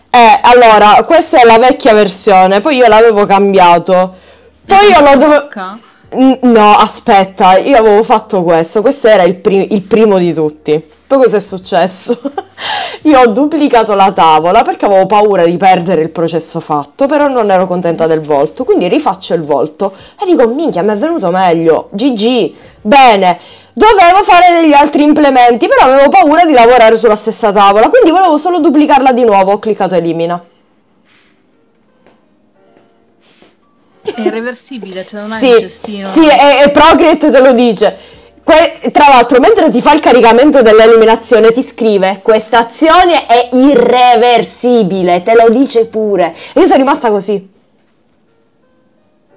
Eh, allora, questa è la vecchia versione, poi io l'avevo cambiato. Poi io lo dovevo... No, aspetta, io avevo fatto questo, questo era il, prim il primo di tutti. Poi cosa è successo? Io ho duplicato la tavola perché avevo paura di perdere il processo fatto, però non ero contenta del volto, quindi rifaccio il volto e dico, minchia, mi è venuto meglio, gi gi, bene. Dovevo fare degli altri implementi, però avevo paura di lavorare sulla stessa tavola, quindi volevo solo duplicarla di nuovo, ho cliccato elimina. È irreversibile, cioè non hai sì, il destino. Sì, e, e Procreate te lo dice. Que tra l'altro, mentre ti fa il caricamento dell'eliminazione, ti scrive: questa azione è irreversibile, te lo dice pure. E io sono rimasta così.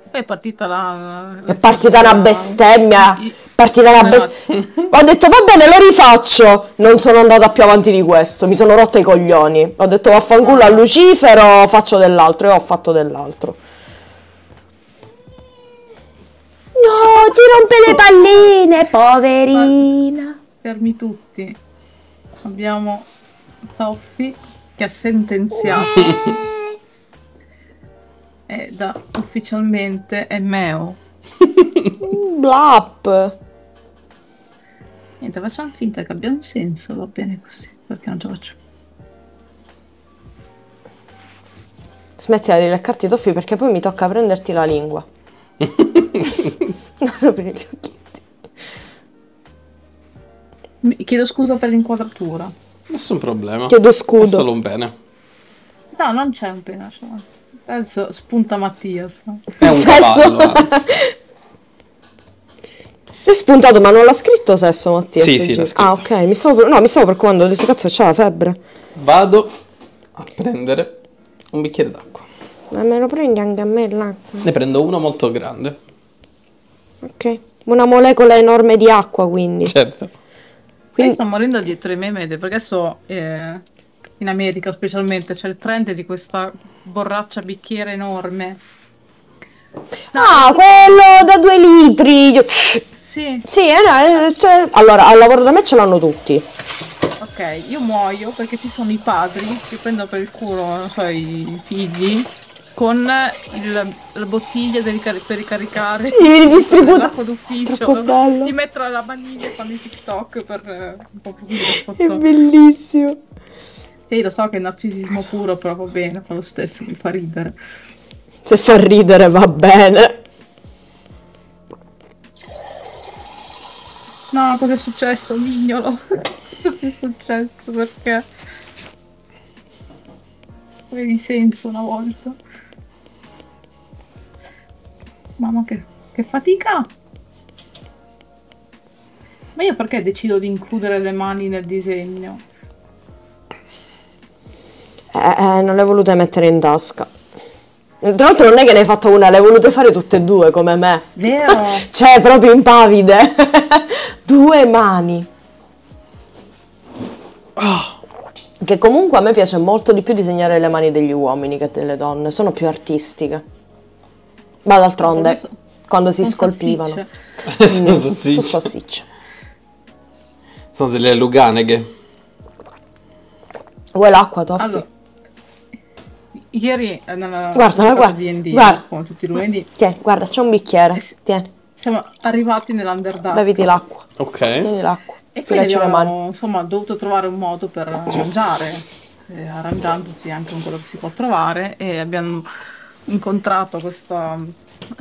Poi è partita la... la è partita la... una bestemmia. I... Partita una bestemmia. Ho detto, va bene, lo rifaccio. Non sono andata più avanti di questo, mi sono rotta i coglioni. Ho detto, vaffanculo a Lucifero, faccio dell'altro, e ho fatto dell'altro. No, ti rompe le palline, poverina. Fermi tutti. Abbiamo Toffi che ha sentenziato. E da ufficialmente è meo. Blap. Niente, facciamo finta che abbia un senso, va bene così, perché non ce la faccio. Smettila di leccarti i Toffi perché poi mi tocca prenderti la lingua. Non aprire gli occhietti. Mi chiedo scusa per l'inquadratura. Nessun problema. Chiedo scusa. È solo un pene. No, non c'è un pene. Cioè. Adesso spunta Mattias. È un sesso. Cavallo, è spuntato, ma non l'ha scritto sesso Mattias? Sì, sì, l'ha scritto. Ah, ok. Mi stavo per... No, mi stavo preoccupando. Ho detto, cazzo, c'ha la febbre. Vado a prendere un bicchiere d'acqua. Ma me lo prendi anche a me l'acqua? Ne prendo uno molto grande. Ok. Una molecola enorme di acqua, quindi. Certo. Quindi... Io sto morendo dietro i meme, perché so, eh, in America specialmente, c'è il trend di questa borraccia bicchiere enorme. No, ah, quello da due litri! Io... Sì. Sì, eh, no, eh, cioè, allora, al lavoro da me ce l'hanno tutti. Ok, io muoio perché ci sono i padri che prendono per il culo, non so, i figli con il, la bottiglia del, per ricaricare il distributore d'ufficio, ti metto la maniglia e fanno i TikTok per eh, un po' più di foto. È bellissimo. Sì, lo so che è narcisismo puro, però va bene, fa lo stesso, mi fa ridere. Se fa ridere va bene. No, cosa è successo, mignolo? Cosa è successo, perché? Avevi senso una volta. Mamma che, che fatica! Ma io perché decido di includere le mani nel disegno? Eh, eh non le ho volute mettere in tasca. Tra l'altro non è che ne hai fatta una, le hai volute fare tutte e due come me. Vero? Cioè, proprio impavide. Due mani. Oh. Che comunque a me piace molto di più disegnare le mani degli uomini che delle donne, sono più artistiche. Ma d'altronde, so, quando si scolpivano. Sassicce. Sono sassicce. Sono sassicce. Sono delle luganeghe. Vuoi l'acqua, Toffi? Allora, ieri nella guarda, guarda, D and D, guarda, come tutti i lunedì. Tieni, guarda, c'è un bicchiere. Tieni. Siamo arrivati nell'Underdark. Beviti l'acqua. Ok. Tieni l'acqua. E poi abbiamo, insomma, dovuto trovare un modo per arrangiare, eh, arrangiandoci anche con quello che si può trovare, e abbiamo incontrato questa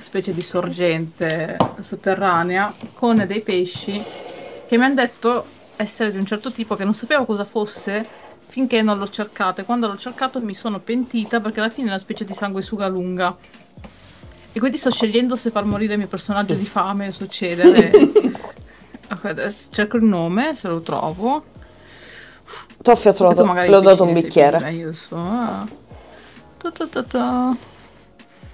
specie di sorgente sotterranea con dei pesci che mi hanno detto essere di un certo tipo che non sapevo cosa fosse finché non l'ho cercato, e quando l'ho cercato mi sono pentita perché alla fine è una specie di sanguisuga lunga, e quindi sto scegliendo se far morire il mio personaggio di fame o succedere. Okay, cerco il nome, se lo trovo. Toffi ha trovato, le ho dato un bicchiere. Io so, ah. Ta ta ta.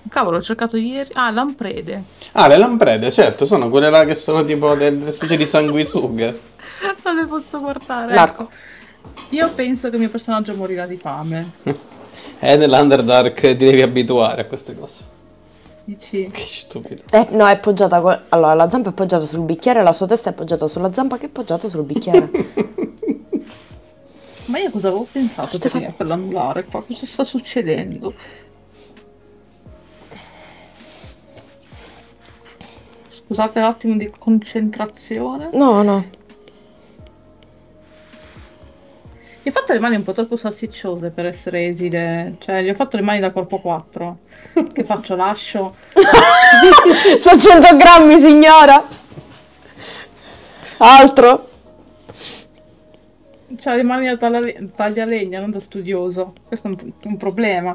Cavolo, ho cercato ieri. Ah, lamprede. Ah, le lamprede, certo, sono quelle là che sono tipo delle specie di sanguisughe. Non le posso guardare. Marco. Io penso che il mio personaggio morirà di fame. Eh, nell'Underdark ti devi abituare a queste cose. Dici? Che stupido. Eh, no, è poggiata. Con... Allora, la zampa è poggiata sul bicchiere, la sua testa è poggiata sulla zampa che è poggiata sul bicchiere. Ma io cosa avevo pensato per, fatto... per l'anulare qua? Cosa sta succedendo? Scusate un attimo di concentrazione. No, no. Mi ho fatto le mani un po' troppo salsicciose per essere esile. Cioè, gli ho fatto le mani da corpo quattro. Che faccio? Lascio? Sono cento grammi, signora! Altro? Cioè, le mani da taglialegna, non da studioso. Questo è un, un problema.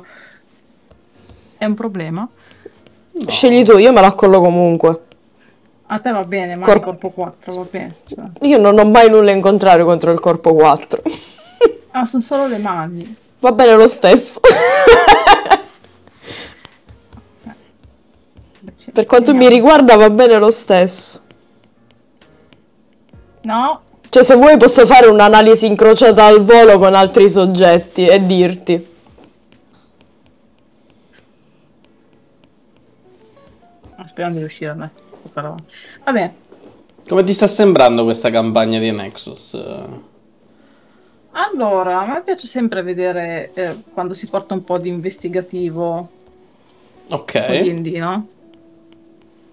È un problema? No. Scegli tu, io me la accollo comunque. A te va bene, ma Cor il corpo quattro va bene. Cioè. Io non ho mai nulla in contrario contro il corpo quattro. Ah, sono solo le mani. Va bene lo stesso. Okay. Per quanto Vediamo. mi riguarda va bene lo stesso. No. Cioè, se vuoi posso fare un'analisi incrociata al volo con altri soggetti e dirti. Speriamo di riuscire a me. Però... Vabbè. Come ti sta sembrando questa campagna di Nexus? Allora, a me piace sempre vedere eh, quando si porta un po' di investigativo. Ok. Quindi, no?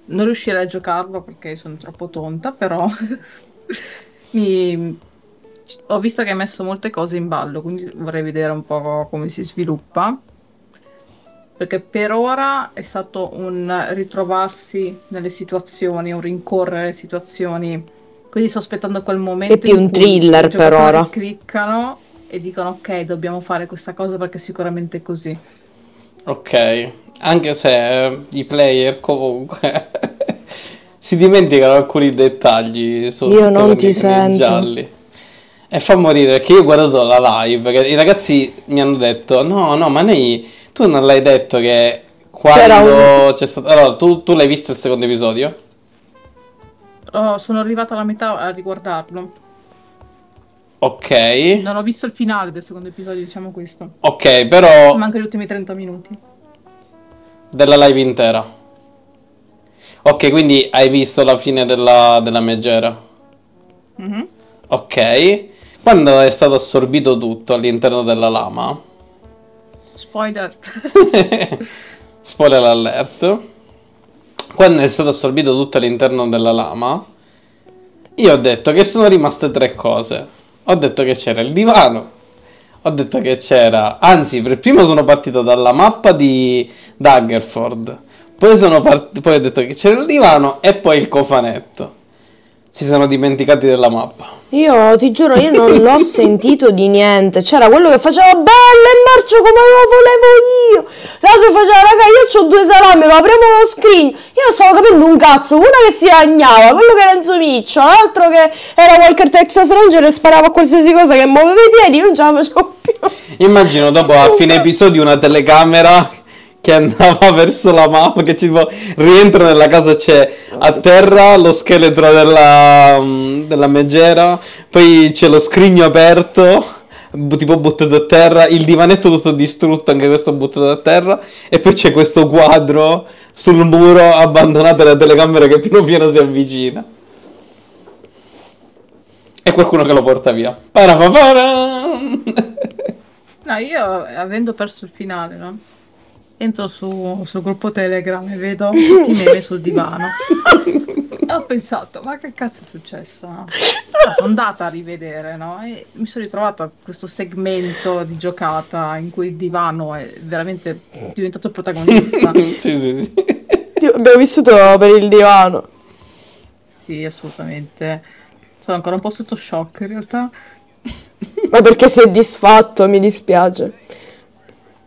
Non riuscirei a giocarlo perché sono troppo tonta, però... Mi... Ho visto che hai messo molte cose in ballo, quindi vorrei vedere un po' come si sviluppa, perché per ora è stato un ritrovarsi nelle situazioni, un rincorrere situazioni, quindi sto aspettando quel momento. È più un thriller per ora. Cliccano e dicono ok, dobbiamo fare questa cosa perché sicuramente è così. Ok, anche se eh, i player comunque... si dimenticano alcuni dettagli su io non ti sento gialli. E fa morire perché io ho guardato la live che i ragazzi mi hanno detto no no ma noi tu non l'hai detto che quando c'è un... stato allora tu, tu l'hai visto il secondo episodio? Oh, sono arrivata alla metà a riguardarlo. Ok, non ho visto il finale del secondo episodio, diciamo questo. Ok, però mancano gli ultimi trenta minuti della live intera. Ok, quindi hai visto la fine della, della megera. Mm-hmm. Ok. Quando è stato assorbito tutto all'interno della lama? Spoiler. Spoiler alert. Quando è stato assorbito tutto all'interno della lama, io ho detto che sono rimaste tre cose. Ho detto che c'era il divano. Ho detto che c'era... Anzi, per primo sono partito dalla mappa di Daggerford. Poi, sono part... poi ho detto che c'era il divano e poi il cofanetto. Si sono dimenticati della mappa. Io ti giuro, io non l'ho sentito di niente. C'era quello che faceva bello e marcio come lo volevo io. L'altro faceva, raga, io ho due salami, lo apriamo lo scrigno. Io non stavo capendo un cazzo. Uno che si lagnava, quello che era Enzo Miccio, l'altro che era Walker Texas Ranger e sparava a qualsiasi cosa che muoveva i piedi. Io non ce la facevo più. Immagino dopo a fine episodio una telecamera che andava verso la mappa, che tipo rientra nella casa, c'è a terra lo scheletro della, della megera, poi c'è lo scrigno aperto tipo buttato a terra, il divanetto tutto distrutto, anche questo buttato a terra, e poi c'è questo quadro sul muro abbandonato alla telecamera che piano piano si avvicina e qualcuno che lo porta via. Parapapara. No, io avendo perso il finale, no? Entro su, sul gruppo Telegram e vedo tutti i meme sul divano. E ho pensato, ma che cazzo è successo? No? No, sono andata a rivedere, no? E mi sono ritrovata questo segmento di giocata in cui il divano è veramente diventato protagonista. Sì, sì, sì. Abbiamo vissuto per il divano. Sì, assolutamente. Sono ancora un po' sotto shock in realtà. Ma perché sei disfatto, mi dispiace.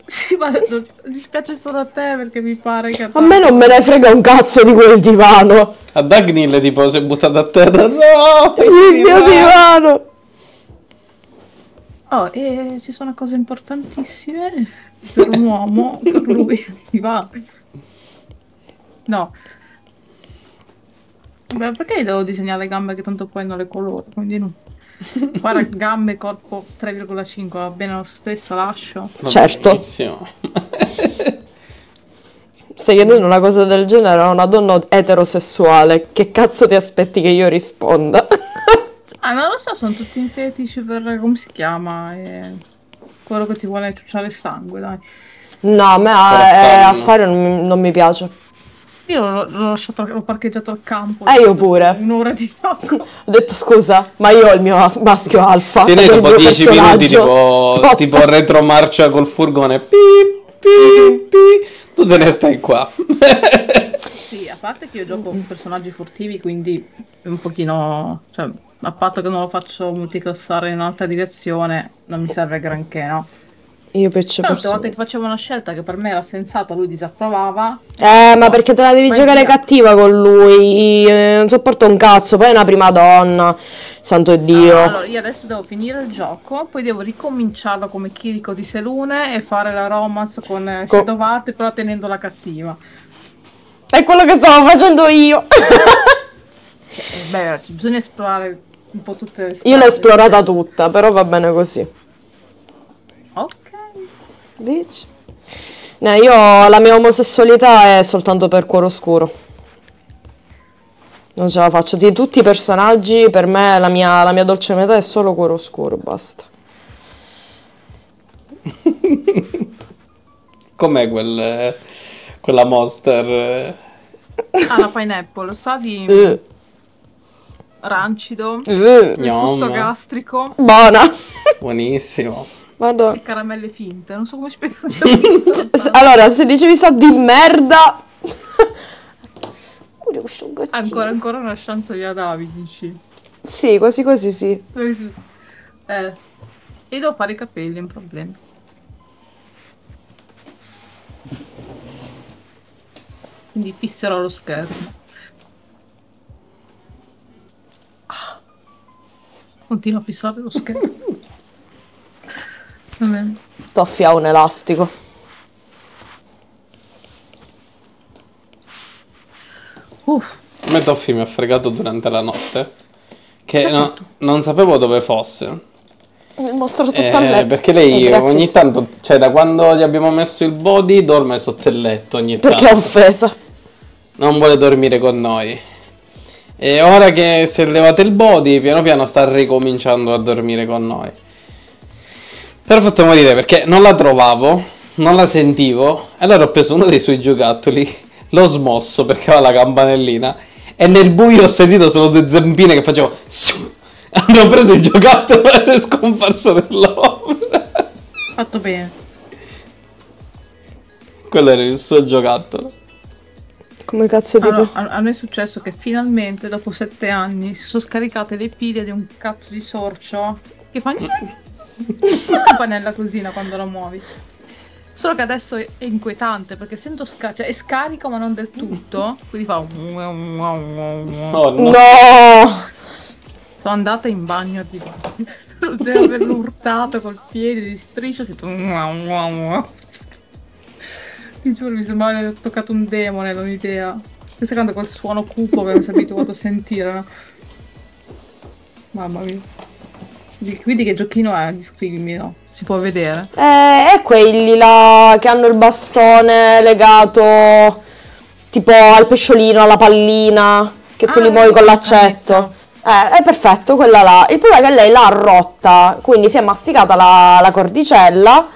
Sì, ma non, dispiace solo a te perché mi pare che... A me non me ne frega un cazzo di quel divano. A Dagnil tipo si è buttata a terra. No, il, il divano. mio divano. Oh, e ci sono cose importantissime per un uomo, per lui, divano. No. Beh, perché devo disegnare le gambe che tanto poi non le coloro, quindi no. Guarda, gambe, corpo tre virgola cinque, va bene lo stesso, lascio. Certo. Stai chiedendo una cosa del genere a una donna eterosessuale, che cazzo ti aspetti che io risponda? Ah, non lo so, sono tutti in fetici per, come si chiama, eh, quello che ti vuole ciucciare il sangue, dai. No, a me a, a Sario non, non mi piace. Io l'ho lasciato, l'ho parcheggiato al campo. Eh, io pure. Un'ora di fuoco. Ho detto scusa, ma io ho il mio maschio alfa. Sì, noi dopo dieci minuti tipo, tipo retromarcia col furgone. Pi, pi, pi. Tu te ne stai qua. Sì, a parte che io gioco con personaggi furtivi, quindi un pochino... Cioè, a patto che non lo faccio multiclassare in un'altra direzione, non mi serve granché, no? Io perciò tante volte che facevo una scelta che per me era sensata, lui disapprovava. Eh, ma perché te la devi giocare via. Cattiva con lui? Io non sopporto un cazzo, poi è una prima donna. Santo Dio. Ah, allora, io adesso devo finire il gioco, poi devo ricominciarlo come Chirico di Selune e fare la romance con Co Shadowheart, però tenendo la cattiva. È quello che stavo facendo io. eh, beh, bisogna esplorare un po' tutte le strade. Io l'ho esplorata tutta, però va bene così. Ok. Bitch. No, io la mia omosessualità è soltanto per cuore oscuro. Non ce la faccio. Di tutti i personaggi, per me la mia, la mia dolce metà è solo cuore oscuro, basta. Com'è quel, quella monster? Ah, la pineapple, sa di uh. rancido, uh. gusto gastrico. Buona. Buonissimo. Madonna. Caramelle finte, non so come spiegare. Allora, se dicevi sa di merda. ancora, ancora una chance via Davide, dici? Sì, quasi quasi sì. Eh, e devo fare i capelli, è un problema. Quindi fisserò lo schermo. Ah. Continuo a fissare lo schermo. Toffi ha un elastico. Uff. A me Toffi mi ha fregato durante la notte, che no, non sapevo dove fosse. Il mostro sotto al letto. Perché lei eh, ogni tanto, cioè da quando gli abbiamo messo il body, dorme sotto il letto ogni tanto. Perché è offesa. non vuole dormire con noi. E ora che si è levato il body, piano piano sta ricominciando a dormire con noi. Per fatto morire, perché non la trovavo, non la sentivo, e allora ho preso uno dei suoi giocattoli, l'ho smosso perché aveva la campanellina, e nel buio ho sentito solo due zampine che facevo siu! Hanno preso il giocattolo ed è scomparso nell'ombra. Fatto bene. Quello era il suo giocattolo. Come cazzo di... Allora, a, a me è successo che finalmente dopo sette anni si sono scaricate le pile di un cazzo di sorcio che fa una campanella così quando la muovi. Solo che adesso è inquietante perché sento sca... cioè è scarico ma non del tutto, quindi fa... Oh, no! No! Sono andata in bagno a divano. Devo averlo urtato col piede di striscio, sento... Ti giuro, mi sembrava che ho toccato un demone, non idea. Stai secondo quel suono cupo che non si è abituato a sentire. Mamma mia. Quindi che giochino è? Scrivimi, no? Si può vedere? Eh, è quelli là che hanno il bastone legato tipo al pesciolino, alla pallina, che ah, tu li muovi con l'accetto. Eh, è perfetto quella là. Il problema è che lei l'ha rotta, quindi si è masticata la, la cordicella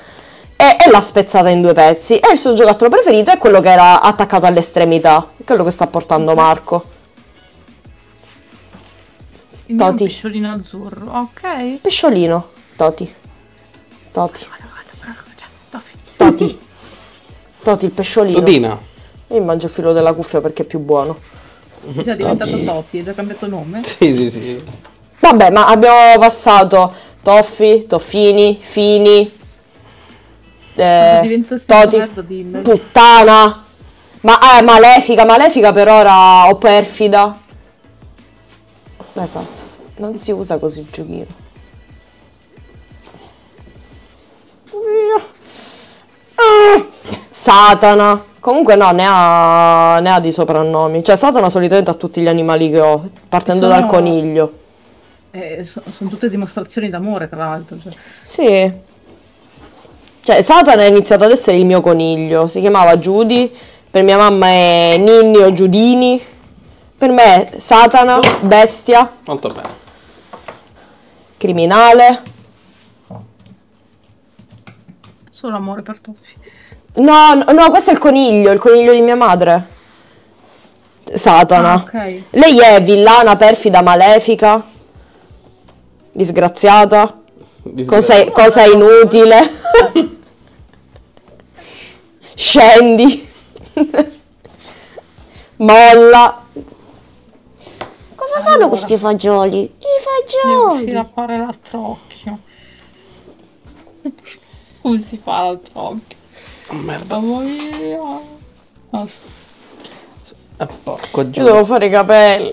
e, e l'ha spezzata in due pezzi. E il suo giocattolo preferito è quello che era attaccato all'estremità, quello che sta portando Marco. Il mio Toti. Pesciolino azzurro, ok. Pesciolino, Toti. Toti. Toti. Toti il pesciolino. Totina. Io mangio il filo della cuffia perché è più buono. È già diventato Toti, Toti, è già cambiato nome. Sì, sì, sì. Vabbè, ma abbiamo passato Toffi, Toffini, Fini. Eh, Toti. Merda, puttana. Ma eh, malefica, malefica per ora, o perfida. Esatto, non si usa così il giochino. Ah, Satana. Comunque no, ne ha, ne ha di soprannomi. Cioè Satana solitamente ha tutti gli animali che ho, partendo sono, dal coniglio. Eh, so, sono tutte dimostrazioni d'amore, tra l'altro. Cioè. Sì. Cioè Satana è iniziato ad essere il mio coniglio. Si chiamava Judy, per mia mamma è Ninni o Giudini. Per me è Satana, bestia. Molto bene. Criminale. Solo amore per Toffi. No, no, no, questo è il coniglio, il coniglio di mia madre. Satana. Ah, okay. Lei è villana, perfida, malefica. Disgraziata. Disgraziata. Cosa è inutile. Scendi. Molla. Cosa allora. Sono questi fagioli? I fagioli! Devo fare l'altro occhio. Come si fa l'altro occhio? Oh, merda. Oh. Eh, porco giù. Io devo fare i capelli.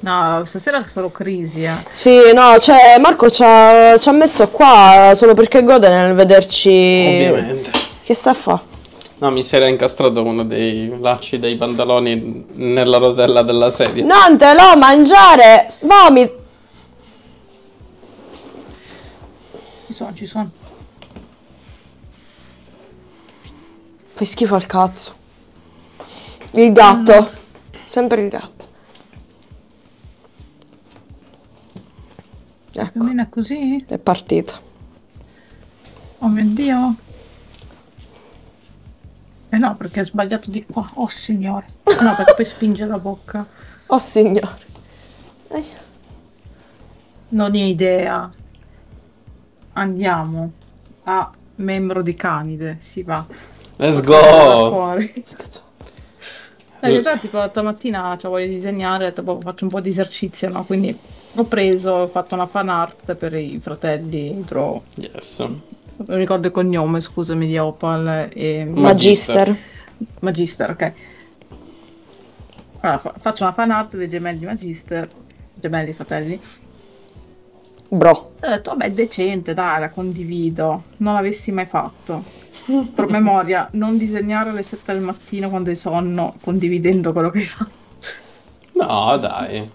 No, stasera sono crisi, eh. Sì, no, cioè Marco ci ha, ci ha messo qua solo perché gode nel vederci... Ovviamente. Che sta a fa? No, mi si era incastrato uno dei lacci dei pantaloni nella rotella della sedia. Non te lo mangiare! Vomito! Ci sono, ci sono. Fai schifo al cazzo. Il gatto. Sempre il gatto. Ecco. Cammina così? È partito. Oh mio Dio. Eh no, perché è sbagliato di qua. Oh signore. No, perché poi spinge la bocca. Oh signore. Dai. Non ho idea. Andiamo a membro di canide. Si va. Let's go. Dai, in realtà tipo l'altra mattina cioè, voglio disegnare, tipo, faccio un po' di esercizio, no? Quindi ho preso, ho fatto una fan art per i fratelli intro. Yes. Non ricordo il cognome, scusami, di Opal e... Magister. Magister, ok. Allora, fa faccio una fan art dei gemelli Magister, gemelli fratelli. Bro. Ho detto, vabbè, è decente, dai, la condivido. Non l'avessi mai fatto. Per memoria, non disegnare alle sette del mattino quando hai sonno, condividendo quello che hai fatto. No, dai.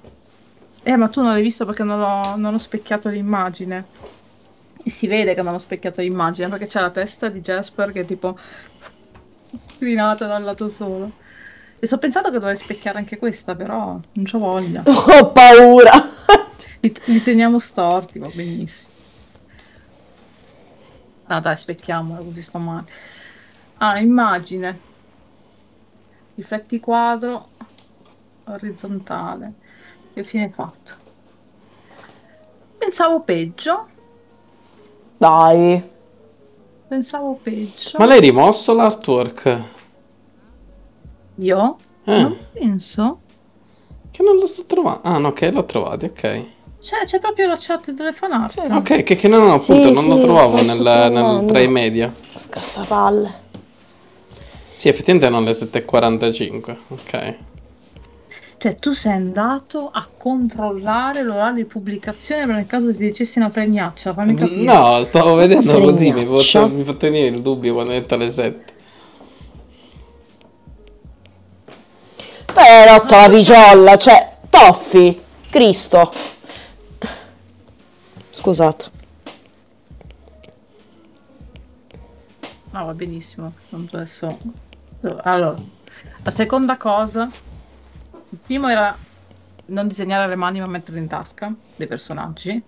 Eh, ma tu non l'hai visto perché non ho, non ho specchiato l'immagine. E si vede che hanno specchiato l'immagine perché c'è la testa di Jasper che è tipo crinata da un lato solo. E sto pensando che dovrei specchiare anche questa, però non c'ho voglia. Ho paura! Li, li teniamo storti, va benissimo. No dai, specchiamola, così sto male. Ah, immagine. Rifletti quadro orizzontale. Che fine fatto? Pensavo peggio. Dai. Pensavo peggio. Ma l'hai rimosso l'artwork? Io? Eh. Non penso. Che non lo sto trovando. Ah no, ok, l'ho trovato, ok. C'è proprio la chat delle fanart. Cioè, ok, che, che no, no, appunto, sì, non sì, lo trovavo nel, nel, tra i media. Scassapalle. Sì, effettivamente erano le sette e quarantacinque, ok. Cioè, tu sei andato a controllare l'orario di pubblicazione per nel caso ti dicessi una fregnaccia, fammi capire. No, stavo vedendo così, mi ho fatto venire il dubbio quando hai detto alle sette. Beh, rotto la piciolla, cioè, Toffi, Cristo. Scusate. No, va benissimo. Adesso... Allora, la seconda cosa, il primo era non disegnare le mani ma metterle in tasca dei personaggi.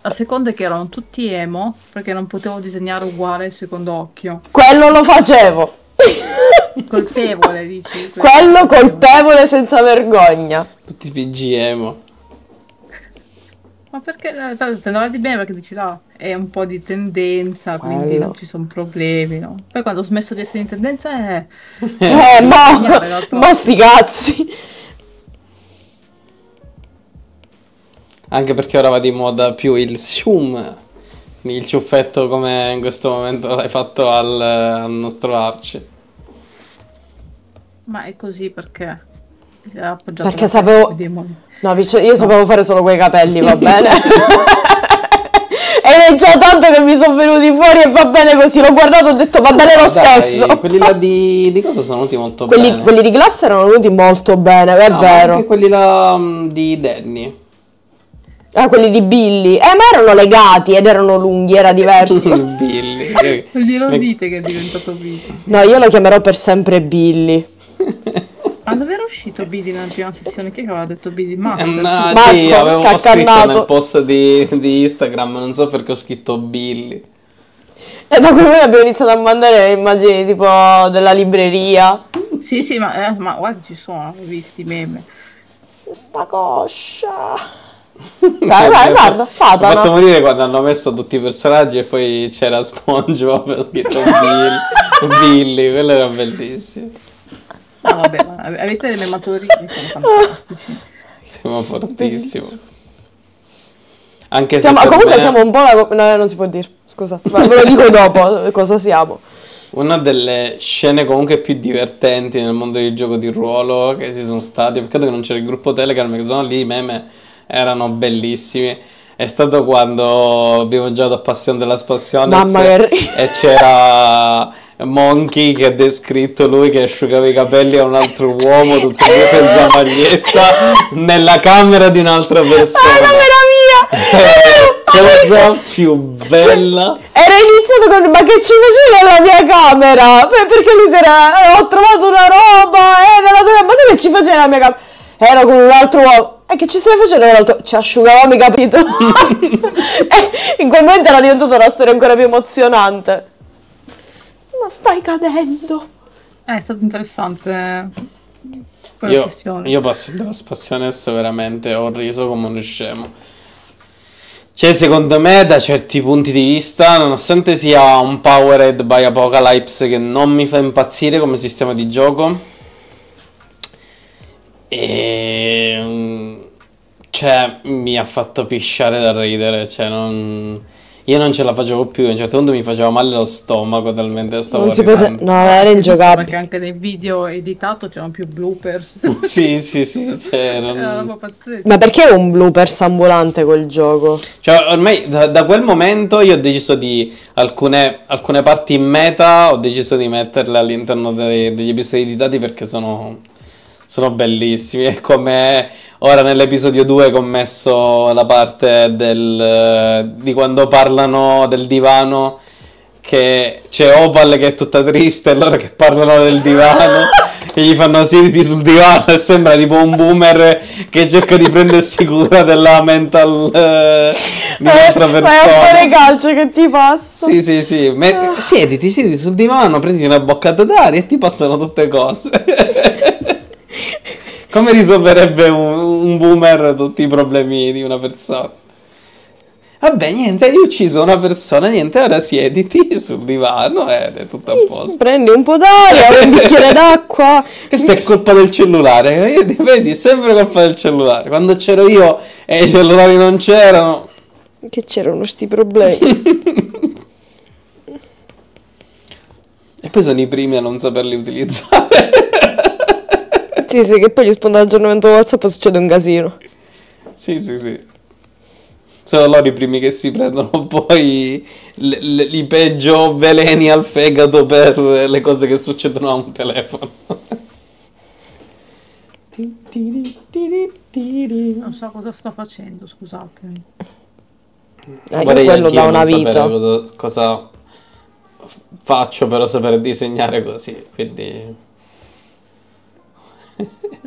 La seconda è che erano tutti emo perché non potevo disegnare uguale il secondo occhio. Quello lo facevo. Colpevole, dici? Quello, Quello colpevole, colpevole senza vergogna. Tutti P G emo. Ma perché te ne vedi bene perché dici no, è un po' di tendenza, quindi Bello. non ci sono problemi, no? Poi quando ho smesso di essere in tendenza è... Eh, eh mo, mo sti cazzi! Anche perché ora va di moda più il cium, il ciuffetto come in questo momento l'hai fatto al, al nostro Arci. Ma è così perché... Perché sapevo... No, io sapevo no. fare solo quei capelli, va bene? Ed è già tanto che mi sono venuti fuori e va bene così, l'ho guardato e ho detto va bene lo Dai, stesso. Quelli là di, di cosa sono venuti molto quelli, bene? Quelli di Glass erano venuti molto bene, è no, vero. Anche quelli là um, di Danny. Ah, quelli di Billy. Eh, ma erano legati ed erano lunghi, era diverso. Billy. Non glielo dite che è diventato Billy. No, io lo chiamerò per sempre Billy. Ma dove era uscito Billy nella prima sessione? Chi è che aveva detto Billy? Master? Eh, no, Marco, sì, avevo scritto nel post di, di Instagram, non so perché ho scritto Billy. E da quello abbiamo iniziato a mandare le immagini tipo della libreria. Sì, sì, ma, eh, ma guarda ci sono, ho visto i meme. Sta coscia. Dai, vai, guarda, Satana. Mi ha fatto morire quando hanno messo tutti i personaggi e poi c'era SpongeBob, ho scritto Billy, Billy, quello era bellissimo. No, vabbè, avete le mematorie che sono fantastici. Siamo fortissimi. Anche siamo, se comunque me... siamo un po' la... No, non si può dire, scusa. Ma ve lo dico dopo cosa siamo. Una delle scene comunque più divertenti nel mondo del gioco di ruolo che ci sono stati. Peccato che non c'era il gruppo Telegram, che sono lì, i meme erano bellissimi. È stato quando abbiamo giocato a Passione della Spassione. Mamma che... E c'era... Monkey che ha descritto lui che asciugava i capelli a un altro uomo, tutti e due senza maglietta, nella camera di un'altra persona. Ah, la mia! Cosa più bella! Cioè, era iniziato con ma che ci facevi nella mia camera? Perché lui si era. Ho trovato una roba, eh, nella tua... ma tu che ci facevi nella mia camera? Era con un altro uomo. E che ci stai facendo l'altro? Ci asciugavamo i capelli. In quel momento era diventata una storia ancora più emozionante. Ma stai cadendo. Eh, è stato interessante. Io, io passo dalla spassionessa veramente, ho riso come uno scemo. Cioè, secondo me, da certi punti di vista, nonostante sia un Powered by Apocalypse che non mi fa impazzire come sistema di gioco, e... cioè, mi ha fatto pisciare da ridere, cioè non... Io non ce la facevo più, a un certo punto mi faceva male lo stomaco talmente stavo non si poteva... No, era ingiocabile. Perché anche nei video editato c'erano più bloopers. Sì, sì, sì, c'erano. Ma perché è un bloopers ambulante quel gioco? Cioè, ormai da, da quel momento io ho deciso di... Alcune, alcune parti in meta ho deciso di metterle all'interno degli episodi editati perché sono... Sono bellissimi, è come ora nell'episodio due ho commesso la parte del, di quando parlano del divano, che c'è Opal che è tutta triste, e loro che parlano del divano che gli fanno sediti sul divano e sembra tipo un boomer che cerca di prendersi cura della mental eh, di un'altra persona. Vai a fare calcio che ti passa. Sì, sì, sì. Ma siediti, siediti sul divano, prendi una boccata d'aria e ti passano tutte cose. Come risolverebbe un, un boomer tutti i problemi di una persona? Vabbè, niente, hai ucciso una persona, niente, ora siediti sul divano ed è tutto a posto. Prendi un po' d'aria, un bicchiere d'acqua. Questa è colpa del cellulare, vedi, è sempre colpa del cellulare. Quando c'ero io e i cellulari non c'erano. Che c'erano sti problemi. E poi sono i primi a non saperli utilizzare. Sì, sì, che poi gli sponda l'aggiornamento WhatsApp succede un casino. Sì, sì, sì. Sono loro i primi che si prendono poi i peggio veleni al fegato per le cose che succedono a un telefono. Non so cosa sto facendo, scusatemi. Ah, io quello da una vita. Cosa, cosa faccio però sapere disegnare così, quindi...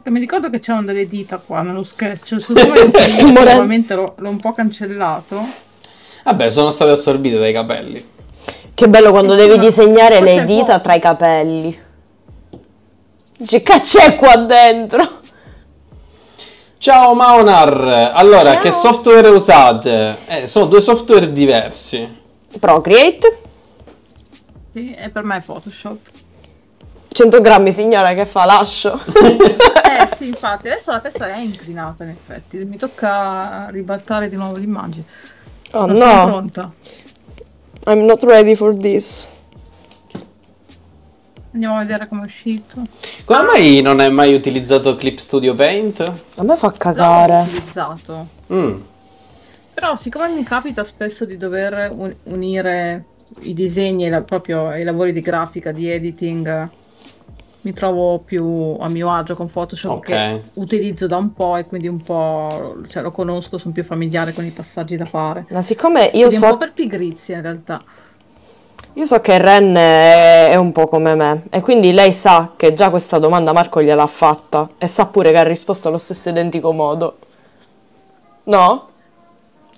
Mi ricordo che c'erano delle dita qua nello sketch, sicuramente l'ho un po' cancellato. Vabbè, sono state assorbite dai capelli. Che bello quando devi disegnare le dita tra i capelli. Dici, che c'è qua dentro? Ciao Maonar, allora che software usate? Eh, sono due software diversi. Procreate? Sì, e per me è Photoshop. cento grammi signora, che fa? Lascio. Eh sì, infatti adesso la testa è inclinata in effetti, mi tocca ribaltare di nuovo l'immagine. Oh no, sono pronta. I'm not ready for this. Andiamo a vedere come è uscito. Come mai non hai mai utilizzato Clip Studio Paint? A me fa cagare. L'ho utilizzato. Mm. Però siccome mi capita spesso di dover un unire i disegni e la proprio i lavori di grafica, di editing, mi trovo più a mio agio con Photoshop, okay, che utilizzo da un po' e quindi un po', cioè, lo conosco, sono più familiare con i passaggi da fare. Ma siccome io quindi so... un po' per pigrizia in realtà. Io so che Ren è, è un po' come me e quindi lei sa che già questa domanda Marco gliel'ha fatta e sa pure che ha risposto allo stesso identico modo. No?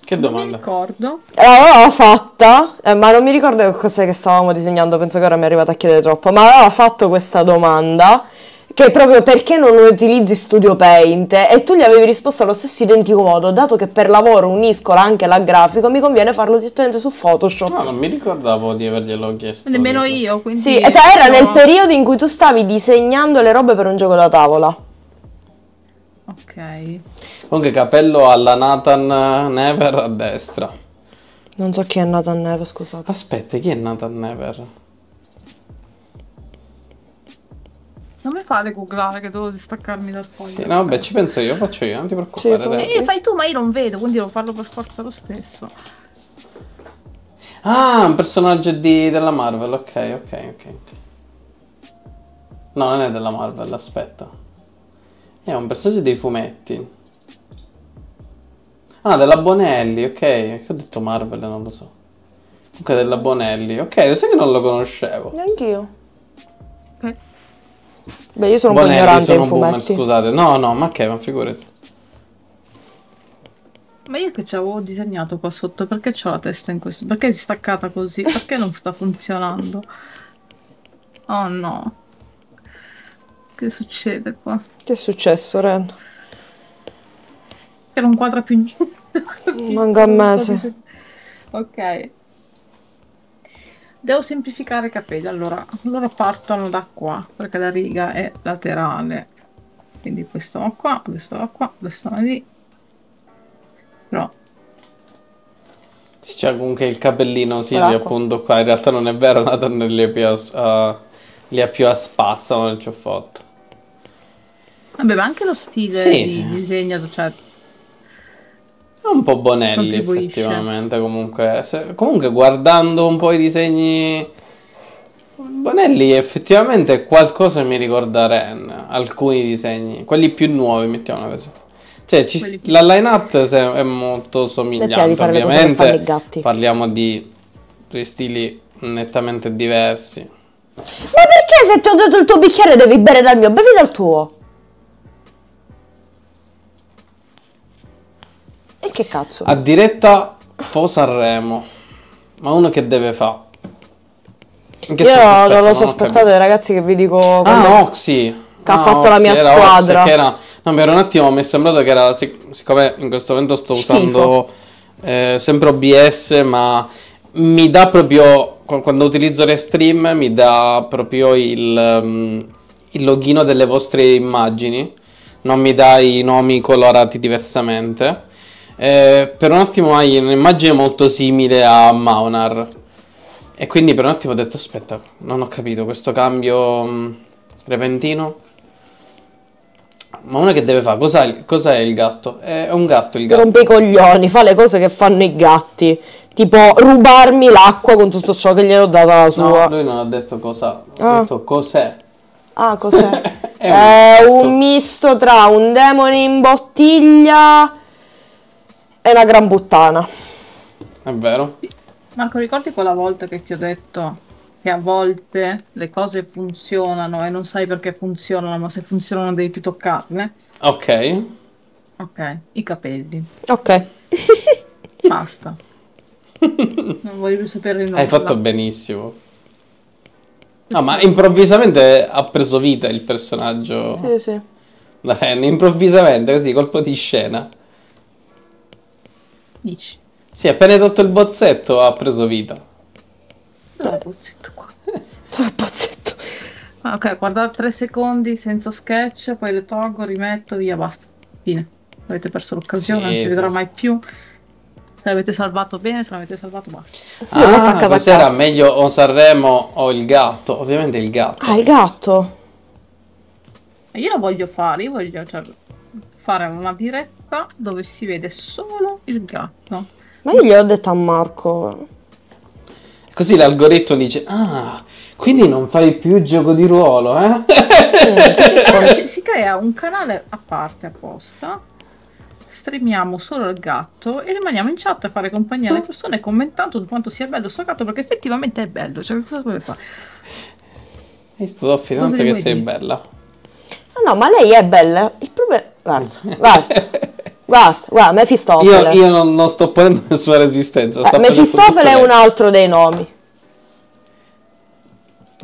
Che domanda? Non mi ricordo. L'aveva fatta, eh, ma non mi ricordo che cos'è che stavamo disegnando, penso che ora mi è arrivata a chiedere troppo, ma aveva fatto questa domanda, che proprio perché non utilizzi Studio Paint, e tu gli avevi risposto allo stesso identico modo, dato che per lavoro unisco anche la grafica, mi conviene farlo direttamente su Photoshop. No, non mi ricordavo di averglielo chiesto. Nemmeno io, quindi... Sì, ed era nel periodo in cui tu stavi disegnando le robe per un gioco da tavola. Ok. Comunque capello alla Nathan Never a destra. Non so chi è Nathan Never, scusate. Aspetta, chi è Nathan Never? Non mi fate googlare che devo distaccarmi dal foglio. Sì, no, vabbè, ci penso io, faccio io, non ti preoccupare. Sì, fai... Eh, fai tu, ma io non vedo, quindi devo farlo per forza lo stesso. Ah, un personaggio di, della Marvel, ok, ok, ok. No, non è della Marvel, aspetta. È un personaggio dei fumetti. Ah, della Bonelli, ok. Che ho detto Marvel, non lo so. Comunque della Bonelli, ok. Lo sai che non lo conoscevo. Neanch'io. Okay. Beh, io sono un po' ignorante dei fumetti. Scusate. No, no, ma che, ma figurati. Ma io che ci avevo disegnato qua sotto, perché c'ho la testa in questo? Perché è staccata così? Perché non sta funzionando? Oh no. Che succede qua? Che è successo, Ren? Che non quadra più niente. Manca a mese. Ok. Devo semplificare i capelli, allora. Allora partono da qua, perché la riga è laterale. Quindi questo va qua, questo va qua, questo va lì. Però... Sì, c'è comunque il capellino, sì, sì, appunto qua. In realtà non è vero, Nathan non li ha più a spazza, non ci ho fatto. Vabbè, ma anche lo stile sì, di sì. disegno, cioè... È un po' Bonelli, effettivamente, comunque. Se, comunque, guardando un po' i disegni... Bonelli, effettivamente, qualcosa mi ricorda Ren. Alcuni disegni. Quelli più nuovi, mettiamo così. Cioè, ci, più... la line art è molto somigliante, ovviamente. Parliamo di due stili nettamente diversi. Ma perché se ti ho dato il tuo bicchiere devi bere dal mio? Bevi dal tuo. E che cazzo? A diretta po' Sanremo. Ma uno che deve fa? Che Io aspetta, non lo so, aspettate ragazzi che vi dico. Ah, Oxy che ha ah, fatto Oxy, la mia squadra Oxy, che era... No, mi era un attimo, mi è sembrato che era, siccome in questo momento sto Schifo. usando eh, sempre O B S, ma mi dà proprio, quando utilizzo le stream, mi dà proprio il, um, il login delle vostre immagini, non mi dà i nomi colorati diversamente. Eh, per un attimo hai un'immagine molto simile a Maunar e quindi per un attimo ho detto aspetta, non ho capito questo cambio um, repentino. Ma uno che deve fare? Cos'è, cos'è il gatto? È un gatto il gatto. Rompe i coglioni, fa le cose che fanno i gatti. Tipo rubarmi l'acqua con tutto ciò che gli ho dato alla sua. No, lui non ha detto cosa, ha ah. detto cos'è. Ah, cos'è? È un, è un misto tra un demone in bottiglia e una gran puttana. È vero. Marco, ricordi quella volta che ti ho detto che a volte le cose funzionano e non sai perché funzionano, ma se funzionano devi più toccarle? Ok. Ok, i capelli. Ok. Basta. Non voglio più sapere il nome. Hai fatto benissimo. No, ma improvvisamente ha preso vita il personaggio. Sì, sì. Da Ren, improvvisamente, così, colpo di scena. Dici? Sì, appena hai tolto il bozzetto ha preso vita. Dov'è il bozzetto qua? Dov'è il bozzetto? Ok, guardate tre secondi senza sketch, poi le tolgo, rimetto, via, basta. Fine. Avete perso l'occasione, sì, non si sì, vedrà sì. mai più. Se l'avete salvato bene, se l'avete salvato basta. Ah, ah cos'era meglio o Sanremo o il gatto? Ovviamente il gatto. Ah, il gatto. Io lo voglio fare, io voglio cioè, fare una diretta dove si vede solo il gatto. Ma io gli ho detto a Marco... Così l'algoritmo dice, ah, quindi non fai più gioco di ruolo, eh? Mm, si, si crea un canale a parte apposta, streamiamo solo il gatto e rimaniamo in chat a fare compagnia alle persone commentando di quanto sia bello sto gatto, perché effettivamente è bello, cioè cosa vuoi fare? Hai stato finito che sei dire? bella. No, no, ma lei è bella, il problema... Guarda, guarda. Guarda, guarda, Mefistofele. Io, io non, non sto ponendo nessuna resistenza. Eh, Mefistofele è un altro dei nomi.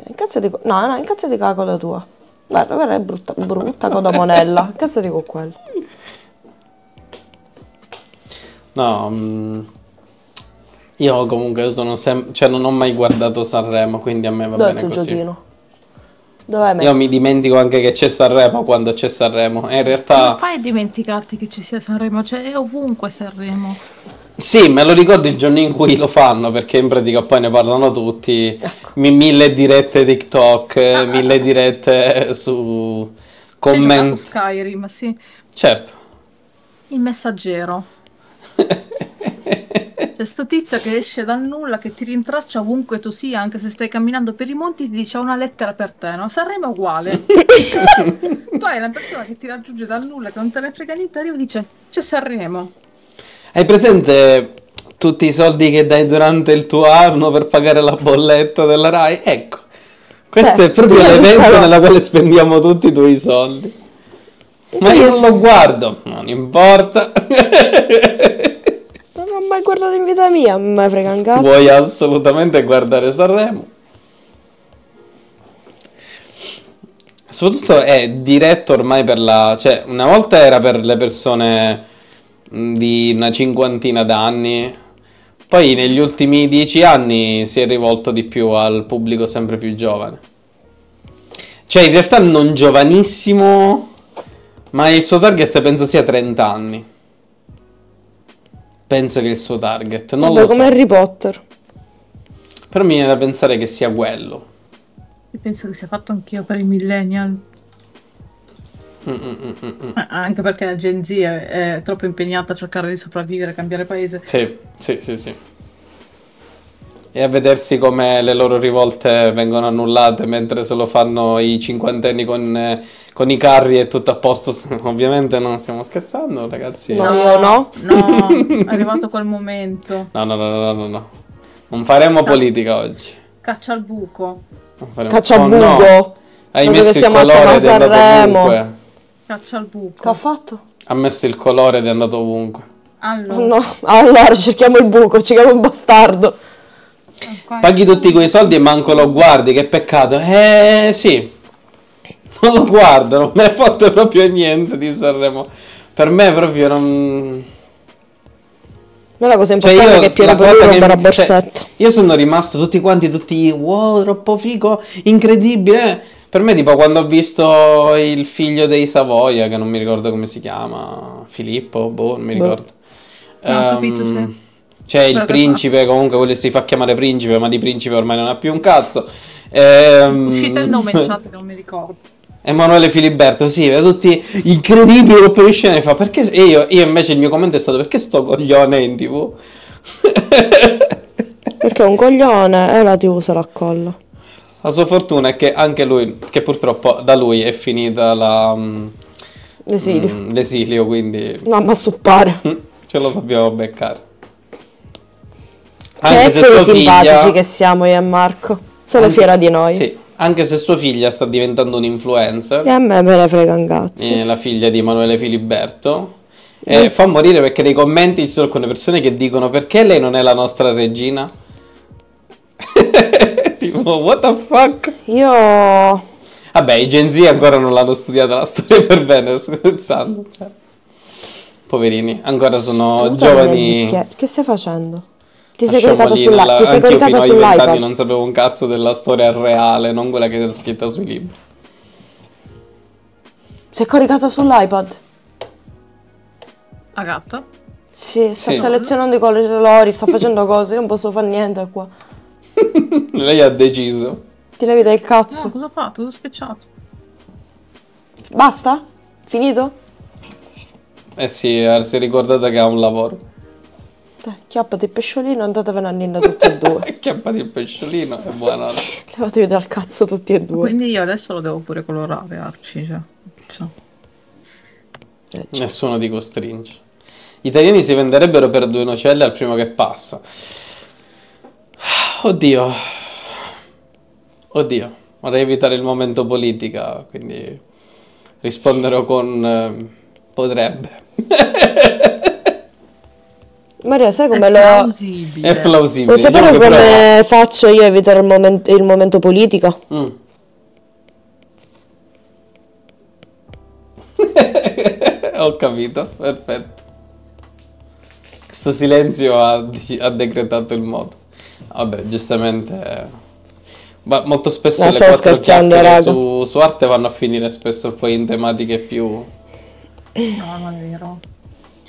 Incazzati con... No, no, incazzati con la coda tua. Guarda, guarda, è brutta, brutta coda monella. Incazzati con quello. No, io comunque sono sempre... Cioè, non ho mai guardato Sanremo, quindi a me va Dove bene così. Giochino? Dov'è messo? Io mi dimentico anche che c'è Sanremo quando c'è Sanremo. E in realtà... Non fai a dimenticarti che ci sia Sanremo, cioè è ovunque Sanremo. Sì, me lo ricordo il giorno in cui lo fanno, perché in pratica poi ne parlano tutti. Ecco. Mille dirette TikTok, ah, mille dirette su commenti. Skyrim, sì. Certo. Il messaggero. C'è sto tizio che esce dal nulla, che ti rintraccia ovunque tu sia, anche se stai camminando per i monti, ti dice una lettera per te, no? Sanremo è uguale. Tu hai la persona che ti raggiunge dal nulla, che non te ne frega niente, arriva e dice c'è Sanremo. Hai presente tutti i soldi che dai durante il tuo anno per pagare la bolletta della Rai? Ecco, questo eh, è proprio l'evento nella quale spendiamo tutti i tuoi soldi. Ma io non lo guardo, non importa. Non ho mai guardato in vita mia, non me frega un cazzo. Vuoi assolutamente guardare Sanremo? Soprattutto è diretto ormai per la... Cioè, una volta era per le persone di una cinquantina d'anni. Poi negli ultimi dieci anni si è rivolto di più al pubblico sempre più giovane. Cioè, in realtà non giovanissimo, ma il suo target penso sia trenta anni. Penso che il suo target, non Vabbè, lo so. Come Harry Potter. Però mi viene da pensare che sia quello. Io penso che sia fatto anch'io per i millennial. Mm, mm, mm, mm. Eh, anche perché la Gen Z è, è troppo impegnata a cercare di sopravvivere, cambiare paese. Sì, sì, sì, sì. E a vedersi come le loro rivolte vengono annullate mentre se lo fanno i cinquantenni con, eh, con i carri e tutto a posto. Ovviamente non stiamo scherzando, ragazzi. No, io no. No, è arrivato quel momento. No, no, no, no, no, no. Non faremo no. politica oggi. Caccia al buco. Cacciabugo. No. Hai Tanto messo il colore ed è andato ovunque. Caccia al buco. Che ha fatto? Ha messo il colore ed è andato ovunque. Allora, no. allora cerchiamo il buco, cerchiamo il bastardo. Okay. Paghi tutti quei soldi e manco lo guardi, che peccato. Eh sì, non lo guardo, non me ne fotte proprio niente di Sanremo. Per me proprio non... Ma la cosa importante cioè io, è che Piero Perù non darà borsetta. Io sono rimasto tutti quanti, tutti wow, troppo figo, incredibile. Per me tipo quando ho visto il figlio dei Savoia, che non mi ricordo come si chiama, Filippo, boh, non mi ricordo. Boh. Um, capito, cioè. C'è il principe, comunque quello si fa chiamare principe, ma di principe ormai non ha più un cazzo. Ehm... Uscita il nome in chat, non mi ricordo. Emanuele Filiberto, sì, vede tutti incredibili colpi scene, fa perché... E io, io invece il mio commento è stato perché sto coglione in tv? Perché è un coglione e la tv se la accolla. La sua fortuna è che anche lui, che purtroppo da lui è finita la... L'esilio. L'esilio, quindi... No, ma suppare. Ce lo dobbiamo beccare. Anche che esseri simpatici figlia... che siamo io e Marco. Sono anche... fiera di noi. Sì, anche se sua figlia sta diventando un influencer. E a me me ne frega un cazzo. È la figlia di Emanuele Filiberto. E eh. fa morire perché nei commenti ci sono alcune persone che dicono perché lei non è la nostra regina? Tipo, what the fuck? Io... Vabbè, i Gen Z ancora non l'hanno studiata la storia per bene, scherzando. Cioè. Poverini, ancora sono Stuta giovani... Che stai facendo? Ti sei caricata sull'iPad. Sull non sapevo un cazzo della storia reale, non quella che era scritta sui libri. Sei caricata sull'iPad? A gatto? Sì, sta sì. selezionando i colori, sta facendo cose, io non posso fare niente qua. Lei ha deciso. Ti levi dal cazzo. No, cosa ho fatto? L'ho schiacciato. Basta? Finito? Eh sì, si è ricordata che ha un lavoro. Chiappa di pesciolino, andatevene a ninna tutti e due. Chiappa di pesciolino, è buona. Levatevi dal cazzo tutti e due. Quindi io adesso lo devo pure colorare, Arci. Cioè. Cioè. Eh, cioè. Nessuno ti costringe. Gli italiani si venderebbero per due nocelle al primo che passa. Oddio. Oddio. Vorrei evitare il momento politica, quindi risponderò con eh, potrebbe. Maria, sai come lo... È plausibile. Vuoi sapere diciamo come faccio io a evitare il, moment... il momento politico? Mm. Ho capito, perfetto. Questo silenzio ha, ha decretato il modo. Vabbè, giustamente... Ma molto spesso no, le quattro chiacchiere su, su arte vanno a finire spesso poi in tematiche più... No, non è vero.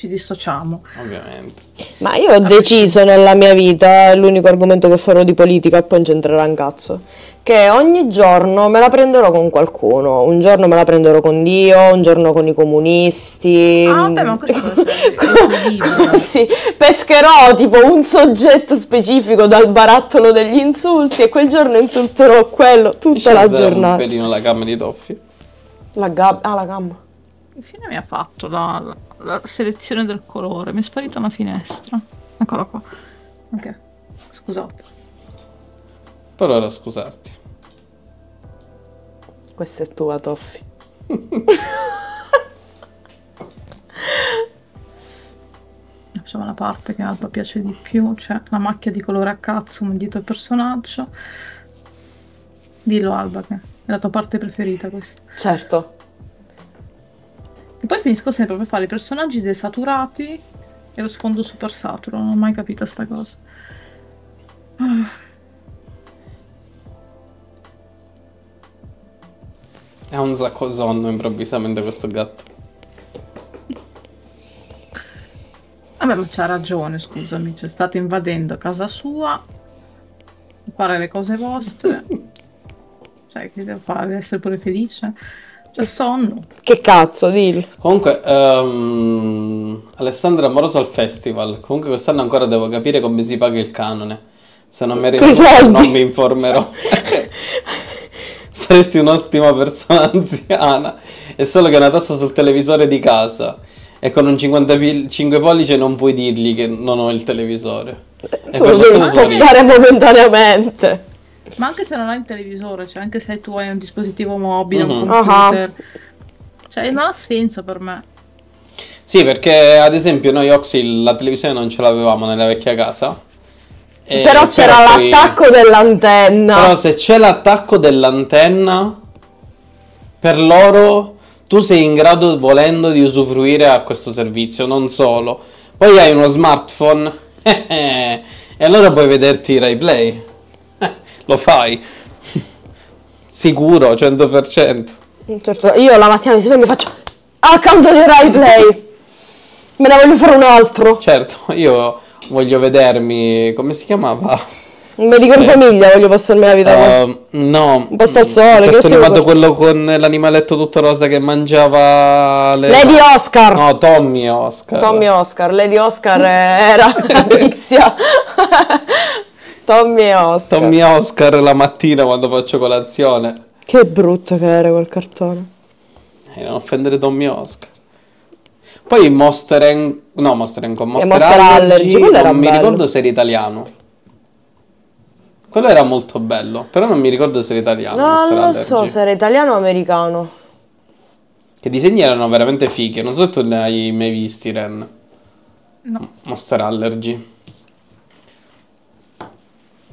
Ci dissociamo ovviamente, ma io ho deciso nella mia vita, l'unico argomento che farò di politica e poi incentrerà un cazzo, che ogni giorno me la prenderò con qualcuno, un giorno me la prenderò con Dio, un giorno con i comunisti. Ah vabbè, ma questo così pescherò tipo un soggetto specifico dal barattolo degli insulti e quel giorno insulterò quello tutta la giornata. Un pelino la gamma di Toffi, la gamma, ah la gamma. Che fine mi ha fatto la, la, la selezione del colore? Mi è sparita una finestra. Eccola qua. Ok, scusate. Però era scusarti. Questa è tua, Toffi. Facciamo la parte che Alba piace di più. Cioè, la macchia di colore a cazzo, un dito al personaggio. Dillo, Alba, che è la tua parte preferita questa. Certo. E poi finisco sempre per fare i personaggi desaturati e lo sfondo super saturo, non ho mai capito sta cosa. Ah. È un sacco sonno improvvisamente questo gatto. Vabbè, ma c'ha ragione, scusami, cioè state invadendo casa sua, fare le cose vostre. Cioè, che devo fare? Devo essere pure felice? C'è sonno. Che cazzo, dillo. Comunque, um, Alessandra Amoroso al festival. Comunque quest'anno ancora devo capire come si paga il canone. Se non mi ricordo, non mi informerò. Saresti un'ottima persona anziana. È solo che è una tassa sul televisore di casa. E con un cinquantacinque pollici non puoi dirgli che non ho il televisore. Tu lo devi spostare momentaneamente. Ma anche se non hai un televisore, cioè anche se tu hai un dispositivo mobile, mm-hmm. un computer, uh-huh. cioè non ha senso per me. Sì, perché ad esempio noi Oxy la televisione non ce l'avevamo nella vecchia casa. E però c'era poi... l'attacco dell'antenna. Però se c'è l'attacco dell'antenna, per loro tu sei in grado, volendo, di usufruire a questo servizio, non solo. Poi hai uno smartphone e allora puoi vederti Rai Play. Eh, lo fai. Sicuro, cento per cento. Certo, io la mattina mi sveglio e faccio accanto di Rai Play. Me ne voglio fare un altro. Certo, io... voglio vedermi, come si chiamava? Un medico in famiglia, voglio passarmi la vita. Uh, no. Un posto al sole. Ho trovato quello con l'animaletto tutto rosa che mangiava... Le... Lady Oscar. No, Tommy Oscar. Tommy Oscar. Lady Oscar era la tizia. Tommy Oscar. Tommy Oscar la mattina quando faccio colazione. Che brutto che era quel cartone. Eh, non offendere Tommy Oscar. Poi Monster Eng... no, Monster Eng... Monster, Monster Allergy, Allergy. Era non bello. Mi ricordo se era italiano. Quello era molto bello, però non mi ricordo se era italiano. No, non lo so se era italiano o americano. Che disegni erano veramente fighi, non so se tu ne hai mai visti, Ren. No. Monster Allergy.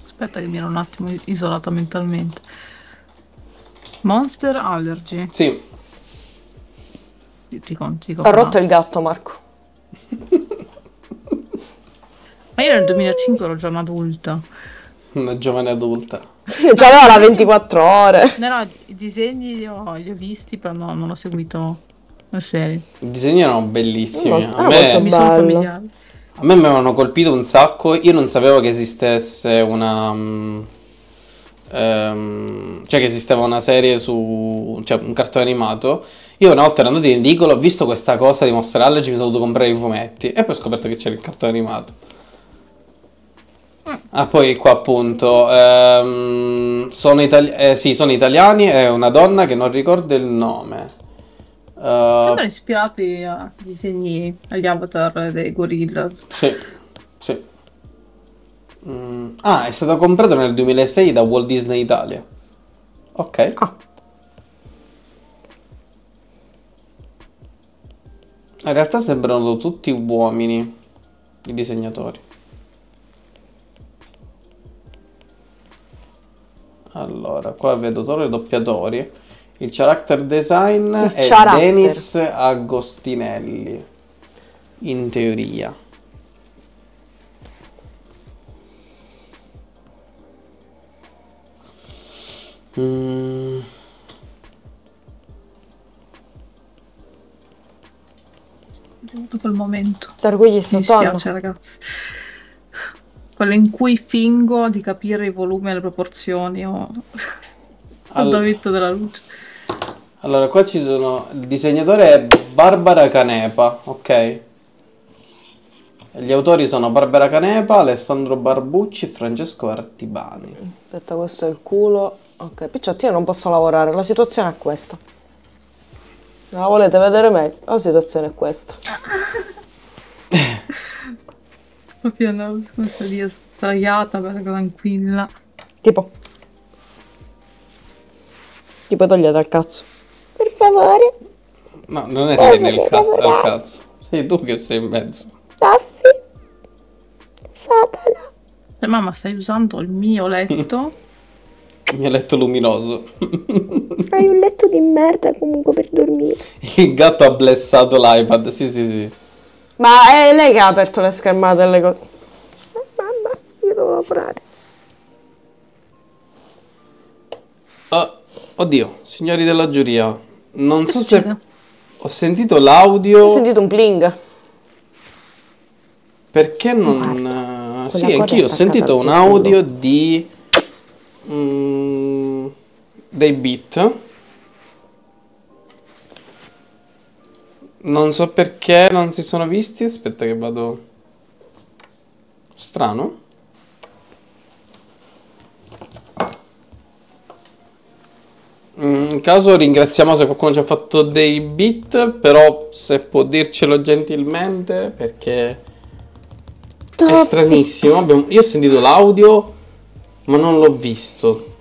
Aspetta che mi ero un attimo isolata mentalmente. Monster Allergy. Sì. Ti, ti, ti ha rotto il gatto, Marco. Ma io nel duemilacinque ero già un'adulta. Una giovane adulta. Già aveva la ventiquattro ore. No, no, i disegni li ho, li ho visti, però no, non ho seguito la serie. I disegni erano bellissimi. No, a, me, mi sono a me mi avevano colpito un sacco. Io non sapevo che esistesse una... Um, um, cioè che esisteva una serie su... cioè un cartone animato. Io una volta ero andato in edicola, ho visto questa cosa di Monster Allergy, mi sono dovuto comprare i fumetti e poi ho scoperto che c'era il cartone animato. Ah, poi qua appunto ehm, sono, itali eh, sì, sono italiani, è una donna che non ricordo il nome. uh, Sono ispirati a disegni, agli avatar dei gorilla. Sì, sì. mm. Ah, è stato comprato nel duemilasei da Walt Disney Italia. Ok. Ah, in realtà sembrano tutti uomini i disegnatori. Allora, qua vedo solo i doppiatori. Il character design il è character. Denis Agostinelli, in teoria. Mm. Tutto quel momento. Targugli sto torno. Mi dispiace, ragazzi. Quello in cui fingo di capire i volumi e le proporzioni. Ho dovito della luce. Allora, qua ci sono... il disegnatore è Barbara Canepa, ok? Gli autori sono Barbara Canepa, Alessandro Barbucci e Francesco Artibani. Aspetta, questo è il culo. Ok, picciotti, io non posso lavorare, la situazione è questa. Non la volete vedere meglio? La situazione è questa. Proprio una storia straiata, bella tranquilla. Tipo. Tipo togliete al cazzo. Per favore. No, non è lei nel cazzo, è al cazzo. Sei tu che sei in mezzo. Toffi. Satana. Eh, mamma, stai usando il mio letto? Il mio letto luminoso. Hai un letto di merda comunque per dormire. Il gatto ha blessato l'iPad, sì sì sì. Ma è lei che ha aperto le schermate e le cose. Oh, mamma, io devo lavorare. Oh, oddio, signori della giuria. Non che so succede? Se... ho sentito l'audio... Ho sentito un pling. Perché non... Guarda, sì, anch'io ho sentito un audio di... Mm, dei beat. Non so perché non si sono visti. Aspetta che vado. Strano. In caso ringraziamo se qualcuno ci ha fatto dei beat. Però se può dircelo gentilmente, perché è stranissimo. Abbiamo... Io ho sentito l'audio ma non l'ho visto.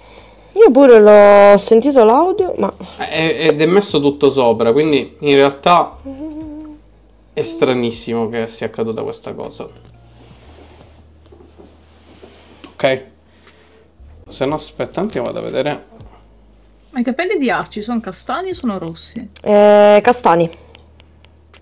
Io pure l'ho sentito l'audio, ma... È, ed è messo tutto sopra, quindi in realtà è stranissimo che sia accaduta questa cosa. Ok. Se no aspetta, anche vado a vedere. Ma i capelli di Arci sono castani o sono rossi? Eh, castani.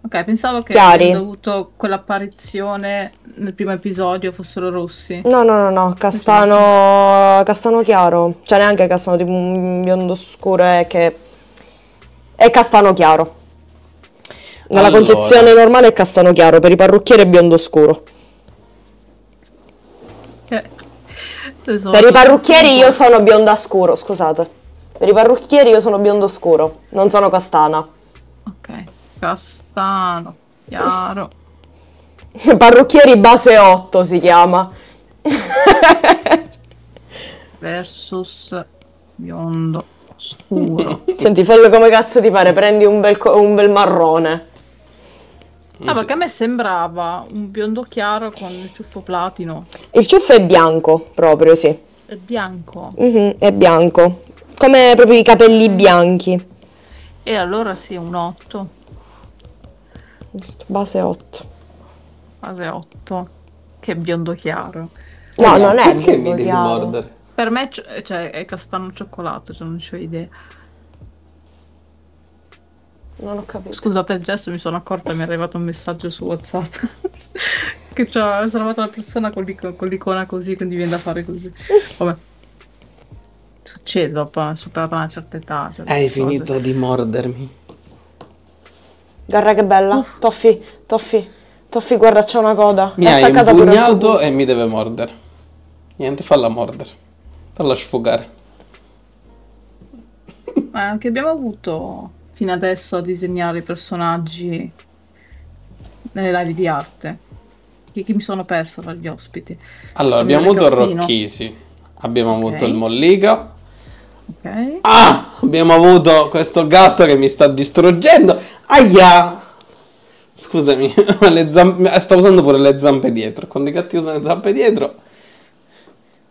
Ok, pensavo che chiari, dovuto quell'apparizione nel primo episodio fossero rossi. No, no, no, no, castano, castano chiaro. Cioè neanche castano tipo un biondo scuro, è che è castano chiaro. Nella allora. concezione normale è castano chiaro, per i parrucchieri è biondo scuro. Eh, per i parrucchieri io sono bionda scuro, scusate. Per i parrucchieri io sono biondo scuro, non sono castana. Ok. Castano chiaro. Parrucchieri base otto si chiama. Versus biondo scuro. Senti, fallo come cazzo ti pare, prendi un bel, un bel marrone. Ah, perché a me sembrava un biondo chiaro con il ciuffo platino. Il ciuffo è bianco proprio, sì. È bianco? Mm-hmm, è bianco. Come proprio i capelli bianchi. E allora sì, un otto. Base otto. Base otto. Che biondo chiaro. No, no, non è biondo, mi devi chiaro mordere? Per me cioè, è castano cioccolato, cioè non c'ho idea. Non ho capito. Scusate il gesto, mi sono accorta, mi è arrivato un messaggio su WhatsApp. Che c'ho, mi sono arrivata una persona con l'icona così, quindi viene da fare così. Vabbè. Succede dopo, superata una certa età. Cioè Hai finito cose. di mordermi. Guarda che bella, oh. Toffi, Toffi, Toffi, guarda c'è una coda. Mi ha impugnato e mi deve mordere. Niente, falla mordere, falla sfogare. Ma anche abbiamo avuto fino adesso a disegnare i personaggi nelle live di arte. Che, che mi sono perso tra gli ospiti. Allora, Come abbiamo avuto il Rocchisi, abbiamo okay. avuto il Mollica. Okay. Ah, abbiamo avuto questo gatto che mi sta distruggendo. Aia! Scusami, ma le zampe... Sta usando pure le zampe dietro. Quando i gatti usano le zampe dietro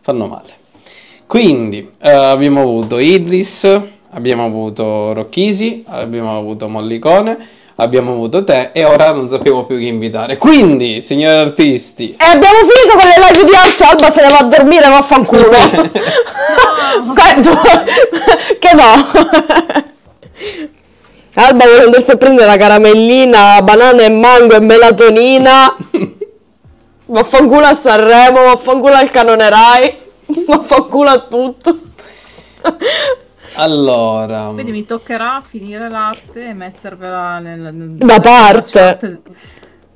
fanno male. Quindi eh, abbiamo avuto Idris, abbiamo avuto Rocchisi, abbiamo avuto Mollicone, abbiamo avuto te e ora non sappiamo più chi invitare. Quindi, signori artisti, e abbiamo finito con le live di alta. Alba se ne va a dormire, vaffanculo. Che no? Alba vuole andarsi a prendere la caramellina, banana e mango e melatonina. Vaffanculo a Sanremo, vaffanculo al canone Rai, vaffanculo a tutto. Allora, quindi mi toccherà finire l'arte e mettervela nel, nel, da parte.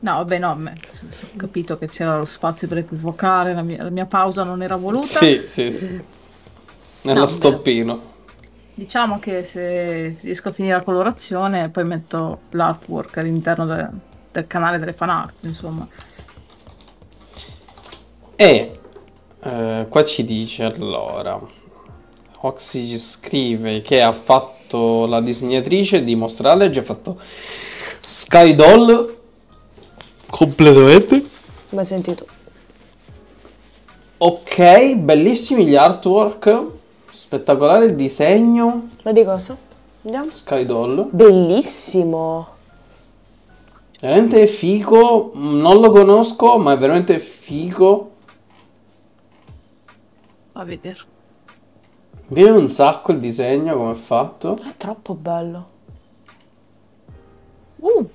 No, vabbè, no, ho capito che c'era lo spazio per equivocare, la mia, la mia pausa non era voluta. Sì, sì, sì. Nello no, stoppino. Diciamo che se riesco a finire la colorazione poi metto l'artwork all'interno de del canale delle fanart, insomma. E eh, qua ci dice allora, Oxy ci scrive che ha fatto la disegnatrice di Monster Allergy, ha fatto Skydoll completamente. L'hai sentito? Ok, bellissimi gli artwork. Spettacolare il disegno. Ma di cosa? Andiamo. Skydoll. Bellissimo. Veramente figo. Non lo conosco, ma è veramente figo. A vedere. Mi piace un sacco il disegno, come è fatto. È troppo bello. Uh.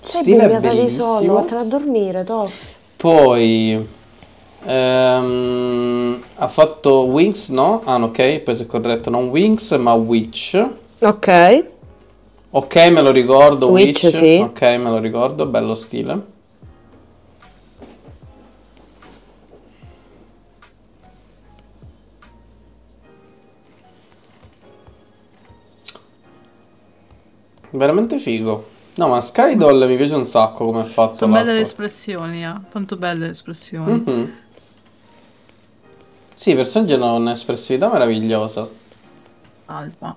Sei bugata di sonno, vattene a dormire, Toff. Poi... Um, ha fatto Wings, no? Ah, ok, penso è corretto, non Wings, ma Witch. Ok. Ok, me lo ricordo, Witch, Witch sì. Ok, me lo ricordo, bello stile. Veramente figo. No, ma Skydoll mi piace un sacco come è fatto. Sono belle le espressioni, eh. Tanto belle le espressioni. Mm-hmm. Sì, i personaggi hanno un'espressività meravigliosa. Alba.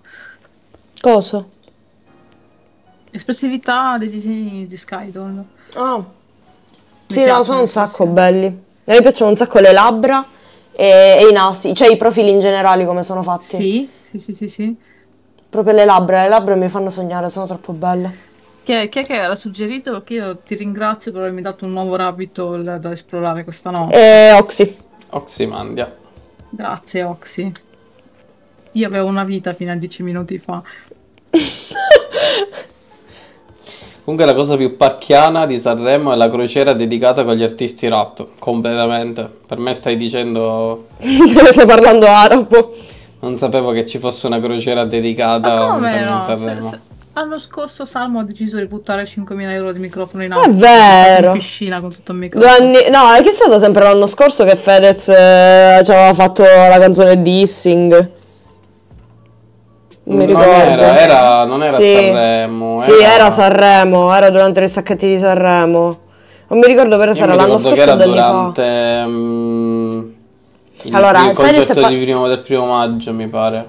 Cosa? Espressività dei disegni di Skydoll. Oh. Sì, no, sono un sacco belli. A me piacciono un sacco le labbra, e, e i nasi, cioè i profili in generale come sono fatti. Sì, sì, sì, sì, sì. Proprio le labbra, le labbra mi fanno sognare, sono troppo belle. Chi è che l'ha suggerito? Perché io ti ringrazio per avermi dato un nuovo rabbito da esplorare questa notte. Eh, Oxy. Oxy Mandia. Grazie, Oxy. Io avevo una vita fino a dieci minuti fa. Comunque la cosa più pacchiana di Sanremo è la crociera dedicata con gli artisti rap. Completamente. Per me stai dicendo... stai parlando arabo. Non sapevo che ci fosse una crociera dedicata a Sanremo. Se, se... L'anno scorso Salmo ha deciso di buttare cinquemila euro di microfono in acqua. È vero. In piscina con tutto il microfono. Anni... No, è che è stato sempre l'anno scorso che Fedez eh, ci aveva fatto la canzone Dissing. Mi ricordo. Non era, era, non era sì. Sanremo. Era... Sì, era Sanremo, era durante i sacchetti di Sanremo. Non mi ricordo però sarà l'anno scorso che era durante um, il, allora, il concerto fa... di primo, del primo maggio, mi pare.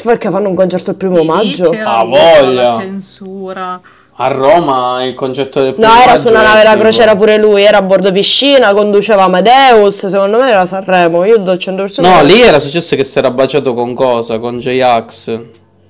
Perché fanno un concerto il primo maggio? Ah, voglia! Censura. A Roma il concerto del primo maggio. No, era su una nave da crociera pure lui, era a bordo piscina, conduceva Amadeus, secondo me era Sanremo. Io do cento per cento. No, lì era successo che si era baciato con cosa? Con J-Ax.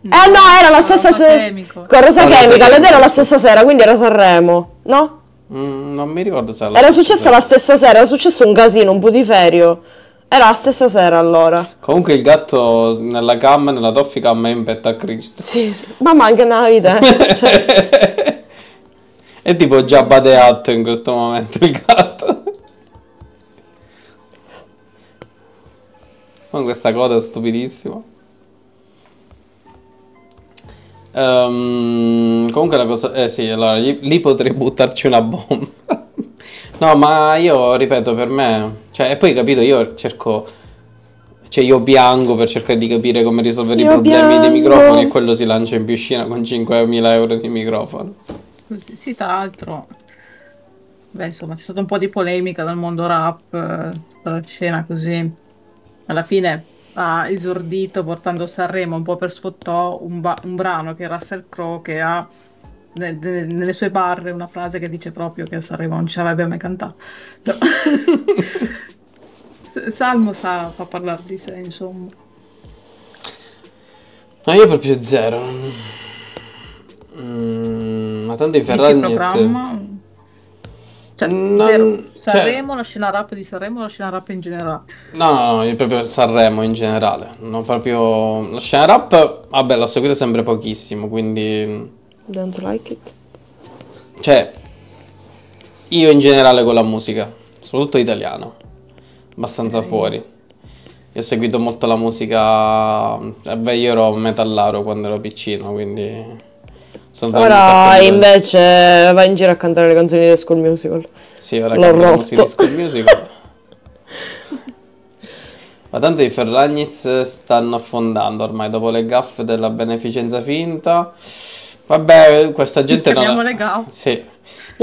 No, eh no, era la stessa sera. Con Rosa Chemical, ed era la stessa sera, quindi era Sanremo, no? Mm, non mi ricordo se era. Era successa la stessa sera, era successo un casino, un putiferio. Era la stessa sera allora. Comunque il gatto nella cam, nella Toffi cam è in petto a Cristo. Sì, sì. Ma manca una vita, eh. Cioè... è tipo già badeato in questo momento il gatto. Con questa coda è stupidissima. Um, comunque la cosa... Eh sì, allora, lì, lì potrei buttarci una bomba. No, ma io ripeto, per me, cioè, e poi capito, io cerco, cioè io piango per cercare di capire come risolvere io i problemi piango. dei microfoni, e quello si lancia in piscina con cinquemila euro di microfono. Sì, sì, tra l'altro, beh, insomma, c'è stata un po' di polemica dal mondo rap, dalla scena così, alla fine ha esordito portando Sanremo un po' per sfottò un, un brano che è Russell Crowe, che ha... nelle sue barre una frase che dice proprio che Sanremo non ci avrebbe mai cantato. No. Salmo sa fa parlare di sé, insomma. Ma no, io proprio zero. Mm, ma tanto i Ferragnez. Cioè, non... zero. Sanremo, cioè... la scena rap di Sanremo, la scena rap in generale. No, no, no, proprio Sanremo in generale. No, proprio la scena rap, vabbè, l'ho seguita sempre pochissimo, quindi... Don't like it. Cioè, io in generale con la musica, soprattutto italiano, abbastanza okay. fuori. Io ho seguito molto la musica. Eh beh, io ero metallaro quando ero piccino, quindi sono ora invece cose. vai in giro a cantare le canzoni di School Musical. Sì, ora canto le canzoni di School Musical. Ma tanto i Ferragnez stanno affondando ormai dopo le gaffe della beneficenza finta. Vabbè, questa gente non... Abbiamo le gaffe. Sì.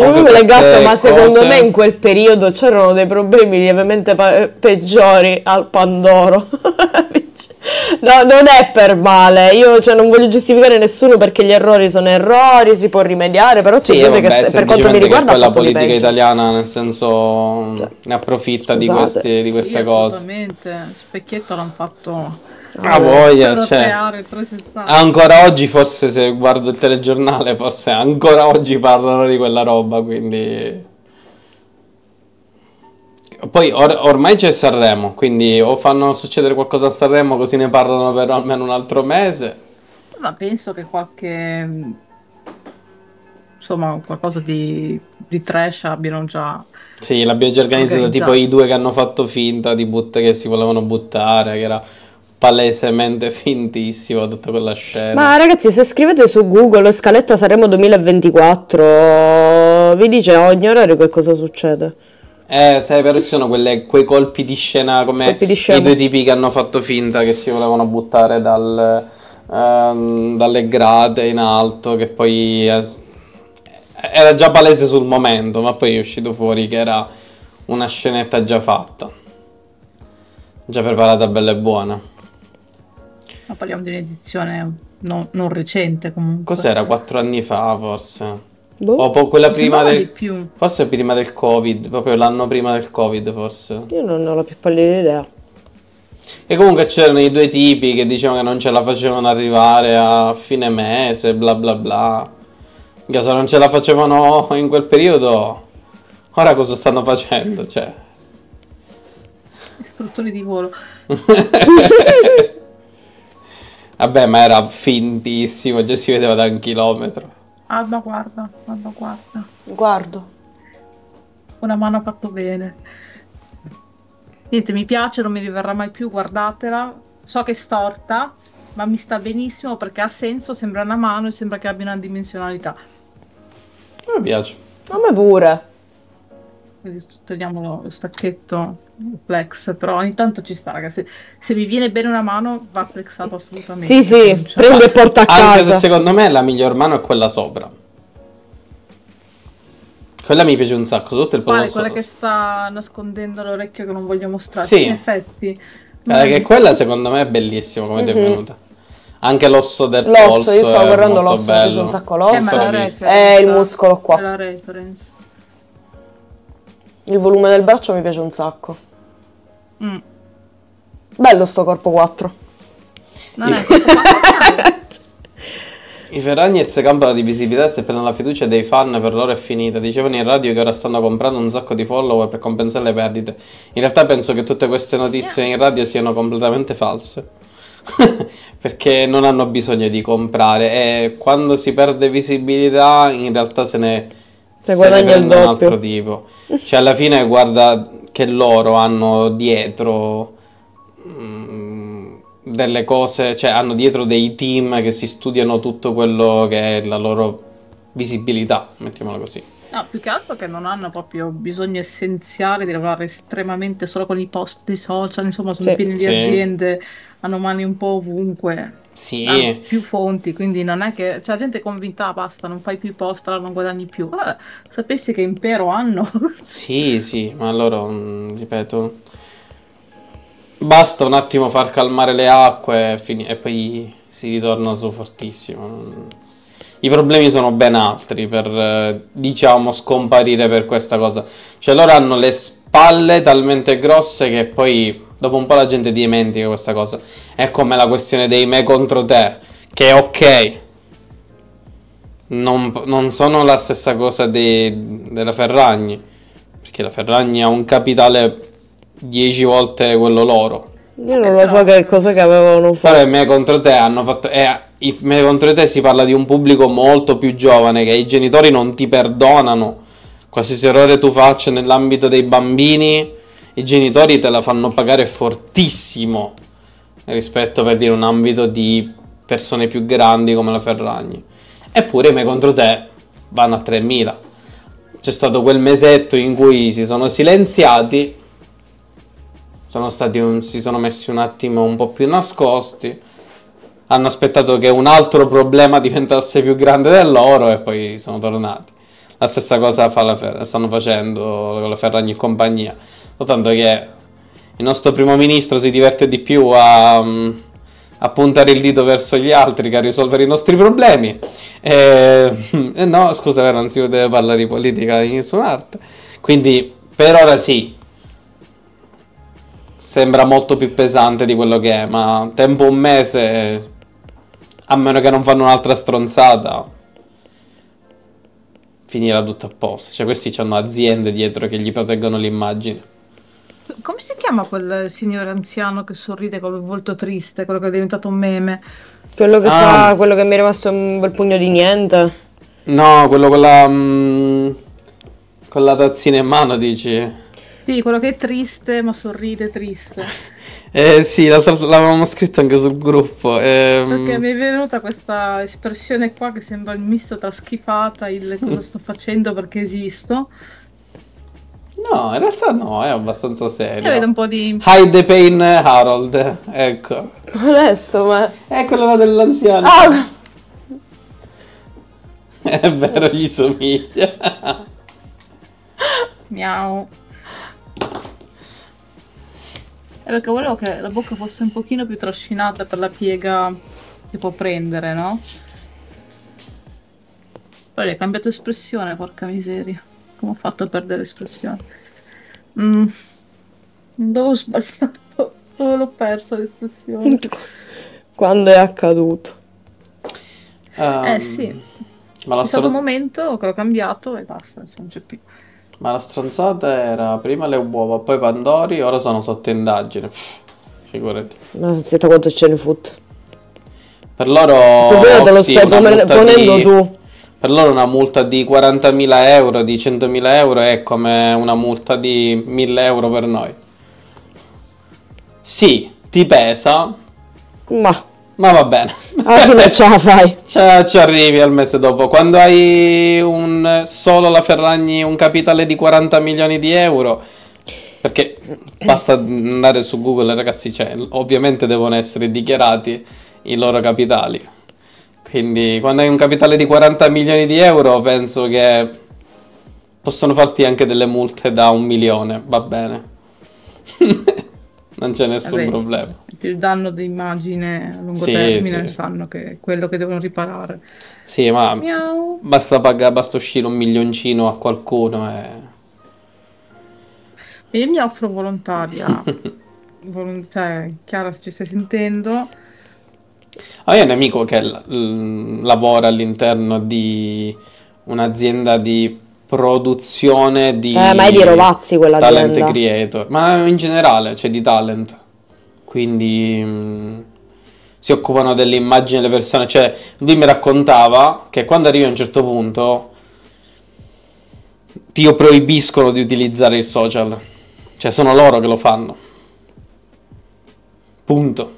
Abbiamo le gaffe, ma cose... secondo me in quel periodo c'erano dei problemi lievemente peggiori al Pandoro. No, non è per male. Io cioè, non voglio giustificare nessuno perché gli errori sono errori, si può rimediare, però c'è sì, gente vabbè, che per quanto mi riguarda ha fatto di peggio. La politica italiana, nel senso, cioè, ne approfitta scusate. di queste, di queste sì, cose. Assolutamente, specchietto l'hanno fatto... Ah, voglia, cioè, ancora oggi forse se guardo il telegiornale, forse ancora oggi parlano di quella roba, quindi... Poi or ormai c'è Sanremo, quindi o fanno succedere qualcosa a Sanremo così ne parlano per almeno un altro mese. Ma penso che qualche... insomma, qualcosa di, di trash abbiano già... Sì, l'abbiamo già organizzata, tipo i due che hanno fatto finta di butt che si volevano buttare, che era... palesemente fintissimo tutta quella scena. Ma ragazzi, se scrivete su Google scaletta Sanremo duemilaventiquattro vi dice a ogni orario che cosa succede. Eh, sai, però ci sono quelle, quei colpi di scena come di i due tipi che hanno fatto finta che si volevano buttare dal, um, dalle grate in alto, che poi eh, era già palese sul momento, ma poi è uscito fuori che era una scenetta già fatta, già preparata bella e buona. Ma parliamo di un'edizione non, non recente comunque. Cos'era? Quattro anni fa forse? Boh. O quella prima del... più. Forse prima del Covid, proprio l'anno prima del Covid forse. Io non ho la più pallida idea. E comunque c'erano i due tipi che dicevano che non ce la facevano arrivare a fine mese, bla bla bla. In caso non ce la facevano in quel periodo, ora cosa stanno facendo? Cioè, istruttori di volo. Vabbè, ma era fintissimo, già si vedeva da un chilometro. Alba guarda, Alba guarda. Guardo. Una mano ha fatto bene. Niente, mi piace, non mi riverrà mai più, guardatela. So che è storta, ma mi sta benissimo perché ha senso, sembra una mano e sembra che abbia una dimensionalità. Mi piace. A me pure. Quindi togliamo lo stacchetto flex, però ogni tanto ci sta, ragazzi. Se mi viene bene una mano va flexato assolutamente. Sì, sì, prendo e porta a casa. Anche se secondo me la miglior mano è quella sopra. Quella mi piace un sacco, tutto il polso. Quella che sta nascondendo l'orecchio che non voglio mostrare. Sì. In effetti. Perché quella secondo me è bellissima come ti è venuta. Anche l'osso del polso. L'osso, io stavo guardando l'osso, mi piace un sacco l'osso. È il muscolo qua. È la reference. Il volume del braccio mi piace un sacco. Mm. Bello sto corpo quattro. No, no. I Ferragnez campano di visibilità e se prendono la fiducia dei fan per loro è finita. Dicevano in radio che ora stanno comprando un sacco di follower per compensare le perdite. In realtà penso che tutte queste notizie in radio siano completamente false. Perché non hanno bisogno di comprare. E quando si perde visibilità in realtà se ne, se se ne prende un altro tipo. Cioè alla fine guarda che loro hanno dietro... Mm, delle cose, cioè hanno dietro dei team che si studiano tutto quello che è la loro visibilità, mettiamola così. No, più che altro che non hanno proprio bisogno essenziale di lavorare estremamente solo con i post di social, insomma sono sì, pieni di sì. aziende, hanno mani un po' ovunque, sì. hanno più fonti, quindi non è che... Cioè la gente è convinta, ah, basta, non fai più i post, allora non guadagni più. Allora, sapessi che impero hanno? Sì, sì, ma allora, mh, ripeto... Basta un attimo far calmare le acque e poi si ritorna su fortissimo. I problemi sono ben altri per, diciamo, scomparire per questa cosa. Cioè loro hanno le spalle talmente grosse che poi dopo un po' la gente dimentica questa cosa. È come la questione dei me contro te, che è ok. Non, non sono la stessa cosa de, della Ferragni, perché la Ferragni ha un capitale... dieci volte quello loro. Io non lo so che cosa che avevano fatto. Però me contro te hanno fatto. Eh, me contro te si parla di un pubblico molto più giovane, che i genitori non ti perdonano. Qualsiasi errore tu faccia nell'ambito dei bambini, i genitori te la fanno pagare fortissimo rispetto, per dire, un ambito di persone più grandi come la Ferragni. Eppure me contro te vanno a tremila. C'è stato quel mesetto in cui si sono silenziati. Sono stati un, si sono messi un attimo un po' più nascosti, hanno aspettato che un altro problema diventasse più grande del loro e poi sono tornati. La stessa cosa fa la, stanno facendo con la Ferragni e compagnia, soltanto che il nostro primo ministro si diverte di più a, a puntare il dito verso gli altri che a risolvere i nostri problemi. E, e no, scusa, però non si deve parlare di politica in nessuna parte. Quindi per ora sì. Sembra molto più pesante di quello che è, ma tempo un mese, a meno che non fanno un'altra stronzata, finirà tutto a posto. Cioè questi hanno aziende dietro che gli proteggono l'immagine. Come si chiama quel signore anziano che sorride con il volto triste, quello che è diventato un meme? Quello che ah. fa, quello che mi è rimasto un bel pugno di niente? No, quello con la, mh, con la tazzina in mano, dici? Sì, quello che è triste ma sorride triste. Eh sì, l'avevamo scritto anche sul gruppo. Ehm... Perché mi è venuta questa espressione qua che sembra il misto tra schifata, il cosa sto facendo perché esisto. No, in realtà no, è abbastanza serio. Io vedo un po' di... Hide the Pain Harold, ecco. Adesso, ma... È quello là dell'anziano. Ah! È vero, gli somiglia. Miau. È perché volevo che la bocca fosse un pochino più trascinata per la piega che può prendere, no? Poi hai cambiato espressione, porca miseria. Come ho fatto a perdere espressione? Mm. Dove ho sbagliato? Oh, l'ho persa l'espressione. Quando è accaduto? Um, eh sì. Ma la è stato un momento che l'ho cambiato e basta, adesso non c'è più. Ma la stronzata era prima le uova, poi Pandori, ora sono sotto indagine. Figurati. Ma senta quanto ce ne fotte. Per loro... Il problema te lo stai ponendo tu. Per loro una multa di quarantamila euro, di centomila euro è come una multa di mille euro per noi. Sì, ti pesa. Ma, ma va bene. Alla fine ce la fai. Cioè, ci arrivi al mese dopo. Quando hai un solo la Ferragni un capitale di quaranta milioni di euro. Perché basta andare su Google, ragazzi, cioè, ovviamente devono essere dichiarati i loro capitali. Quindi quando hai un capitale di quaranta milioni di euro penso che possono farti anche delle multe da un milione, va bene. Non c'è nessun Vabbè, problema. Il danno di immagine a lungo sì, termine sì. sanno che è quello che devono riparare. Sì, ma Miau. basta pagare, basta uscire un milioncino a qualcuno e... Io mi offro volontaria. Vol cioè, Chiara, se ci stai sentendo... Ah, io ho un amico che lavora all'interno di un'azienda di produzione di eh, ma è di Rovazzi quella talent creator, ma in generale, cioè di talent. Quindi mh, si occupano delle immagini delle persone. Cioè, lui mi raccontava che quando arrivi a un certo punto ti proibiscono di utilizzare i social. Cioè, sono loro che lo fanno. Punto.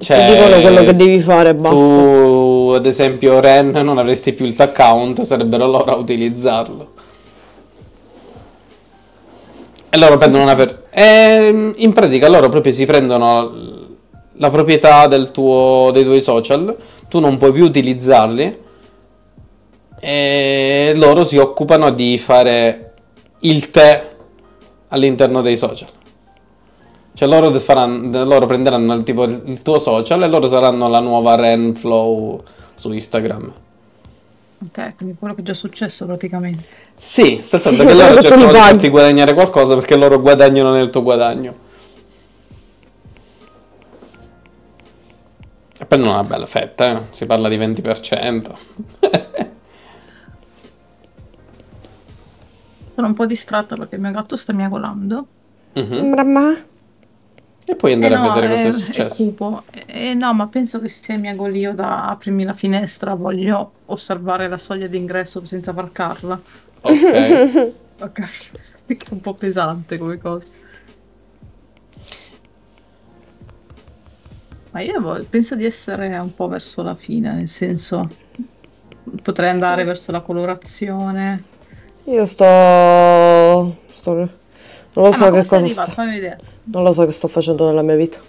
Cioè, ti dicono quello che devi fare, basta. Tu, ad esempio, Ren, non avresti più il tuo account, sarebbero loro a utilizzarlo. E loro prendono una per... E in pratica loro proprio si prendono la proprietà del tuo, dei tuoi social, tu non puoi più utilizzarli, e loro si occupano di fare il te all'interno dei social. Cioè loro, faranno, loro prenderanno il, tipo, il tuo social e loro saranno la nuova Renflow su Instagram. Ok, quindi quello che è già successo praticamente. Sì, sta sì, che loro cercano di farti guadagnare qualcosa perché loro guadagnano nel tuo guadagno. E prendono una bella fetta, eh? Si parla di venti per cento. Sono un po' distratta perché il mio gatto sta miagolando. Mamma? E puoi andare eh no, a vedere cosa è, è successo. E eh no, ma penso che se mi agolio da aprimi la finestra, voglio osservare la soglia d'ingresso senza varcarla. Ok. Ok. È un po' pesante come cosa. Ma io penso di essere un po' verso la fine, nel senso potrei andare verso la colorazione. Io sto... sto... Non lo ah, so che cosa sto... Fammi vedere. Non lo so che sto facendo nella mia vita.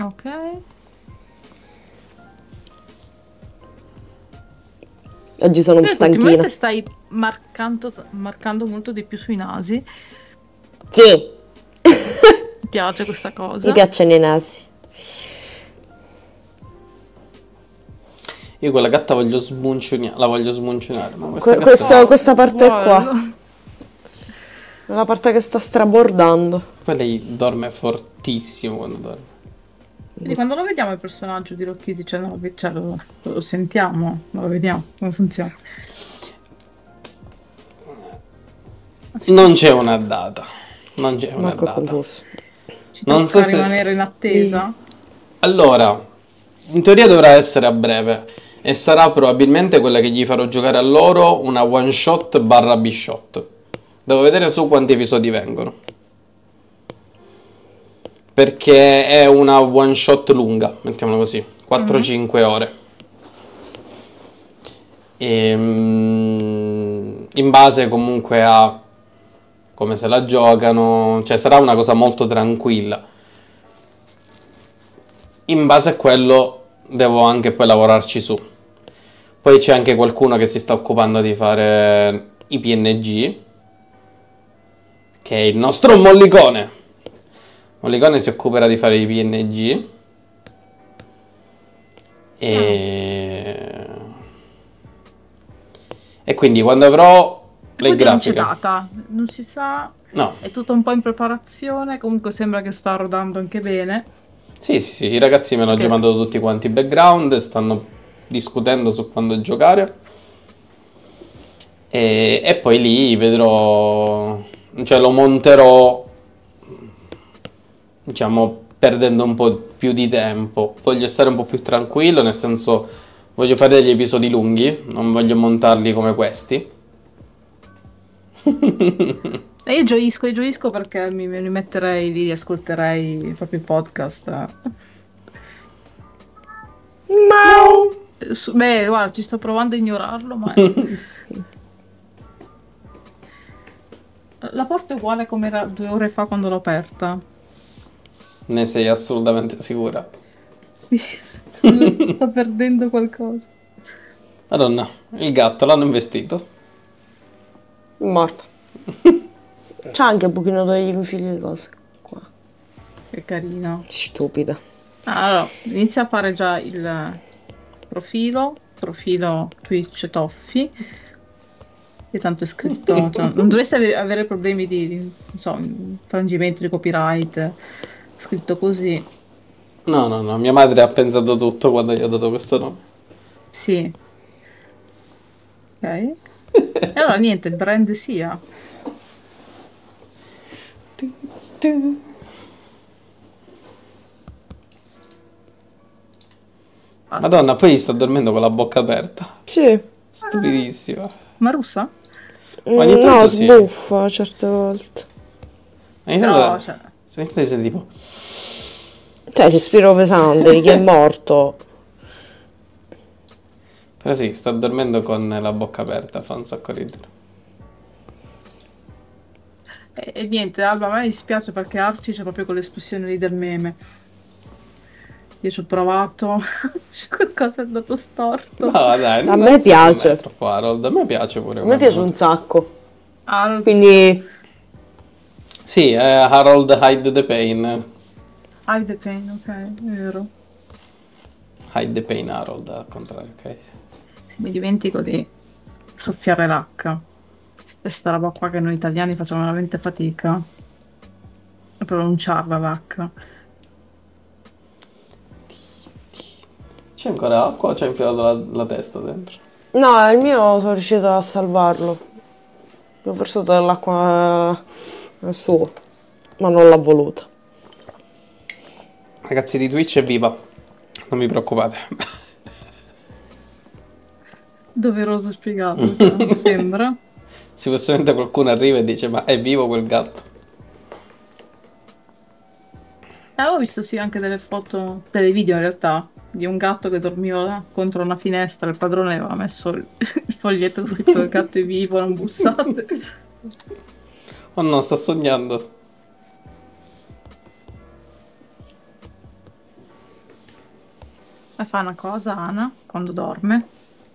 Ok. Oggi sono Beh, stanchina. Ultimamente stai marcando, marcando molto di più sui nasi. Sì. Mi piace questa cosa. Mi piacciono i nasi. Io quella gatta voglio smuncionare, la voglio smuncionare. Ma questa, que questo, questa parte wow. qua. La parte che sta strabordando. Poi lei dorme fortissimo quando dorme. Quindi quando lo vediamo il personaggio di Rocchiti, cioè, no, cioè lo, lo sentiamo, lo vediamo, come funziona. Non c'è una data. Non c'è una Marco data. Confuso. Ci non so se... rimanere in attesa. Allora, in teoria dovrà essere a breve. E sarà probabilmente quella che gli farò giocare a loro, una one shot barra bishot. Devo vedere su quanti episodi vengono, perché è una one shot lunga, mettiamola così, quattro cinque ore. E, in base comunque a come se la giocano, cioè sarà una cosa molto tranquilla. In base a quello devo anche poi lavorarci su. Poi c'è anche qualcuno che si sta occupando di fare i P N G, che è il nostro Mollicone. Mollicone si occuperà di fare i P N G e, e quindi quando avrò poi non c'è data, non si sa, no. È tutto un po' in preparazione, comunque sembra che sta rodando anche bene. Sì, sì, sì, i ragazzi me l'hanno okay. già mandato tutti quanti in background, stanno discutendo su quando giocare. E, e poi lì vedrò, cioè lo monterò, diciamo, perdendo un po' più di tempo. Voglio stare un po' più tranquillo, nel senso voglio fare degli episodi lunghi, non voglio montarli come questi. E io gioisco, io gioisco perché mi rimetterei lì, ascolterei i propri podcast. No! Su, beh, guarda, ci sto provando a ignorarlo, ma... La porta è uguale come era due ore fa quando l'ho aperta. Ne sei assolutamente sicura? Sì, sto perdendo qualcosa. Madonna, il gatto l'hanno investito. Morto. C'ha anche un pochino dei figli di cose qua. Che carino. Stupida. Allora, inizia a fare già il profilo, profilo Twitch Toffi. Che tanto è scritto, cioè, non dovreste avere, avere problemi di, di non so, infrangimento di copyright. Scritto così. No, no, no, mia madre ha pensato tutto quando gli ha dato questo nome. Sì. Ok. E allora niente, il brand sia. Madonna, poi sta dormendo con la bocca aperta. Sì. Stupidissima. Ma russa? Ma ogni tanto no, sì. Sbuffa certe volte. Ma ogni tanto, no, cioè... se ogni tanto sei tipo... Cioè, respiro pesante, che è morto. Però sì, sta dormendo con la bocca aperta, fa un sacco ridere. E, e niente, Alba, a me dispiace perché Arci c'è proprio con l'esplosione lì del meme. Io ci ho provato, qualcosa è andato storto. No, dai, a me piace. Troppo, Harold, a me piace pure. A me piace un sacco. Harold. Quindi... Sì, eh, Harold Hide the Pain. Hide the Pain, ok, è vero. Hide the Pain Harold, al contrario, ok. Mi dimentico di soffiare l'H. Questa roba qua che noi italiani facciamo veramente fatica a pronunciarla l'H. C'è ancora acqua o c'è infilato la, la testa dentro? No, il mio sono riuscito a salvarlo. Ho versato dell'acqua al suo, ma non l'ha voluta. Ragazzi di Twitch è viva, non vi preoccupate. Doveroso spiegato, cioè, mi sembra. Sicuramente qualcuno arriva e dice: ma è vivo quel gatto? Eh, ho visto sì anche delle foto, delle video in realtà, di un gatto che dormiva contro una finestra. Il padrone aveva messo il, il foglietto scritto: il gatto è vivo, non bussate. Oh no, sta sognando. E fa una cosa Ana quando dorme.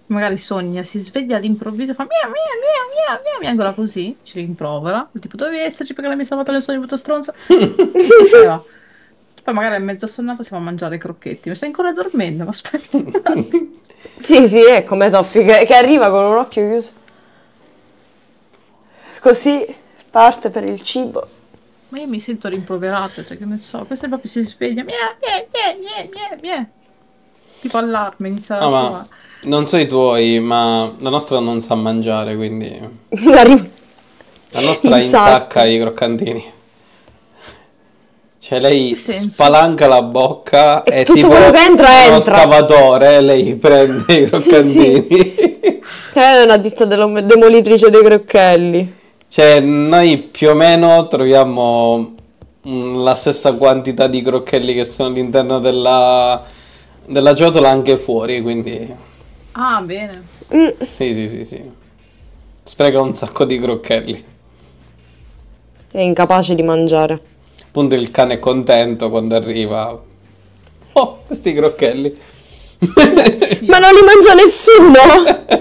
Magari sogna, si sveglia all'improvviso e fa mia, mia, mia, mia, mia, mia, ancora così, ci rimprovera, tipo dovevi esserci perché l'hai messa a le sogno, brutta stronza, e se va. Poi magari è mezza sonnata, si fa mangiare i crocchetti, ma stai ancora dormendo, ma aspetta. Sì, sì, è come Toffi, che, che arriva con un occhio chiuso. Così parte per il cibo. Ma io mi sento rimproverato, cioè che ne so, questa è proprio si sveglia, mia, mia, mia, mia, mia, tipo allarme, inizia la sua... Ma... Non so i tuoi, ma la nostra non sa mangiare, quindi... La nostra insacca i croccantini. Cioè lei spalanca la bocca e, e tutto tipo quello che entra, entra. Uno scavatore, lei prende i croccantini. Sì, sì. È una ditta demolitrice dei crocchelli. Cioè noi più o meno troviamo la stessa quantità di crocchelli che sono all'interno della, della ciotola anche fuori, quindi... Ah, bene. Mm. Sì, sì, sì, sì. Spreca un sacco di crocchelli. È incapace di mangiare. Appunto il cane è contento quando arriva. Oh, questi crocchelli. Ma non li mangia nessuno!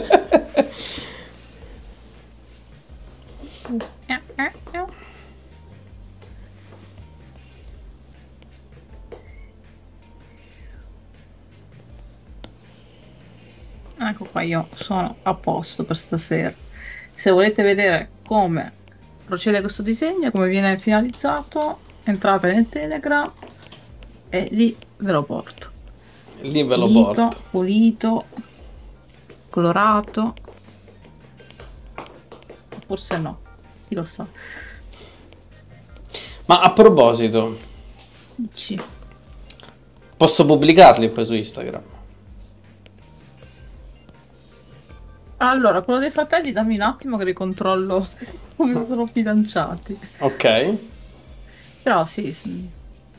Ecco qua, io sono a posto per stasera. Se volete vedere come procede questo disegno, come viene finalizzato, entrate nel Telegram e lì ve lo porto. Lì ve lo pulito, porto. Pulito, colorato. Forse no, chi lo sa. Ma a proposito, dici, posso pubblicarli poi su Instagram? Allora, quello dei fratelli dammi un attimo che ricontrollo come sono fidanzati. Ok. Però sì,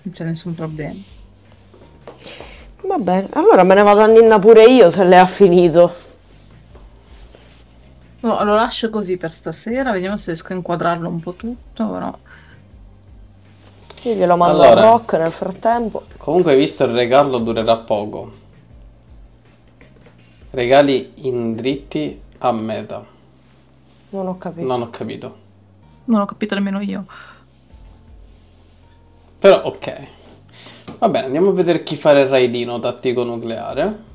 non c'è nessun problema. Va bene, allora me ne vado a ninna pure io se lei ha finito. No, lo lascio così per stasera, vediamo se riesco a inquadrarlo un po' tutto, però... Io glielo mando allora, a Rock nel frattempo. Comunque visto il regalo durerà poco. Regali in dritti a meta. Non ho capito. Non ho capito. Non ho capito nemmeno io. Però ok. Va bene, andiamo a vedere chi fa il raidino tattico nucleare.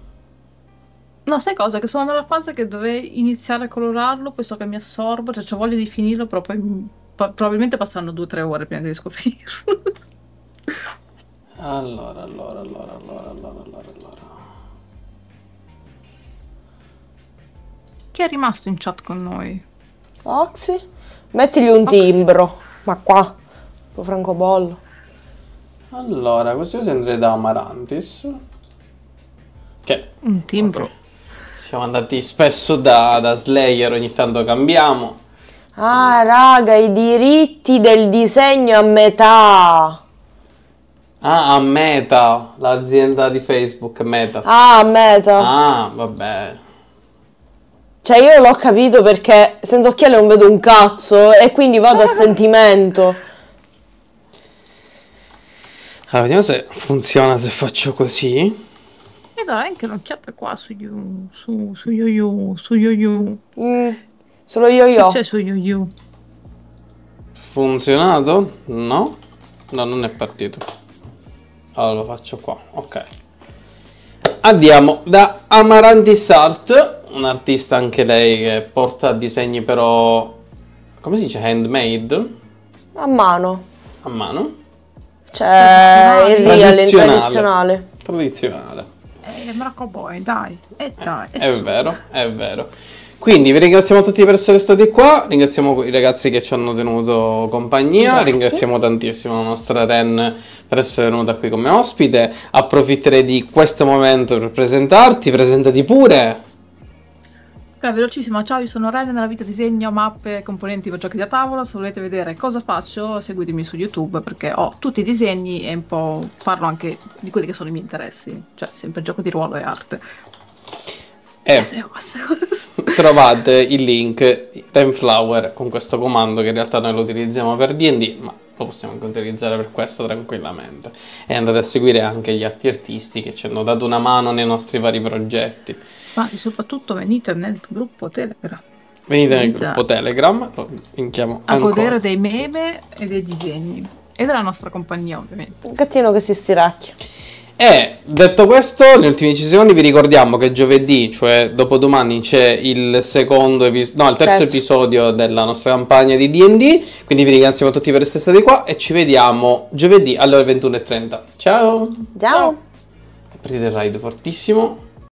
No, sai cosa? Che sono nella fase che dovevo iniziare a colorarlo, poi so che mi assorbo, cioè ho voglia di finirlo, però poi probabilmente passeranno due o tre ore prima che riesco a finirlo. Allora, allora, allora, allora, allora, allora, allora. Chi è rimasto in chat con noi? Oxy? Mettigli un Oxy. timbro, ma qua, lo francobollo. Allora, questo io andrei da Amarantis. Che? Un timbro. Okay. Siamo andati spesso da, da Slayer, ogni tanto cambiamo. Ah, raga, i diritti del disegno a metà. Ah, a Meta, l'azienda di Facebook, Meta. Ah, Meta. Ah, vabbè. Cioè io l'ho capito perché senza occhiale non vedo un cazzo e quindi vado a sentimento. Allora, vediamo se funziona se faccio così. E dai anche un'occhiata qua su you, su, su yo yo, su yo yo. Mm, solo yo yo. C'è su yo yo. Funzionato? No? No, non è partito. Allora lo faccio qua, ok. Andiamo da Amarantis Art, un artista anche lei che porta disegni però... Come si dice? Handmade? A mano. A mano? Cioè, il real, il tradizionale. Tradizionale. Eh, Marco Boy, dai, eh, dai. Eh, è vero, è vero. Quindi vi ringraziamo tutti per essere stati qua, ringraziamo i ragazzi che ci hanno tenuto compagnia. Grazie. Ringraziamo tantissimo la nostra Ren per essere venuta qui come ospite. Approfitterei di questo momento per presentarti, presentati pure. Ok, velocissimo, ciao, io sono Ren, nella vita disegno mappe, componenti per giochi da tavola. Se volete vedere cosa faccio, seguitemi su YouTube perché ho tutti i disegni e un po' parlo anche di quelli che sono i miei interessi, cioè sempre gioco di ruolo e arte. Eh, trovate il link Renflower con questo comando che in realtà noi lo utilizziamo per D and D, ma lo possiamo anche utilizzare per questo tranquillamente. E andate a seguire anche gli altri artisti che ci hanno dato una mano nei nostri vari progetti. Ma soprattutto venite nel gruppo Telegram. Venite, venite nel gruppo Telegram, lo linkiamo a ancora. Godere dei meme e dei disegni e della nostra compagnia ovviamente. Un gattino che si stiracchia. E detto questo, negli ultimi dieci secondi vi ricordiamo che giovedì, cioè dopodomani, c'è il secondo episodio, no, il terzo, terzo episodio della nostra campagna di D and D, quindi vi ringraziamo tutti per essere stati qua e ci vediamo giovedì alle ore ventuno e trenta. Ciao! Ciao! Ciao. Partite il raid fortissimo.